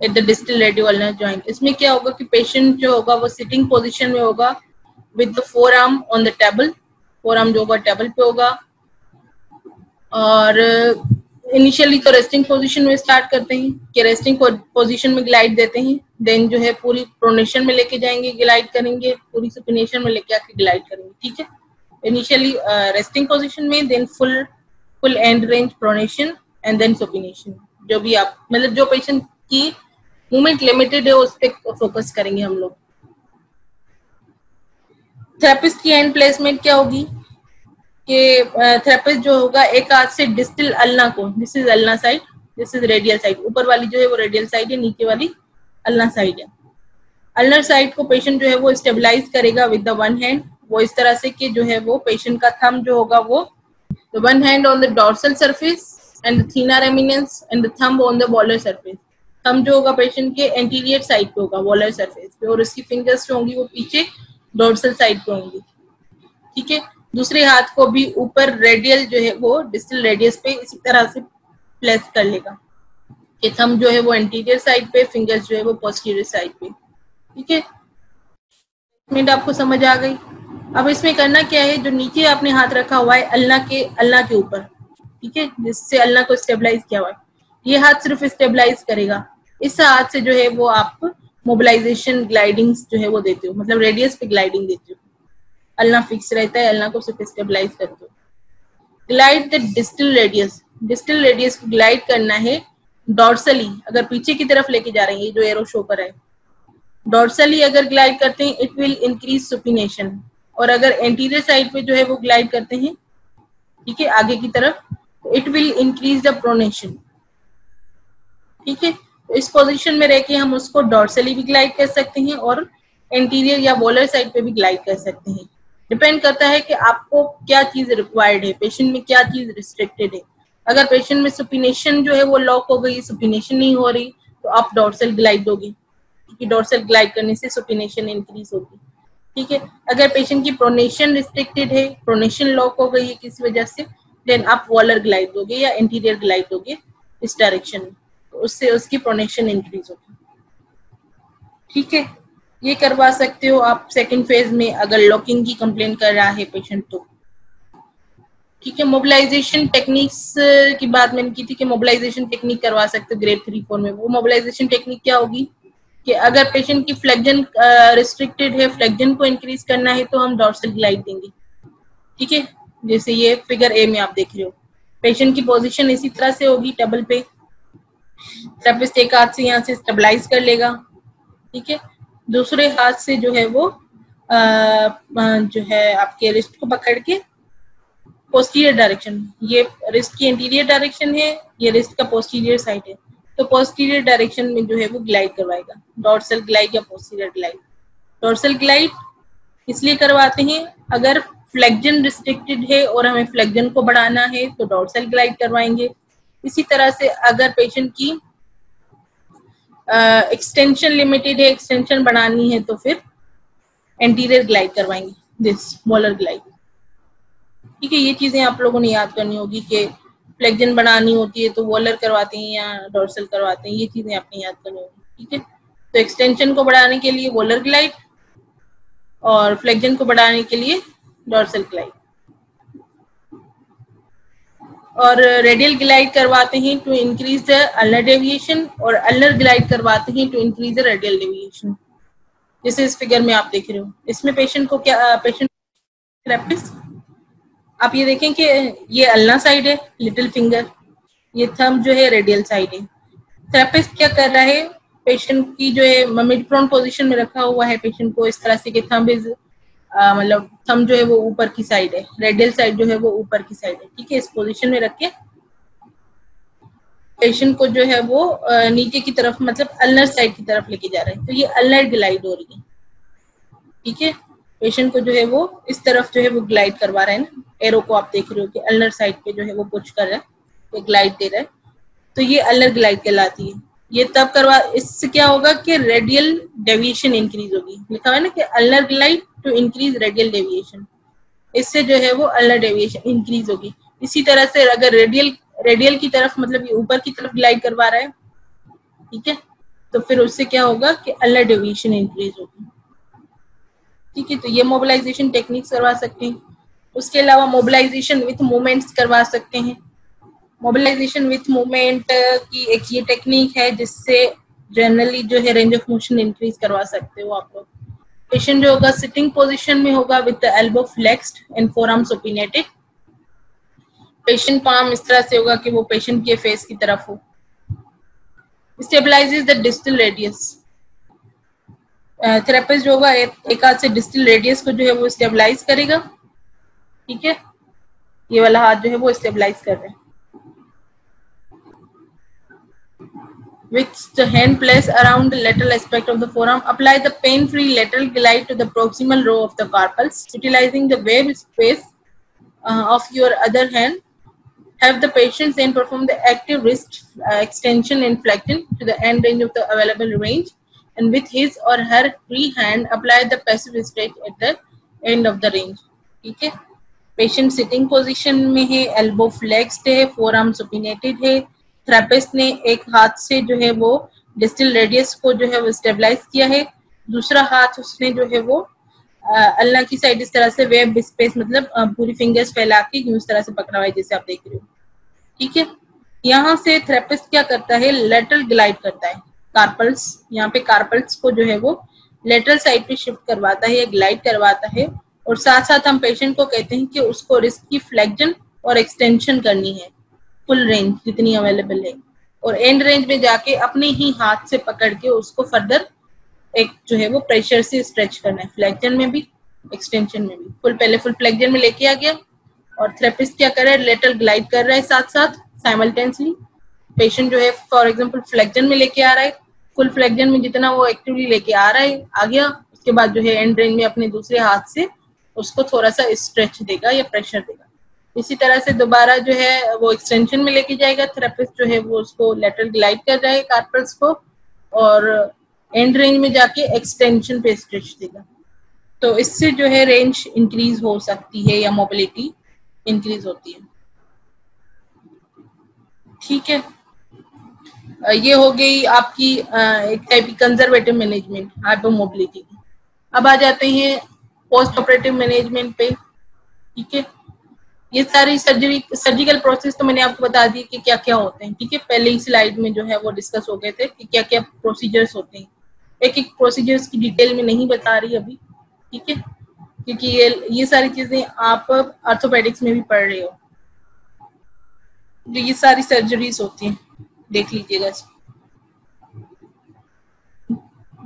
at the distal radioulnar joint. इसमें क्या होगा कि पेशेंट जो होगा वो सिटिंग पोजीशन में होगा with the forearm on the table, forearm जो होगा टेबल पे होगा। और इनिशियली तो रेस्टिंग पोजीशन में स्टार्ट करते हैं कि रेस्टिंग पोजीशन में ग्लाइड देते हैं, देन जो है पूरी प्रोनेशन में लेके जाएंगे, ग्लाइड करेंगे, पूरी सुपिनेशन में लेके आके ग्लाइड करेंगे। ठीक है, इनिशियली रेस्टिंग पोजिशन में, then full full end range pronation and then supination. जो भी आप, मतलब जो पेशेंट की मूवमेंट लिमिटेड है उस पर फोकस करेंगे हम लोग। थेरेपिस्ट की हैंड प्लेसमेंट क्या होगी कि थेरेपिस्ट जो होगा एक हाथ से डिस्टल अल्ना को, this is ulna side, this is radial side, ऊपर वाली जो है वो रेडियल साइड है, नीचे वाली अल्ना साइड है। अल्नर साइड को पेशेंट जो है वो स्टेबलाइज करेगा विद द वन हैंड। वो इस तरह से कि जो है वो पेशेंट का थंब जो होगा वो the one hand on the dorsal surface and the thenar eminence and the thumb on the volar surface. thumb जो होगा patient के anterior side पे होगा, volar surface पे, और उसकी fingers जो होंगी वो पीछे dorsal side पे होंगी। ठीक है, दूसरे हाथ को भी ऊपर radial जो है वो distal radius पे इसी तरह से place कर लेगा कि thumb जो है वो anterior side पे, fingers जो है वो posterior side पे। ठीक है, मिनट आपको समझ आ गई। अब इसमें करना क्या है, जो नीचे आपने हाथ रखा हुआ है अल्ना के अल्ना के ऊपर, ठीक है, जिससे अल्ना को स्टेबलाइज किया हुआ है, ये हाथ सिर्फ स्टेबलाइज करेगा। इस हाथ से जो है वो आप मोबिलाइजेशन ग्लाइडिंग्स जो है वो देते हो, मतलब रेडियस पे ग्लाइडिंग देते हो। अल्ना फिक्स रहता है, अल्ना को सिर्फ स्टेबलाइज करते हो। Glide the distal radius, distal radius को ग्लाइड करना है डॉर्सली, अगर पीछे की तरफ लेके जा रहे हैं जो एरो शो पर है, डॉर्सली अगर ग्लाइड करते हैं इट विल इंक्रीज सुपिनेशन, और अगर एंटीरियर साइड पे जो है वो ग्लाइड करते हैं, ठीक है, आगे की तरफ, it will increase the pronation, ठीक है। तो इस पोजीशन में रह के हम उसको डॉर्सली भी ग्लाइड कर सकते हैं और एंटीरियर या वॉलर साइड पे भी ग्लाइड कर सकते हैं। डिपेंड करता है कि आपको क्या चीज रिक्वायर्ड है, पेशेंट में क्या चीज रिस्ट्रिक्टेड है। अगर पेशेंट में सुपिनेशन जो है वो लॉक हो गई, सुपिनेशन नहीं हो रही, तो आप डॉर्सल ग्लाइड दोगे, क्योंकि डॉर्सल ग्लाइड करने से सुपिनेशन इंक्रीज होगी, ठीक है। अगर पेशेंट की प्रोनेशन रिस्ट्रिक्टेड है, प्रोनेशन लॉक हो गई है किसी वजह से, देन आप वॉलर ग्लाइड दोगे या इंटीरियर ग्लाइड दोगे इस डायरेक्शन में, तो उससे उसकी प्रोनेशन इंक्रीज होगी, ठीक है। ये करवा सकते हो आप सेकंड फेज में अगर लॉकिंग की कंप्लेन कर रहा है पेशेंट तो, ठीक है। मोबिलाइजेशन टेक्निक्स की बात मैंने की थी कि मोबिलाइजेशन टेक्निक करवा सकते हो ग्रेड थ्री फोर में। वो मोबिलाइजेशन टेक्निक क्या होगी कि अगर पेशेंट की फ्लेक्जन रिस्ट्रिक्टेड है, फ्लेक्जन को इंक्रीज करना है तो हम डॉर्सल ग्लाइड देंगे, ठीक है। जैसे ये फिगर ए में आप देख रहे हो, पेशेंट की पोजीशन इसी तरह से होगी टेबल पे, थेरेपिस्ट एक हाथ से यहाँ से स्टेबलाइज कर लेगा, ठीक है, दूसरे हाथ से जो है वो आ, जो है आपके रिस्ट को पकड़ के पोस्टीरियर डायरेक्शन, ये रिस्ट की इंटीरियर डायरेक्शन है, ये रिस्ट का पोस्टीरियर साइड है, तो पोस्टीरियर डायरेक्शन में जो है वो ग्लाइड करवाएगा, डॉर्सल ग्लाइड या पोस्टीरियर ग्लाइड। डॉर्सल ग्लाइड इसलिए करवाते हैं अगर फ्लेक्जन रिस्ट्रिक्टेड है और हमें फ्लेक्जन को बढ़ाना है तो डॉर्सल ग्लाइड करवाएंगे। इसी तरह से अगर पेशेंट की एक्सटेंशन लिमिटेड है, एक्सटेंशन बढ़ानी है, तो फिर एंटीरियर ग्लाइड करवाएंगे, दिस वॉलर ग्लाइड, ठीक है। ये चीजें आप लोगों ने याद करनी होगी कि फ्लेक्जन बनानी होती है तो वॉलर करवाते हैं या डॉर्सल करवाते हैं, ये चीजें आपने याद करनी होगी, ठीक है। तो एक्सटेंशन को बढ़ाने के लिए वॉलर ग्लाइड और फ्लेक्जन को बढ़ाने के लिए डॉर्सल ग्लाइड, और रेडियल ग्लाइड करवाते हैं to increase the ulnar deviation और अल्नर ग्लाइड करवाते हैं to increase the radial deviation. जैसे इस फिगर में आप देख रहे हो, इसमें पेशेंट को क्या, पेशेंट थेरेपिस्ट आप ये देखें कि ये अल्ना साइड है, लिटिल फिंगर, ये थंब जो है रेडियल साइड है। थेरेपिस्ट क्या कर रहा है, पेशेंट की जो है मिड प्रोन पोजीशन में रखा हुआ है पेशेंट को इस तरह से कि थंब इज मतलब थंब जो है वो ऊपर की साइड है, रेडियल साइड जो है वो ऊपर की साइड है, ठीक है। इस पोजीशन में रख के पेशेंट को जो है वो नीचे की तरफ मतलब अल्नर साइड की तरफ लेके जा रहे हैं, तो ये अल्नर ग्लाइड हो रही है, ठीक है। पेशेंट को जो है वो इस तरफ जो है वो ग्लाइड करवा रहे हैं ना, एरो को आप देख रहे हो कि अल्नर साइड पे जो है वो पुश कर रहा है, ग्लाइड दे रहा है, तो ये अल्नर ग्लाइड कहलाती है। ये तब करवा, इससे क्या होगा कि रेडियल डेविएशन इंक्रीज होगी, लिखा हुआ है ना कि ulnar glide to increase radial deviation, इससे जो है वो अल्नर डेविएशन इंक्रीज होगी। इसी तरह से अगर रेडियल रेडियल की तरफ मतलब ये ऊपर की तरफ ग्लाइड करवा रहा है, ठीक है, तो फिर उससे क्या होगा कि अल्नर डेविएशन इंक्रीज होगी, ठीक है। तो ये मोबिलाइजेशन टेक्निक्स करवा सकते हैं। उसके अलावा मोबिलाइजेशन विथ मूवमेंट्स करवा सकते हैं। मोबिलाइजेशन विथ मूवमेंट की एक ये टेक्निक है जिससे जनरली जो है रेंज ऑफ मोशन इंक्रीज करवा सकते हो आप लोग। पेशेंट जो होगा सिटिंग पोजीशन में होगा with the elbow flexed and forearms ओपिनेटेड। Patient palm इस तरह से होगा कि वो पेशेंट के फेस की तरफ हो। Stabilises the distal radius. Therapist जो होगा एक हाथ से डिस्टल रेडियस को जो है वो स्टेबलाइज करेगा, ठीक है, ये वाला हाथ जो है वो स्टेबलाइज कर रहे हैं with the hand place around the lateral aspect of the forearm. Apply the pain free lateral glide to the proximal row of the carpals utilising the web space of your other hand. Have the patients and perform the active wrist extension and flexion to the end range of the available range and with his or her free hand apply the passive stretch at the end of the range, ठीक है। Patient sitting position में है, elbow flexed है, forearm supinated है, therapist ने एक हाथ से जो है वो डिस्टल रेडियस को जो है वो स्टेबलाइज किया है, दूसरा हाथ उसने जो है वो अल्ना की साइड इस तरह से वेब स्पेस मतलब पूरी फिंगर्स फैला के इस तरह से पकड़ा हुआ है जैसे आप देख रहे हो, ठीक है। यहाँ से थेरेपिस्ट क्या करता है, लेटरल ग्लाइड करता है कार्पल्स, यहाँ पे कार्पल्स को जो है वो लेटरल साइड पे शिफ्ट करवाता है या ग्लाइड करवाता है, और साथ साथ हम पेशेंट को कहते हैं कि उसको रिस्ट की फ्लेक्जन और एक्सटेंशन करनी है फुल रेंज जितनी अवेलेबल है, और एंड रेंज में जाके अपने ही हाथ से पकड़ के उसको फर्दर एक जो है वो प्रेशर से स्ट्रेच करना है, फ्लेक्जन में भी एक्सटेंशन में भी। फुल पहले फुल फ्लेक्जन में लेके आ गया और थेरेपिस्ट क्या कर रहा है, लेटरल ग्लाइड कर रहा है साथ साथ साइमल्टेनियसली। पेशेंट जो है फॉर एग्जाम्पल फ्लेक्जन में लेके आ रहा है, फुल फ्लेक्जन में जितना वो एक्टिवली लेके आ रहा है आ गया, उसके बाद जो है एंड रेंज में अपने दूसरे हाथ से उसको थोड़ा सा स्ट्रेच देगा या प्रेशर देगा। इसी तरह से दोबारा जो है वो एक्सटेंशन में लेके जाएगा, थेरेपिस्ट जो है वो उसको लेटरल ग्लाइड कर रहा है कार्पल्स को, और एंड रेंज में जाके एक्सटेंशन पे स्ट्रेच देगा। तो इससे जो है रेंज इंक्रीज हो सकती है या मोबिलिटी इंक्रीज होती है। ठीक है, ये हो गई आपकी एक टाइप की कंजर्वेटिव मैनेजमेंट हाइपर मोबिलिटी की। अब आ जाते हैं पोस्ट ऑपरेटिव मैनेजमेंट पे। ठीक है, ये सारी सर्जरी सर्जिकल प्रोसेस तो मैंने आपको बता दी कि क्या क्या होते हैं। ठीक है, पहले ही स्लाइड में जो है वो डिस्कस हो गए थे कि क्या क्या प्रोसीजर्स होते हैं। एक एक प्रोसीजर्स की डिटेल में नहीं बता रही अभी, ठीक है, क्योंकि ये ये सारी चीजें आप आर्थोपेडिक्स में भी पढ़ रहे हो। जो ये सारी सर्जरीज होती हैं देख लीजिएगा।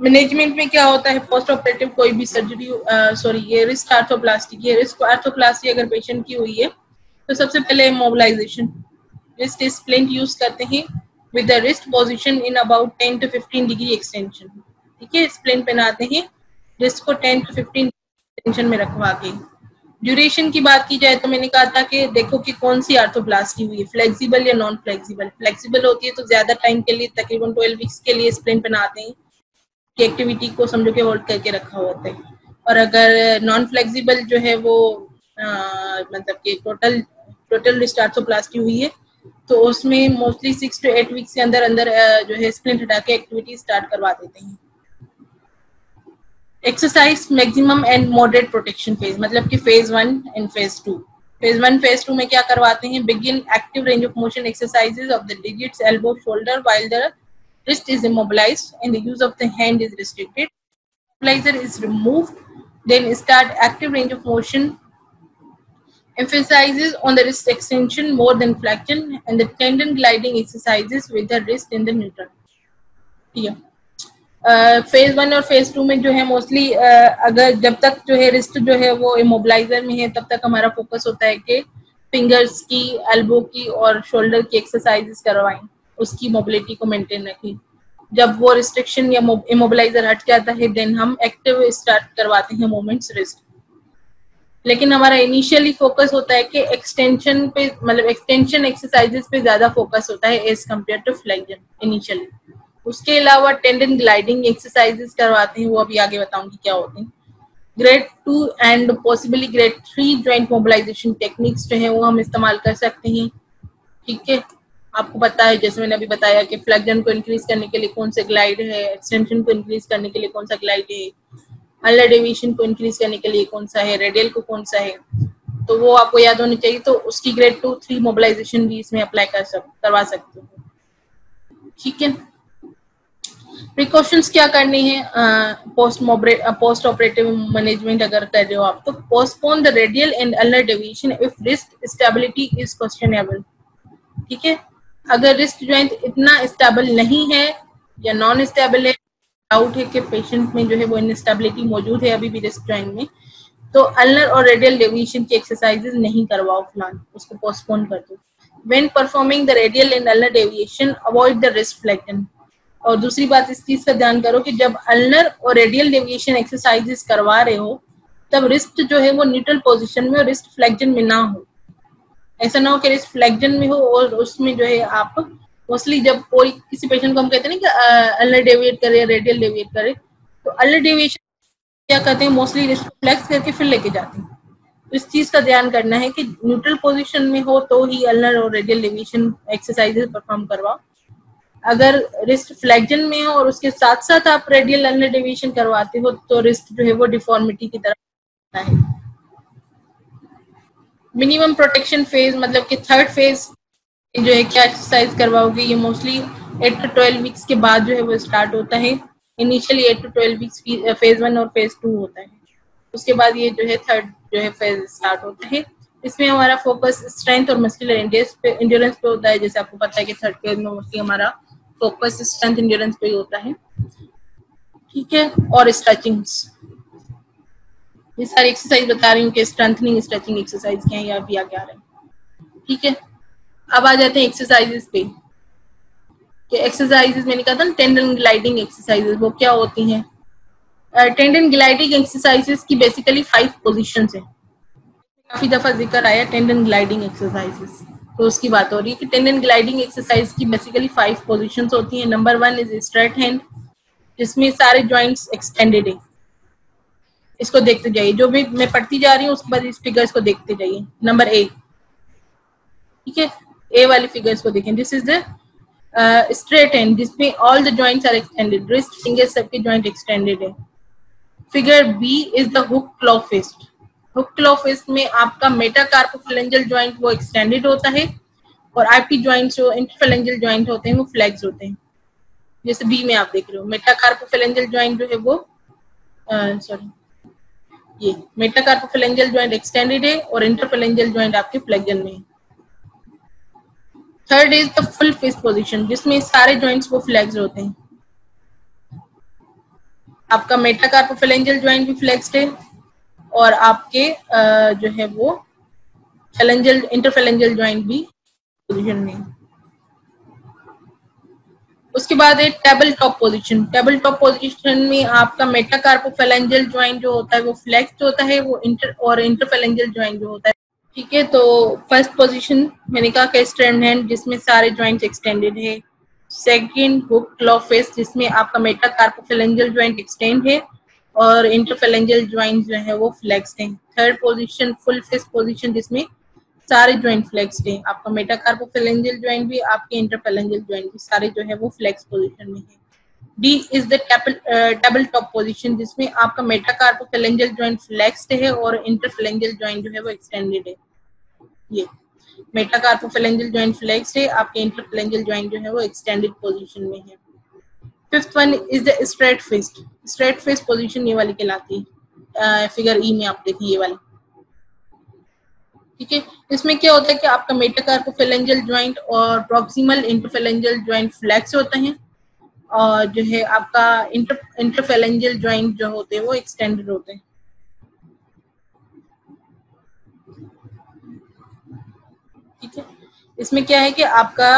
मैनेजमेंट में क्या होता है, पोस्ट ऑपरेटिव कोई भी सर्जरी, सॉरी ये रिस्ट आर्थोप्लास्टी की, रिस्ट आर्थोप्लास्टी अगर पेशेंट की हुई है तो सबसे पहले मोबिलाइजेशन, रिस्ट स्प्लिंट यूज करते हैं with the wrist position in about ten to fifteen degree extension. ठीक है, स्प्लिंट पहनाते हैं, रिस्ट को टेन टू फिफ्टीन एक्सटेंशन में रखवा के। ड्यूरेशन की बात की जाए तो मैंने कहा था कि देखो कि कौन सी आर्थोप्लास्टी हुई है, फ्लेक्सिबल या नॉन फ्लेक्सिबल। फ्लेक्सिबल होती है तो ज्यादा टाइम के लिए, तकरीबन ट्वेल्व वीक्स के लिए स्प्लिंट पहनाते हैं की एक्टिविटी को समझो के होल्ड करके रखा होता है। और अगर नॉन फ्लेक्सिबल जो है वो आ, मतलब कि टोटल टोटल रिस्ट आर्थोप्लास्टी हुई है तो उसमें mostly six to eight weeks के अंदर अंदर जो है स्प्लिंट हटा के एक्टिविटी स्टार्ट करवा देते हैं। Exercise maximum and moderate protection phase, मतलब कि phase one and phase two. Phase one phase two में क्या करवाते हैं, begin active range of motion exercises of the digits, elbow, shoulder while the wrist is immobilized and the use of the hand is restricted. Immobilizer is removed. Then start active range of motion. Emphasizes on the wrist extension more than flexion and the tendon gliding exercises with the wrist in the neutral. Yeah. Uh, phase one और phase two में जो है mostly uh, अगर जब तक जो है wrist जो है वो immobilizer में है तब तक हमारा focus होता है कि fingers की, elbow की और shoulder की exercises करवाएं, उसकी मोबिलिटी को मेंटेन रखें। जब वो रिस्ट्रिक्शन या इमोबिलाइजर हट जाता है देन हम एक्टिव स्टार्ट करवाते हैं मूवमेंट्स रिस्ट। लेकिन हमारा इनिशियली फोकस होता है कि एक्सटेंशन पे, मतलब एक्सटेंशन एक्सरसाइजेस पे ज्यादा फोकस होता है as compare to flexion initially. उसके अलावा टेंडन ग्लाइडिंग एक्सरसाइजेस करवाते हैं, वो अभी आगे बताऊंगी क्या होते हैं। Grade two and possibly grade three joint mobilisation techniques जो है वो हम इस्तेमाल कर सकते हैं। ठीक है, आपको पता है जैसे मैंने अभी बताया कि फ्लेक्जन को इंक्रीज करने के लिए कौन सा ग्लाइड है, एक्सटेंशन को इंक्रीज करने के लिए कौन सा ग्लाइड है, अनलर डेविएशन को इंक्रीज करने के लिए कौन सा है, रेडियल को कौन सा है, तो वो आपको याद होनी चाहिए। तो उसकी ग्रेड टू थ्री मोबिलाइजेशन भी इसमें अप्लाई कर सक करवा सकते हो। ठीक है, प्रिकॉशंस क्या करनी है पोस्ट पोस्ट ऑपरेटिव मैनेजमेंट अगर कर रहे हो आप, तो postpone the radial and ulnar deviation if wrist stability is questionable. ठीक है, अगर रिस्ट ज्वाइंट इतना स्टेबल नहीं है या नॉन स्टेबल है, डाउट है कि पेशेंट में जो है वो इनस्टेबिलिटी मौजूद है अभी भी रिस्ट ज्वाइंट में, तो अल्नर और रेडियल डेविएशन की एक्सरसाइजेज नहीं करवाओ फिलहाल, उसको पोस्टपोन कर दो। When performing the radial and ulnar deviation avoid the wrist flexion. और दूसरी बात इस चीज का ध्यान करो कि जब अल्नर और रेडियल डेविएशन एक्सरसाइजेस करवा रहे हो तब रिस्ट जो है वो न्यूट्रल पोजिशन में और रिस्ट फ्लेक्जन में ना हो। ऐसा ना हो कि रिस्ट फ्लेक्जन में हो और उसमें जो है आप मोस्टली जब कोई किसी पेशेंट को हम कहते हैं ना कि अल्नर डेविएट करे, रेडियल डेविएट करे, तो अल्नर डेविएशन क्या करते हैं मोस्टली रिस्ट फ्लेक्स करके फिर लेके जाते हैं। इस चीज का ध्यान करना है कि न्यूट्रल पोजीशन में हो तो ही अल्नर और रेडियल डेविएशन एक्सरसाइजेस परफॉर्म करवाओ। अगर रिस्ट फ्लेक्जन में हो और उसके साथ साथ आप रेडियल अल्नर डेविएशन करवाते हो तो रिस्ट जो है वो डिफॉर्मिटी की तरफ जाता है। मिनिमम प्रोटेक्शन फेज, मतलब कि थर्ड फेज जो है क्या एक्सरसाइज करवाओगे, ये mostly eight to twelve weeks के बाद जो है वो स्टार्ट होता है। Initially eight to twelve weeks phase one और फेज टू होता है, उसके बाद ये जो है थर्ड जो है फेज स्टार्ट होता है। इसमें हमारा फोकस स्ट्रेंथ और मस्कुलर इंड्योरेंस पे इंड्योरेंस पे होता है। जैसे आपको पता है कि थर्ड पीरियड में मोस्टली हमारा फोकस स्ट्रेंथ इंड्योरेंस पे होता है, ठीक है। और स्ट्रेचिंग्स, ये सारी एक्सरसाइज बता रही हूँ कि स्ट्रेंथनिंग स्ट्रेचिंग एक्सरसाइज क्या है या भी आगे आ रहे हैं, ठीक है। अब आ जाते हैं एक्सरसाइजेस पे। एक्सरसाइजेस मैंने कहा था ना टेंडन ग्लाइडिंग एक्सरसाइजेस, वो क्या होती हैं? टेंडन ग्लाइडिंग एक्सरसाइजेस की बेसिकली फाइव पोजीशंस हैं। काफी दफा जिक्र आया टेंडन ग्लाइडिंग एक्सरसाइजेस, तो उसकी बात हो रही है कि टेंडन ग्लाइडिंग एक्सरसाइज की बेसिकली फाइव पोजीशंस होती हैं। Number one is straight hand, जिसमें सारे ज्वाइंट्स एक्सटेंडेड है। इसको देखते जाइए, जो भी मैं पढ़ती जा रही हूँ उसके बाद इस फिगर्स को देखते जाइए। नंबर ए, ठीक है, ए वाली फिगर्स को देखें। This is the straight hand, जिसमें all the joints are extended, wrist finger सबके जॉइंट एक्सटेंडेड है। Figure B is the hook claw fist. Hook claw fist में आपका मेटाकार्पोफिलेंजल जॉइंट वो एक्सटेंडेड होता है और आईपी जॉइंट्स जो इंटरफिलेंजल जॉइंट होते हैं वो फ्लैक्स होते हैं। जैसे बी में आप देख रहे हो मेटाकार्पोफिलेंजल जॉइंट जो है वो सॉरी ये मेटाकार्पोफिलेंजल जॉइंट एक्सटेंडेड है और इंटरफिलेंजल जॉइंट आपके फ्लेक्सन में है। Third is the full fist position, जिसमें सारे जॉइंट्स वो फ्लेक्स्ड होते हैं। आपका मेटाकार्पोफिलेंजल जॉइंट भी फ्लेक्स्ड है और आपके जो है वो फेलेंजल इंटरफेलेंजल जॉइंट भी पोजीशन में। उसके बाद है table top position. Table top position में आपका मेटाकार्पोफिलेंजल जॉइंट जो होता है वो फ्लेक्स्ड होता है वो इंटर और इंटरफेलेंजल जॉइंट जो होता है, ठीक है। तो फर्स्ट पोजीशन मैंने कहा कि स्ट्रेट हैंड, जिसमें सारे जॉइंट्स एक्सटेंडेड है। सेकंड हुक क्लॉ फिस्ट, जिसमें आपका मेटाकार्पोफिलेंजल जॉइंट एक्सटेंड है और इंटरफिलेंजल जॉइंट जो है वो फ्लेक्स्ड है। Third position full fist position, जिसमें सारे जॉइंट फ्लेक्स्ड है। आपका मेटाकार्पोफिलेंजल जॉइंट भी आपके इंटरफिलेंजल जॉइंट भी सारे जो है वो फ्लेक्स पोजिशन में है। D is the table top position, जिसमें आपका मेटाकार्पोफिलेंजल जॉइंट फ्लेक्स्ड है और इंटरफिलेंजल जॉइंट जो है वो एक्सटेंडेड है। ये मेटाकार्पोफिलेंजल जॉइंट फ्लेक्स्ड है, आपके इंटरफिलेंजल जॉइंट जो है वो एक्सटेंडेड पोजीशन में है। Fifth one is the straight fist. Straight fist position ये वाली कहलाती है, फिगर ई में आप देखें ये वाली, ठीक है। इसमें क्या होता है कि आपका मेटाकार्पोफिलेंजल जॉइंट और प्रॉक्सिमल इंटरफिलेंजल जॉइंट फ्लेक्स होते हैं और जो है आपका इंटर इंटरफेलेंजल ज्वाइंट जो होते हैं वो एक्सटेंडेड होते हैं। ठीक है, इसमें क्या है कि आपका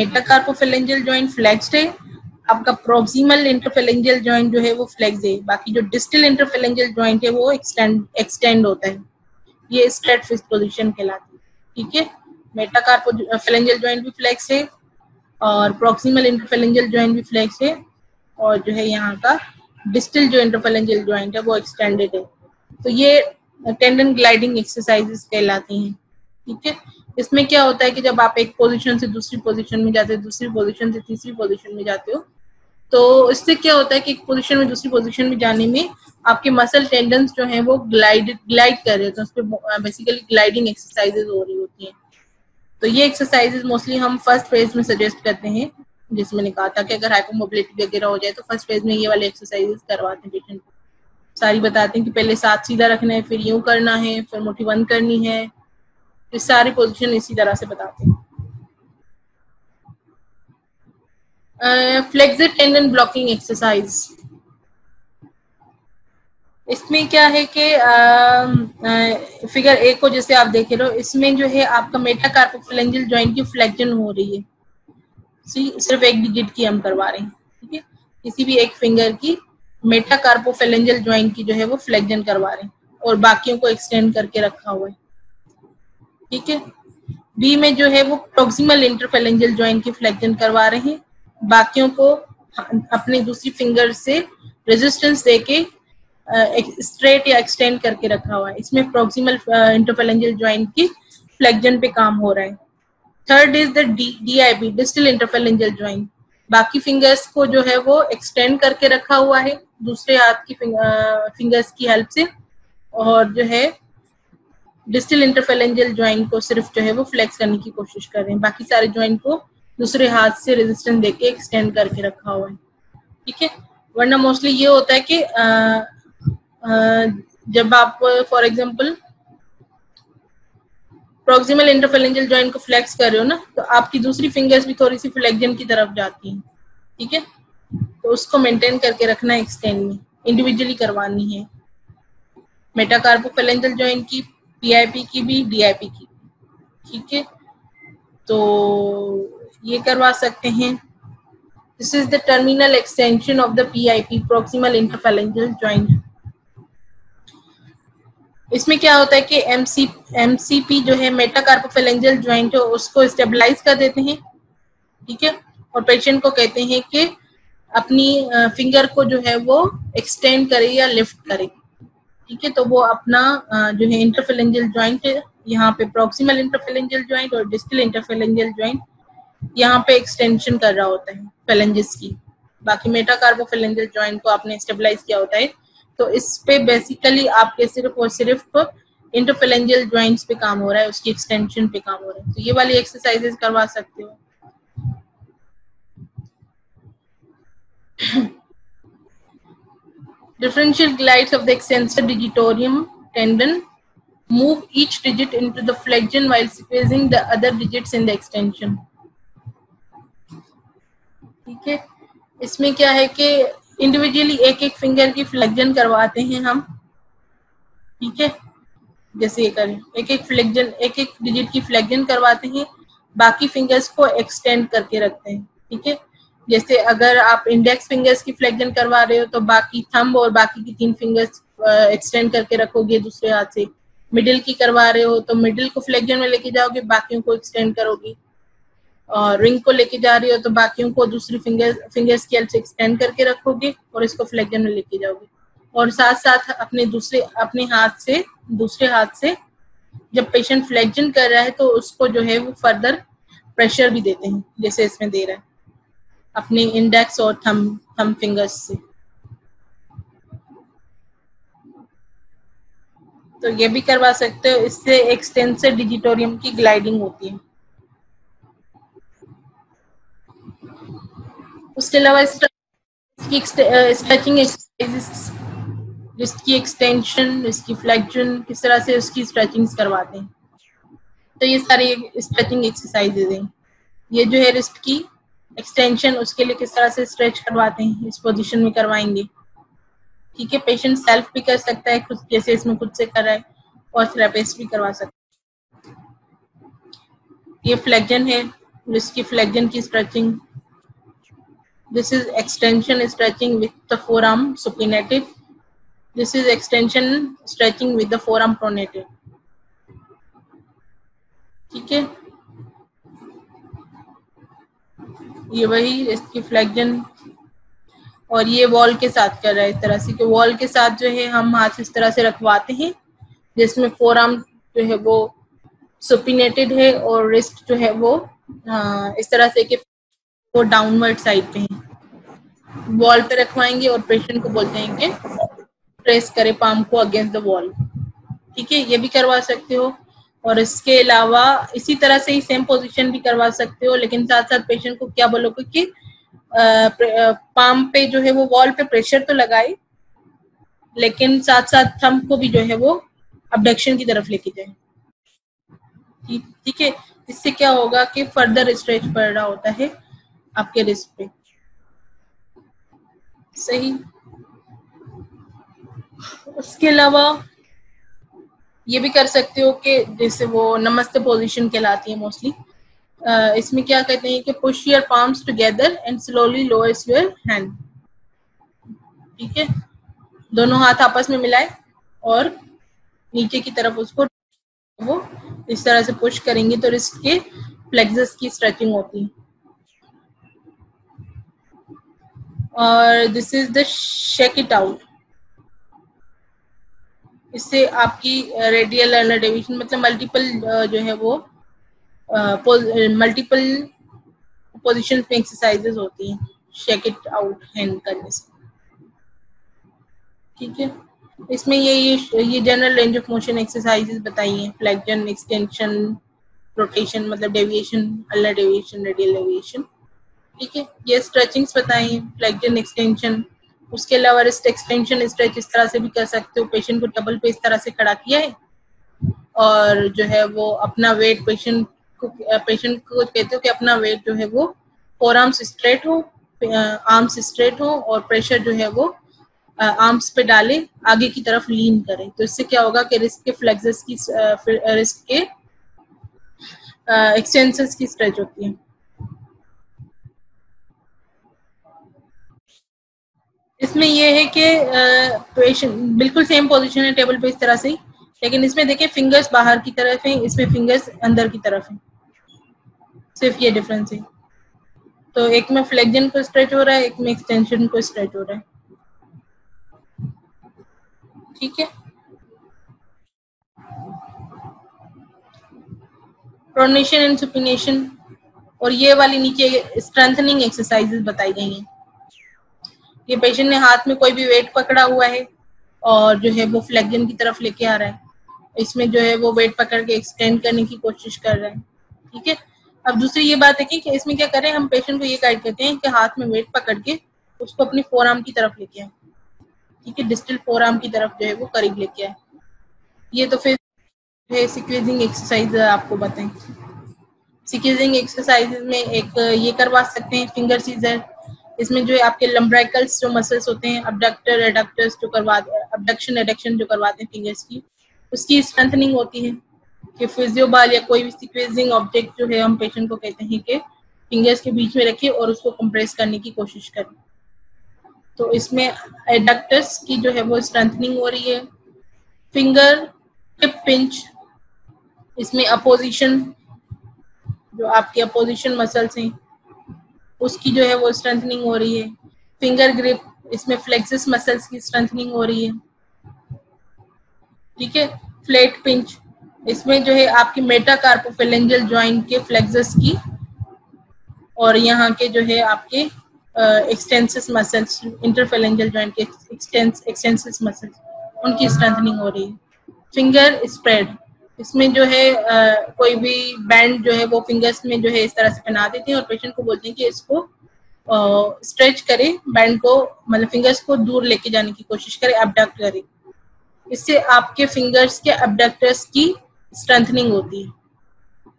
मेटाकार्पोफिलेंजल ज्वाइंट फ्लेक्स्ड है, आपका प्रॉक्सिमल इंटरफेलेंजल ज्वाइंट जो है वो फ्लेक्स है, बाकी जो डिस्टल इंटरफेलेंजल ज्वाइंट है वो एक्सटेंड एक्सटेंड होता है। ये स्ट्रेट फिस्ट पोजीशन कहलाती है, ठीक है। मेटाकार्पोफिलेंजल ज्वाइंट भी फ्लेक्स है और प्रॉक्सिमल इंटरफेलेंजल जॉइंट भी फ्लेक्स है और जो है यहाँ का डिस्टल जो इंटरफेलेंजल जॉइंट है वो एक्सटेंडेड है। तो ये टेंडन ग्लाइडिंग एक्सरसाइजेस कहलाती हैं, ठीक है। इसमें क्या होता है कि जब आप एक पोजीशन से दूसरी पोजीशन में जाते हो, दूसरी पोजीशन से तीसरी पोजीशन में जाते हो, तो इससे क्या होता है कि एक पोजीशन में दूसरी पोजीशन में जाने में आपके मसल टेंडन्स जो हैं वो ग्लाइड ग्लाइड कर रहे होते हैं। उस पर बेसिकली ग्लाइडिंग एक्सरसाइजेज हो रही होती हैं। तो ये एक्सरसाइजेज मोस्टली हम फर्स्ट फेज में सजेस्ट करते हैं, जिसमें मैंने कहा था कि अगर हाइपोमोबिलिटी वगैरह हो जाए तो फर्स्ट फेज में ये वाले एक्सरसाइजेज करवाते हैं पेशेंट को। सारी बताते हैं कि पहले साथ सीधा रखना है, फिर यूं करना है, फिर मुट्ठी बंद करनी है, तो सारी पोजीशन इसी तरह से बताते हैं। फ्लेक्सर टेंडन ब्लॉकिंग एक्सरसाइज, इसमें क्या है कि आ, आ, फिगर ए को जैसे आप देख रहे हो, इसमें जो है आपका मेटाकार्पोफिलेंजल जॉइंट की फ्लेक्जन हो रही है। सिर्फ एक डिजिट की हम करवा रहे हैं, ठीक है। किसी भी एक फिंगर की मेटाकार्पोफिलेंजल जॉइंट की जो है वो फ्लेक्जन करवा रहे हैं और बाकियों को एक्सटेंड करके रखा हुआ है, ठीक है। बी में जो है वो प्रॉक्सिमल इंटरफेलेंजल जॉइंट की फ्लेक्जन करवा रहे हैं, बाकियों को अपनी दूसरी फिंगर से रेजिस्टेंस देके स्ट्रेट uh, या एक्सटेंड करके रखा हुआ है। इसमें प्रॉक्सिमल इंटरफेलेंजल जॉइंट की फ्लेक्जन पे काम हो रहा है। Third is the D D I B distal interphalangeal joint, बाकी फिंगर्स को जो है वो एक्सटेंड करके रखा हुआ है दूसरे हाथ की फिंग, आ, फिंगर्स की हेल्प से और जो है डिस्टल इंटरफेलेंजल जॉइंट को सिर्फ जो है वो फ्लेक्स करने की कोशिश कर रहे हैं, बाकी सारे जॉइंट को दूसरे हाथ से रेजिस्टेंस देके एक्सटेंड करके रखा हुआ है, ठीक है। वरना मोस्टली ये होता है कि आ, Uh, जब आप for example proximal interphalangeal joint को फ्लेक्स कर रहे हो ना, तो आपकी दूसरी फिंगर्स भी थोड़ी सी फ्लेक्जन की तरफ जाती है, ठीक है, तो उसको मेंटेन करके रखना है, एक्सटेंड में इंडिविजुअली करवानी है, मेटाकार्पोफेलेंजियल जॉइंट की, पीआईपी की भी, डीआईपी की, ठीक है, तो ये करवा सकते हैं। This is the terminal extension of the PIP, proximal interphalangeal joint. इसमें क्या होता है कि एमसी एमसीपी जो है मेटाकार्पोफेलेंजियल जॉइंट है उसको स्टेबलाइज कर देते हैं, ठीक है, और पेशेंट को कहते हैं कि अपनी फिंगर को जो है वो एक्सटेंड करे या लिफ्ट करे, ठीक है, तो वो अपना जो है इंटरफेलेंजियल जॉइंट, यहाँ पे प्रॉक्सिमल इंटरफेलेंजियल जॉइंट और डिस्टल इंटरफेलेंजियल जॉइंट, यहाँ पे एक्सटेंशन कर रहा होता है फेलेंजेस की। बाकी मेटाकार्पोफेलेंजियल जॉइंट को आपने स्टेबलाइज किया होता है, तो इस पे बेसिकली आपके सिर्फ और सिर्फ इंटरफेलेंजियल जॉइंट्स पे काम हो रहा है, उसकी एक्सटेंशन पे काम हो रहा है, तो ये वाली एक्सरसाइजेस करवा सकते हो। Differential glides of the extensor digitorum tendon. Move each digit into the flexion while squeezing the other digits in the extension. ठीक है, इसमें क्या है कि इंडिविजुअली एक एक फिंगर की फ्लेक्जन करवाते हैं हम, ठीक है, जैसे ये करें, एक एक फ्लेक्जन, एक एक डिजिट की फ्लेक्जन करवाते हैं, बाकी फिंगर्स को एक्सटेंड करके रखते हैं, ठीक है, जैसे अगर आप इंडेक्स फिंगर्स की फ्लेक्जन करवा रहे हो तो बाकी थंब और बाकी की तीन फिंगर्स एक्सटेंड करके रखोगे दूसरे हाथ से, मिडिल की करवा रहे हो तो मिडिल को फ्लेक्जन में लेके जाओगे, बाकियों को एक्सटेंड करोगे, और रिंग को लेके जा रहे हो तो बाकियों को दूसरी फिंगर्स फिंगर्स की हेल्प से एक्सटेंड करके रखोगे और इसको फ्लेक्जन में लेके जाओगे, और साथ साथ अपने दूसरे अपने हाथ से दूसरे हाथ से जब पेशेंट फ्लेक्जन कर रहा है तो उसको जो है वो फर्दर प्रेशर भी देते हैं, जैसे इसमें दे रहा है, अपने इंडेक्स और थंब थंब फिंगर्स से। तो ये भी करवा सकते हो, इससे एक्सटेंसर डिजिटोरियम की ग्लाइडिंग होती है। उसके अलावा स्ट्रेचिंग एक्सरसाइजेस, रिस्ट की एक्सटेंशन, रिस्ट की फ्लेक्शन, किस तरह से उसकी स्ट्रेचिंग्स करवाते हैं, तो ये सारी स्ट्रेचिंग एक्सरसाइजेज हैं। ये जो है रिस्ट की एक्सटेंशन, उसके लिए किस तरह से स्ट्रेच करवाते हैं, इस पोजीशन में करवाएंगे, ठीक है, पेशेंट सेल्फ भी कर सकता है, खुद जैसे इसमें खुद से कर रहा है, और थेरेपिस्ट भी करवा सकता है। ये फ्लेक्जन है, इसकी फ्लेक्जन की stretching, this is extension stretching with the forearm सुपिनेटिव, this is extension stretching with the forearm प्रोनेटिव, ठीक है, ये वही इसकी फ्लेक्जन, और ये वॉल के साथ कर रहा है इस तरह से कि वॉल के साथ जो है हम हाथ इस तरह से रखवाते हैं, जिसमें फोरआर्म जो है वो सुपिनेटेड है और रिस्ट जो है वो आ, इस तरह से कि वो डाउनवर्ड साइड पे है, वॉल पे रखवाएंगे और पेशेंट को बोलते हैं कि प्रेस करे पाम को अगेंस्ट द वॉल, ठीक है, ये भी करवा सकते हो। और इसके अलावा इसी तरह से ही सेम पोजीशन भी करवा सकते हो, लेकिन साथ साथ पेशेंट को क्या बोलोगे कि पाम पे जो है वो वॉल पे प्रेशर तो लगाए, लेकिन साथ साथ थंब को भी जो है वो अबडक्शन की तरफ लेके जाए, ठीक है, इससे क्या होगा कि फर्दर स्ट्रेच पड़ रहा होता है आपके रिस्ट पे, सही। उसके अलावा ये भी कर सकते हो कि जैसे वो नमस्ते पोजीशन कहलाती है मोस्टली, इसमें क्या कहते हैं कि push your palms together and slowly lowers your hand, ठीक है, दोनों हाथ आपस में मिलाए और नीचे की तरफ उसको वो इस तरह से पुश करेंगे तो रिस्ट के फ्लेक्सस की स्ट्रेचिंग होती है। और this is the shake it out, इससे आपकी रेडियल अनर डेविएशन मतलब मल्टीपल जो है वो मल्टीपल पोजिशन में एक्सरसाइजेस होती हैं शेक इट आउट हैंड करने से, ठीक है। इसमें ये ये ये general range of motion exercises बताई हैं, फ्लेक्जन, एक्सटेंशन, रोटेशन मतलब deviation, ulnar deviation, radial deviation, ठीक है, ये स्ट्रेचिंग्स बताई हैं, फ्लेक्जन, एक्सटेंशन। उसके अलावा रिस्ट एक्सटेंशन स्ट्रेच इस तरह से भी कर सकते हो, पेशेंट को टेबल पे इस तरह से खड़ा किया है और जो है वो अपना वेट पेशेंट को पेशेंट को कहते हो कि अपना वेट जो है वो फोर आर्म्स स्ट्रेट हो, आर्म्स स्ट्रेट हो और प्रेशर जो है वो आर्म्स पे डाले, आगे की तरफ लीन करें। तो इससे क्या होगा कि रिस्ट के फ्लेक्सेस की, रिस्ट के एक्सटेंसेस की स्ट्रेच होती है। इसमें यह है कि पेशेंट बिल्कुल सेम पोजीशन है टेबल पे इस तरह से ही, लेकिन इसमें देखिए फिंगर्स बाहर की तरफ हैं, इसमें फिंगर्स अंदर की तरफ हैं, सिर्फ ये डिफरेंस है। तो एक में फ्लेक्जन को स्ट्रेच हो रहा है, एक में एक्सटेंशन को स्ट्रेच हो रहा है, ठीक है। प्रोनेशन एंड सुपिनेशन और ये वाली नीचे स्ट्रेंथनिंग एक्सरसाइजेस बताई गई हैं। ये पेशेंट ने हाथ में कोई भी वेट पकड़ा हुआ है और जो है वो फ्लेक्जन की तरफ लेके आ रहा है, इसमें जो है वो वेट पकड़ के एक्सटेंड करने की कोशिश कर रहा है, ठीक है। अब दूसरी ये बात है कि इसमें क्या करें, हम पेशेंट को ये गाइड करते हैं कि हाथ में वेट पकड़ के उसको अपनी फोरआर्म की तरफ लेके आए, ठीक है, डिस्टल फोरआर्म की तरफ जो है वो करीब लेके आए। ये तो फिर सिक्वेंसिंग एक्सरसाइज आपको बताएं। सिक्वेंसिंग एक्सरसाइज में एक ये करवा सकते हैं फिंगर सीजर, इसमें जो है आपके लम्ब्राइकल्स जो मसल्स होते हैं, अबडक्टर एडक्टर्स जो करवाते हैं, अबडक्शन एडक्शन जो करवाते हैं फिंगर्स की, उसकी स्ट्रेंथनिंग होती है कि फिजियोबाल या कोई भी सिक्वेंसिंग ऑब्जेक्ट जो है हम पेशेंट को कहते हैं कि फिंगर्स के बीच में रखें और उसको कंप्रेस करने की कोशिश करें। तो इसमें एडक्टर्स की जो है वो स्ट्रेंथनिंग हो रही है। फिंगर टिप पिंच, इसमें अपोजिशन जो आपके अपोजिशन मसल्स हैं उसकी जो है वो स्ट्रेंथनिंग हो रही है। फिंगर ग्रिप, इसमें फ्लेक्सिस मसल्स की स्ट्रेंथनिंग हो रही है, ठीक है। फ्लैट पिंच, इसमें जो है आपकी मेटाकार्पोफेलेंजियल जॉइंट के फ्लेक्सिस की और यहाँ के जो है आपके एक्सटेंसिस मसल्स, इंटरफेलेंजियल जॉइंट के एक्सटेंसिस मसल्स, उनकी स्ट्रेंथनिंग हो रही है। फिंगर स्प्रेड, इसमें जो है आ, कोई भी बैंड जो है वो फिंगर्स में जो है इस तरह से पहना देते हैं और पेशेंट को बोलते हैं कि इसको आ, स्ट्रेच करें, बैंड को मतलब फिंगर्स को दूर लेके जाने की कोशिश करें, अबडक्ट करें। इससे आपके फिंगर्स के अबडक्टर्स की स्ट्रेंथनिंग होती है,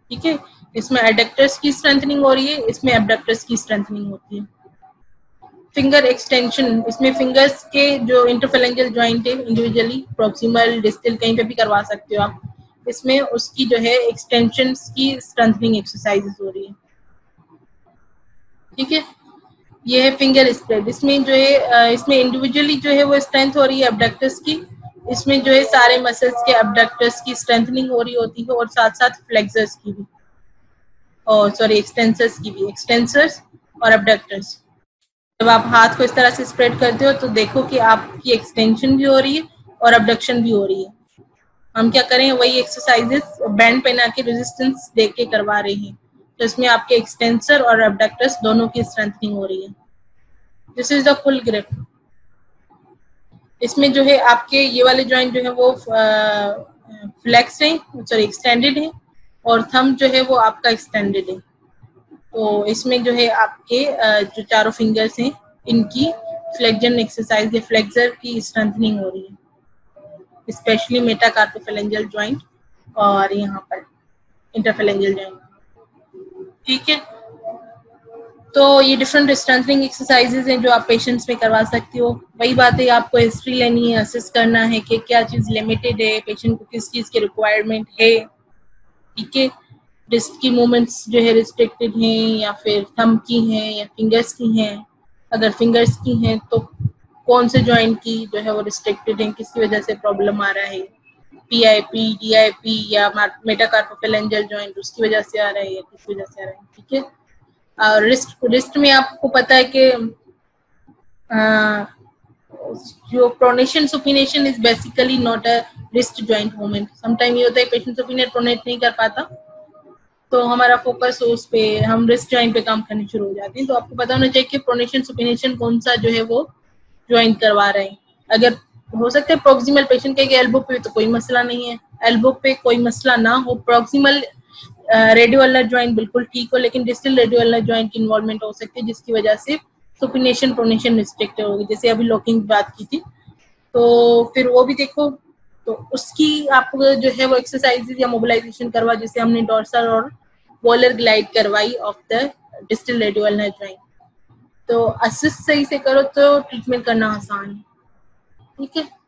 ठीक है। इसमें एडक्टर्स की स्ट्रेंथनिंग हो रही है, इसमें अबडक्टर्स की स्ट्रेंथनिंग होती है। फिंगर एक्सटेंशन, इसमें फिंगर्स के जो इंटरफेलेंजियल जॉइंट है इंडिविजुअली प्रॉक्सिमल डिस्टल कहीं पे भी करवा सकते हो आप, इसमें उसकी जो है एक्सटेंशन की स्ट्रेंथनिंग एक्सरसाइजेस हो रही है, ठीक है। ये है फिंगर स्प्रेड, इसमें जो है इसमें इंडिविजुअली जो है वो स्ट्रेंथ हो रही है अबडक्टर्स की, इसमें जो है सारे मसल्स के अबडक्टर्स की स्ट्रेंथनिंग हो रही होती है और साथ साथ फ्लेक्सर्स की भी, और सॉरी एक्सटेंसर्स की भी, एक्सटेंसर्स और अबडक्टर्स। जब आप हाथ को इस तरह से स्प्रेड करते हो तो देखो कि आपकी एक्सटेंशन भी हो रही है और अबडक्शन भी हो रही है। हम क्या करें, वही एक्सरसाइजेस बैंड पहना के रेजिस्टेंस देके करवा रहे हैं, तो इसमें आपके एक्सटेंसर और अबडक्टर्स दोनों की स्ट्रेंथनिंग हो रही है। This is the full grip, इसमें जो है आपके ये वाले जॉइंट जो है वो फ्लेक्स है, सॉरी एक्सटेंडेड है, और थंब जो है वो आपका एक्सटेंडेड है। तो इसमें जो है आपके जो चारों फिंगर्स हैं इनकी फ्लेक्जन एक्सरसाइज या फ्लेक्सर की स्ट्रेंथनिंग हो रही है, स्पेशली मेटाकार्पोफेलेंजियल जॉइंट और यहाँ पर इंटरफेलेंजियल जॉइंट, ठीक है। तो ये डिफरेंट स्ट्रेंथनिंग एक्सरसाइजेज हैं जो आप पेशेंट्स में करवा सकते हो। वही बात है, आपको हिस्ट्री लेनी है, असेस करना है कि क्या चीज़ लिमिटेड है, पेशेंट को किस चीज़ की रिक्वायरमेंट है, ठीक है। रिस्ट की मूवमेंट्स जो है रिस्ट्रिक्टेड हैं या फिर थंब की हैं या फिंगर्स की हैं, अगर फिंगर्स की हैं तो कौन से जॉइंट की जो है वो रिस्ट्रिक्टेड है, किसकी वजह से प्रॉब्लम आ रहा है, P I P D I P या मेटाकार्पोफेलेंजियल जॉइंट उसकी वजह से आ रहा है या किस वजह से आ रहा है, ठीक है। और रिस्ट रिस्ट में आपको पता है कि आ, जो pronation supination is basically not a wrist joint movement. Sometime ये होता है पेशेंट सुपिनेट प्रोनेट नहीं कर पाता तो हमारा फोकस उस पे, हम रिस्ट जॉइंट पे काम करने शुरू हो जाते हैं। तो आपको पता होना चाहिए कि प्रोनेशन सुपिनेशन कौन सा जो है वो ज्वाइन करवा रहे हैं। अगर हो सकता है प्रॉक्सिमल पेशेंट के एल्बो पे तो कोई मसला नहीं है, एल्बो पे कोई मसला ना हो, प्रॉक्सिमल रेडियोलर जॉइंट बिल्कुल ठीक हो, लेकिन डिस्टल रेडियोलर जॉइंट की इन्वॉल्वमेंट हो सकती है जिसकी वजह से सुपिनेशन प्रोनेशन रिस्ट्रिक्टेड होगी। जैसे अभी लॉकिंग की बात की थी तो फिर वो भी देखो तो उसकी आप जो है वो एक्सरसाइजेज या मोबिलाइजेशन करवा, जिसे हमने डॉर्सल और वॉलर ग्लाइड करवाई of the distal radial nerve line. तो असिस्ट सही से करो तो ट्रीटमेंट करना आसान है। ठीक है।